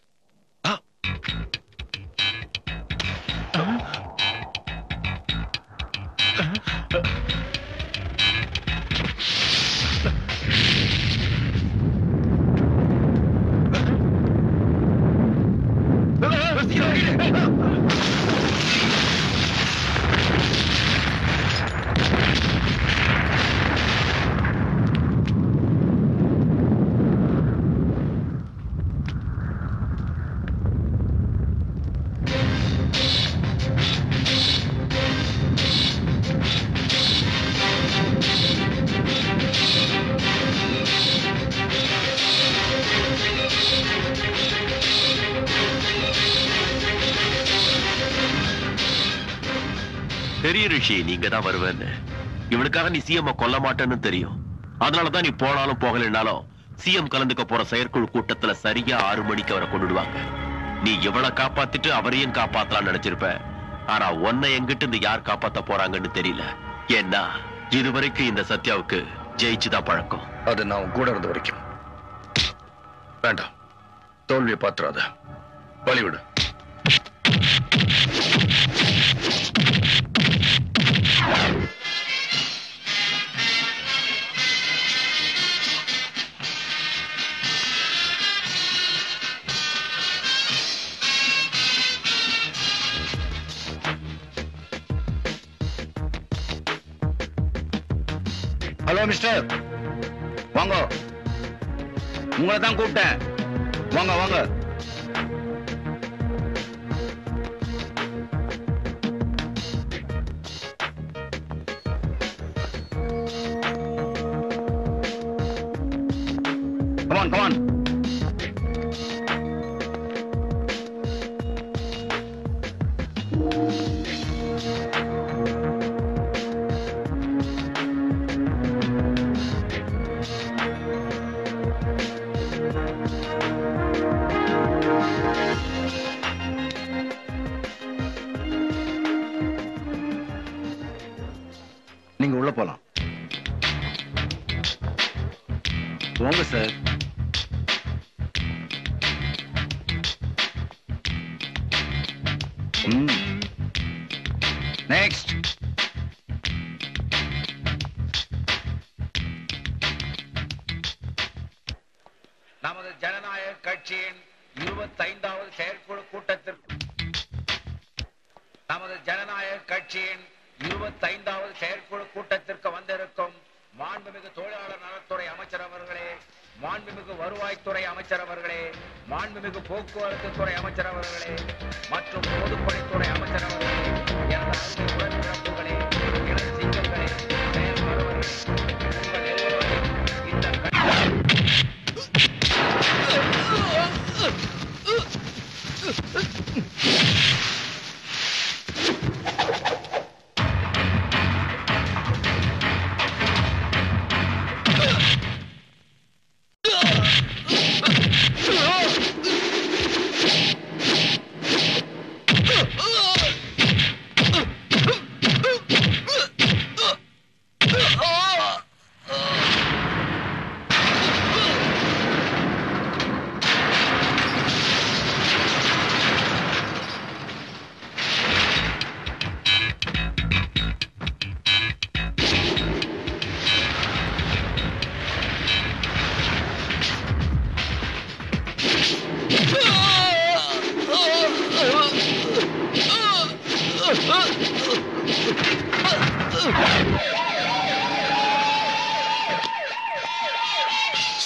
நீங்க தான் வருவேன்னு இவனுக்காக நீ சிஎம் கொல்ல மாட்டேன்னு தெரியும். அதனாலதான் நீ போனாலும் போகலனாலும் சிஎம் கலந்துக்க போற செயற்குழு கூட்டத்துல சரியா 6 மணிக்கு அவரை கொண்டுடுவாங்க. நீ இவளை காப்பாத்திட்டு அவரையும் காப்பாத்தலாம் நினைச்சிருப்ப. ஆனா உன்னை எங்கிட்ட இருந்து யார் காப்பாத்த போறாங்கன்னு தெரியல. ஏன்னா இதுவரைக்கும் இந்த சத்யாவுக்கு ஜெயிச்சுதான் பழக்கம். அது நான் கூட இருந்த வரைக்கும். வேண்டாம், தோல்வியை பாத்துறாத, வழிவிடு. ஹலோ மிஸ்டர், வாங்க. உங்களை தான் கூப்பிட்டேன். வாங்க வாங்க. Come on. நீங்க உள்ள போலாம். வாங்க சார். நெக்ஸ்ட். நமது ஜனநாயக கட்சியின் 25வது செயற்குழு கூட்டத்திற்கு வந்திருக்கும் மாண்புமிகு தொழிலாளர் நலத்துறை அமைச்சர் அவர்களே, மாண்புமிகு வருவாய்த்துறை அமைச்சர் அவர்களே, மாண்புமிகு போக்குவரத்து துறை அமைச்சர் அவர்களே மற்றும் பொதுப்பணித்துறை அமைச்சர் அவர்களே, எனது உடன்பிறப்புகளே, எனது சிங்கங்களே, இந்த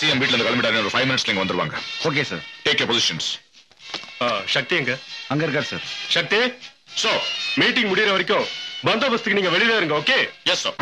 சிஎம் வீட்ல இருந்து கிளம்பிட்டாரு, ஒரு 5 minutes நீங்க வந்துருவாங்க. Okay sir, take your positions. Shakti எங்க? அங்க இருக்கார் சார். சக்தி, சோ மீட்டிங் முடியற வரைக்கும் பந்தோபஸ்துக்கு நீங்க வெளியில இருங்க. ஓகே? Yes sir.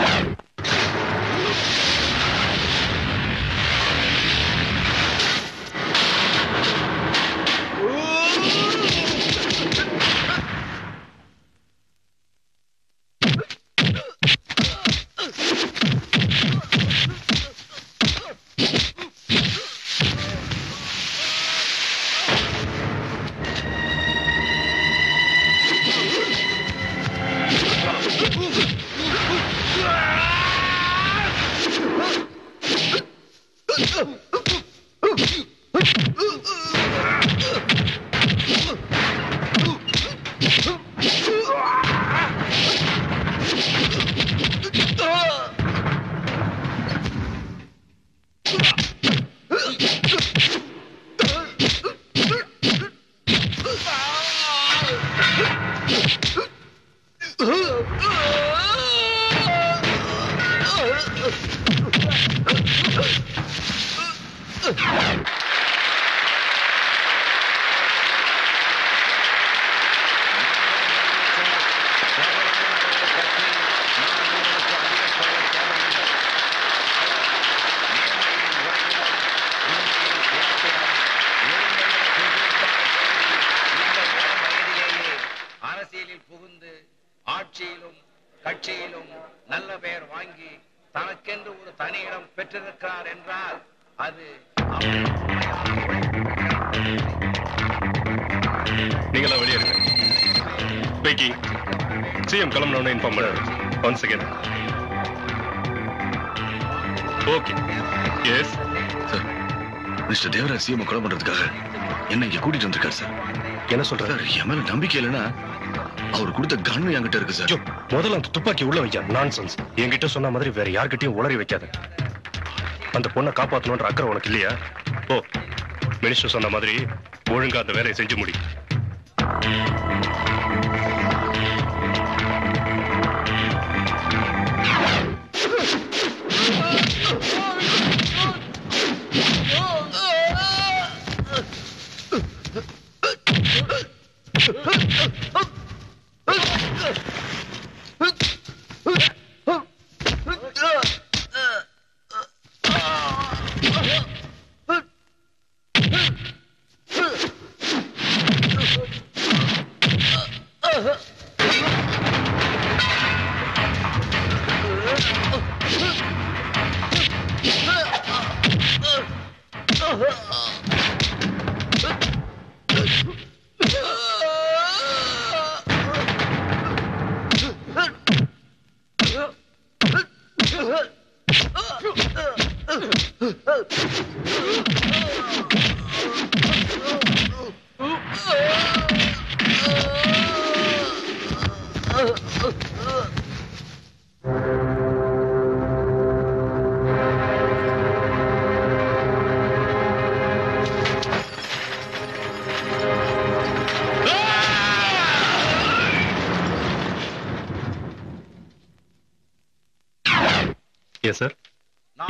சிஎம் கொலை பண்றதுக்காக என்ன இங்க கூட்டிட்டு வந்திருக்காரு சார். என்ன சொல்றாரு? என் மேல நம்பிக்கை இல்லைன்னா அவர் கொடுத்த கன்னு என்கிட்ட இருக்கு சார். முதல்ல அந்த துப்பாக்கி உள்ள வைக்க. நான்சென்ஸ். என்கிட்ட சொன்ன மாதிரி வேற யார்கிட்டயும் உளறி வைக்காத. அந்த பொண்ணை காப்பாற்றணும்ன்ற அக்கறை உனக்கு இல்லையா? ஓ, மினிஸ்டர் சொன்ன மாதிரி ஒழுங்கா அந்த வேலையை செஞ்சு முடி.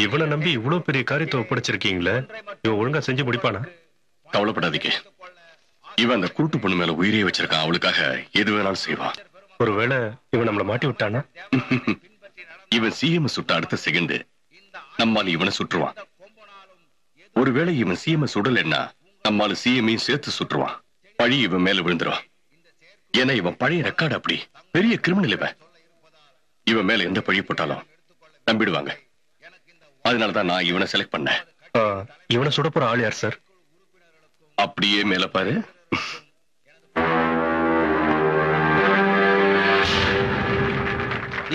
இவனை நம்பி இவ்வளவு பெரிய காரியத்தை ஒப்படைச்சிருக்கீங்களே, இவன் ஒழுங்கா செஞ்சு முடிப்பானா? கவலைப்படாதீங்க, இவன் அந்த கூட்டு பொண்ணு மேல உயிரே வச்சிருக்கான். அவளுக்காக எது வேணாலும் செய்வான். ஒருவேளை இவன் நம்மள மாட்டி விட்டானா? இவன் சிஎம் சுட்ட அடுத்த செகண்ட் நம்மால இவனை சுற்றுவான். ஒருவேளை இவன் சிஎம் சுடலன்னா நம்மால சிஎம்ஐயும் சேர்த்து சுற்றுவான். பழி இவன் மேல விழுந்துரும். ஏன்னா இவன் பழைய ரெக்கார்டு அப்படி. பெரிய கிரிமினல் இவன். இவன் மேல எந்த பழி போட்டாலும் நம்பிடுவாங்க. அதனாலதான் நான் இவனை செலக்ட் பண்ணேன். இவனை சுட போற ஆள் யார் சார்? அப்படியே மேல பாரு.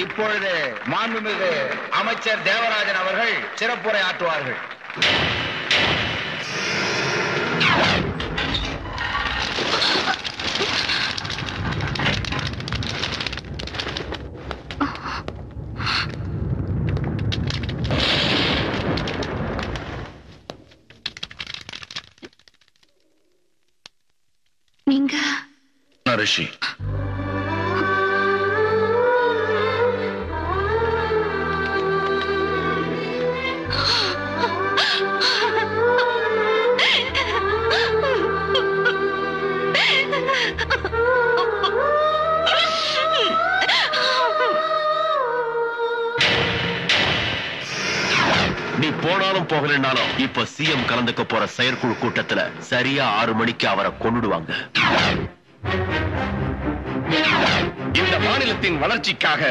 இப்பொழுது மாண்புமிகு அமைச்சர் தேவராஜன் அவர்கள் சிறப்புரை ஆற்றுவார்கள். நான் ரிஷி. நீ போனாலும் போகலன்னாலும் இப்ப சிஎம் கலந்துக்க போற செயற்குழு கூட்டத்துல சரியா 6 மணிக்கு அவரை கொண்டுடுவாங்க. இந்த மாநிலத்தின் வளர்ச்சிக்காக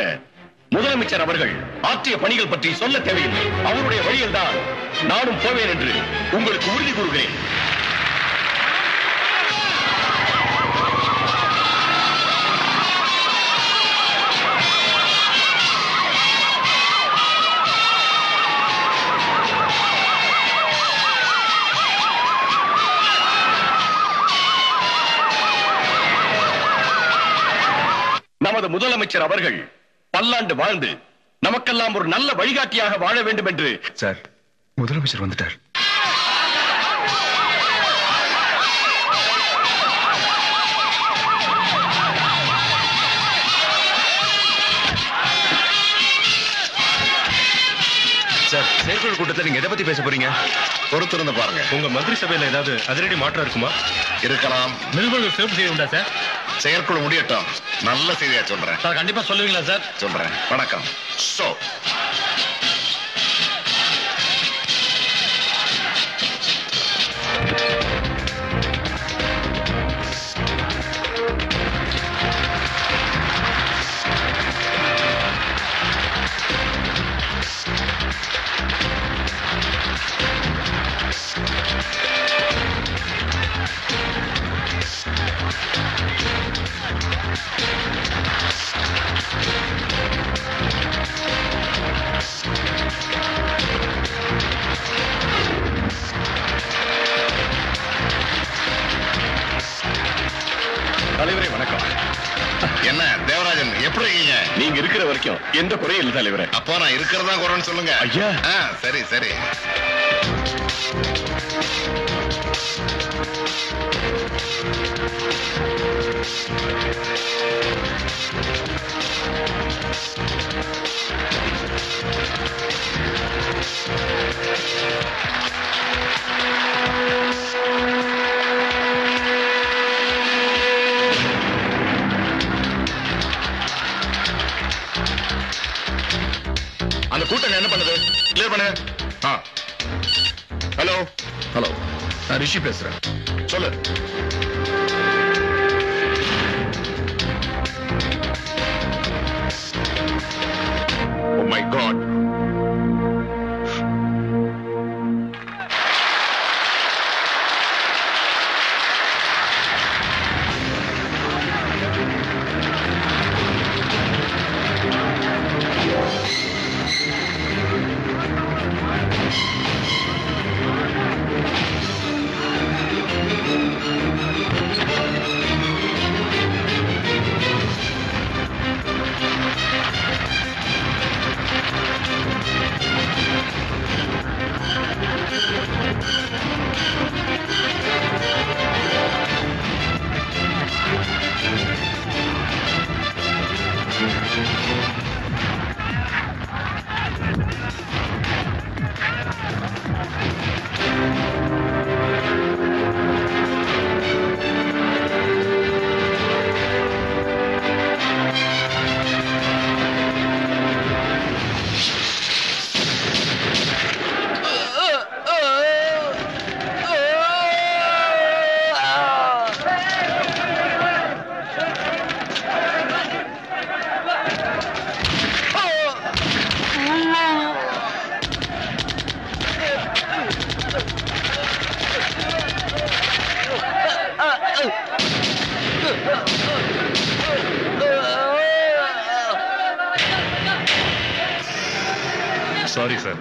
முதலமைச்சர் அவர்கள் ஆற்றிய பணிகள் பற்றி சொல்ல தேவையில்லை. அவருடைய வழியில் தான் நானும் போவேன் என்று உங்களுக்கு உறுதி கூறுகிறேன். நமது முதலமைச்சர் அவர்கள் பல்லாண்டு வாழ்ந்து நமக்கெல்லாம் ஒரு நல்ல வழிகாட்டியாக வாழ வேண்டும் என்று. சார், முதலமைச்சர் வந்துட்டார். சார், செயற்குழு கூட்டத்தில் நீங்க எதை பத்தி பேச போறீங்க? பொறுத்திருந்து பாருங்க. உங்க மந்திரி சபையில ஏதாவது அதிரடி மாற்றம் இருக்குமா? இருக்கலாம். நிர்வாகம் சேர்ப்பு செய்ய உண்டா சார்? செயற்குழு முடியட்டும், நல்ல செய்தியா சொல்றேன். சார் கண்டிப்பா சொல்லுவீங்களா? சார் சொல்றேன். வணக்கம். சோ தலைவரே வணக்கம். என்ன தேவராஜன், எப்படி இருக்கீங்க? நீங்க இருக்கிற வரைக்கும் எந்த குறையும் இல்லை தலைவரே. அப்போ நான் இருக்கிறதா குறைன்னு சொல்லுங்க. ஐயா சரி சரி. கூட்டம் என்ன பண்ணுது? கிளியர் பண்ணு. ஹலோ ஹலோ, நான் ரிஷி பேசுறேன். சொல்லு. Oh my God, sorry sir.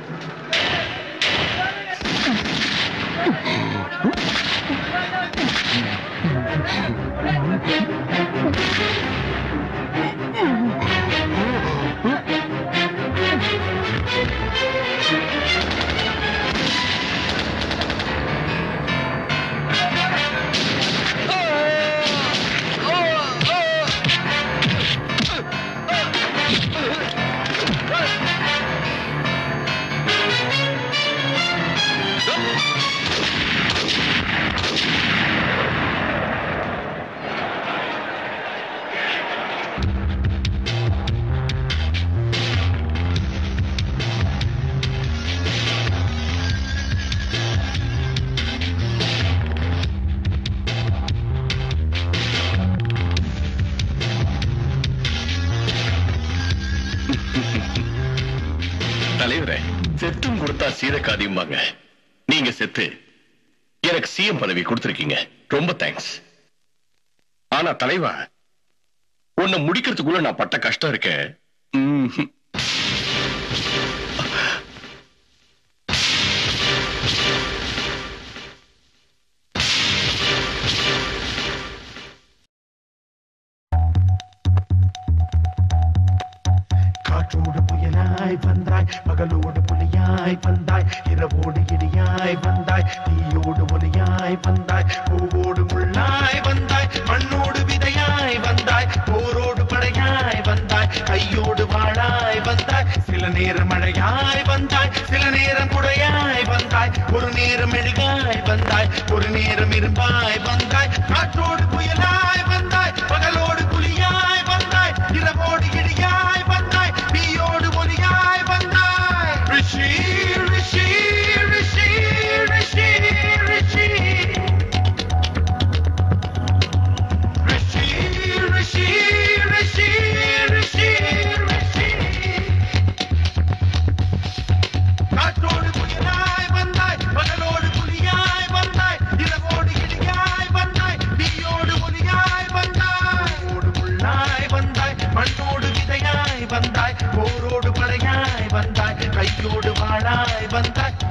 செத்தும் கொடுத்தா சீதைக்கு அதிகமாங்க. நீங்க செத்து எனக்கு சிஎம் பதவி கொடுத்திருக்கீங்க, ரொம்ப தேங்க்ஸ். ஆனா தலைவா, உன்னை முடிக்கிறதுக்குள்ள நான் பட்ட கஷ்டம் இருக்கேன். காற்றோடு புயலாய் வந்தாய், பகலோடு புலியாய் வந்தாய், இரவோடு இடியாய் வந்தாய், தீயோடு ஒலியாய் வந்தாய், பூவோடு முள்ளாய் வந்தாய், மண்ணோடு விதையாய் வந்தாய், போரோடு படையாய் வந்தாய், கையோடு வாழாய் வந்தாய், சில நேரம் மழையாய் வந்தாய், சில நேரம் குடையாய் வந்தாய், ஒரு நேரம் மெழுகாய் வந்தாய், ஒரு நேரம் இரும்பாய் வந்தாய், காற்றோடு புயலாய் வந்தாய், பகலோடு புலியாய் வந்தாய், இரவோடு இடியாய் வந்தாய், தீயோடு ஒலியாய் வந்தாய். ரிஷி ரிஷி ரிஷி ரிஷி ரிஷி ரிஷி ரிஷி ரிஷி ரிஷி ரிஷி காற்றோடு புயலாய் வந்தாய், பகலோடு புலியாய் வந்தாய், இரவோடு இடியாய் வந்தாய், தீயோடு ஒலியாய் வந்தாய், ஓடு முள்ளாய் வந்தாய், மண்ணோடு விதையாய் வந்தாய், போரோடு படையாய் வந்தாய், கையோடு வாழாய் வந்தாய்.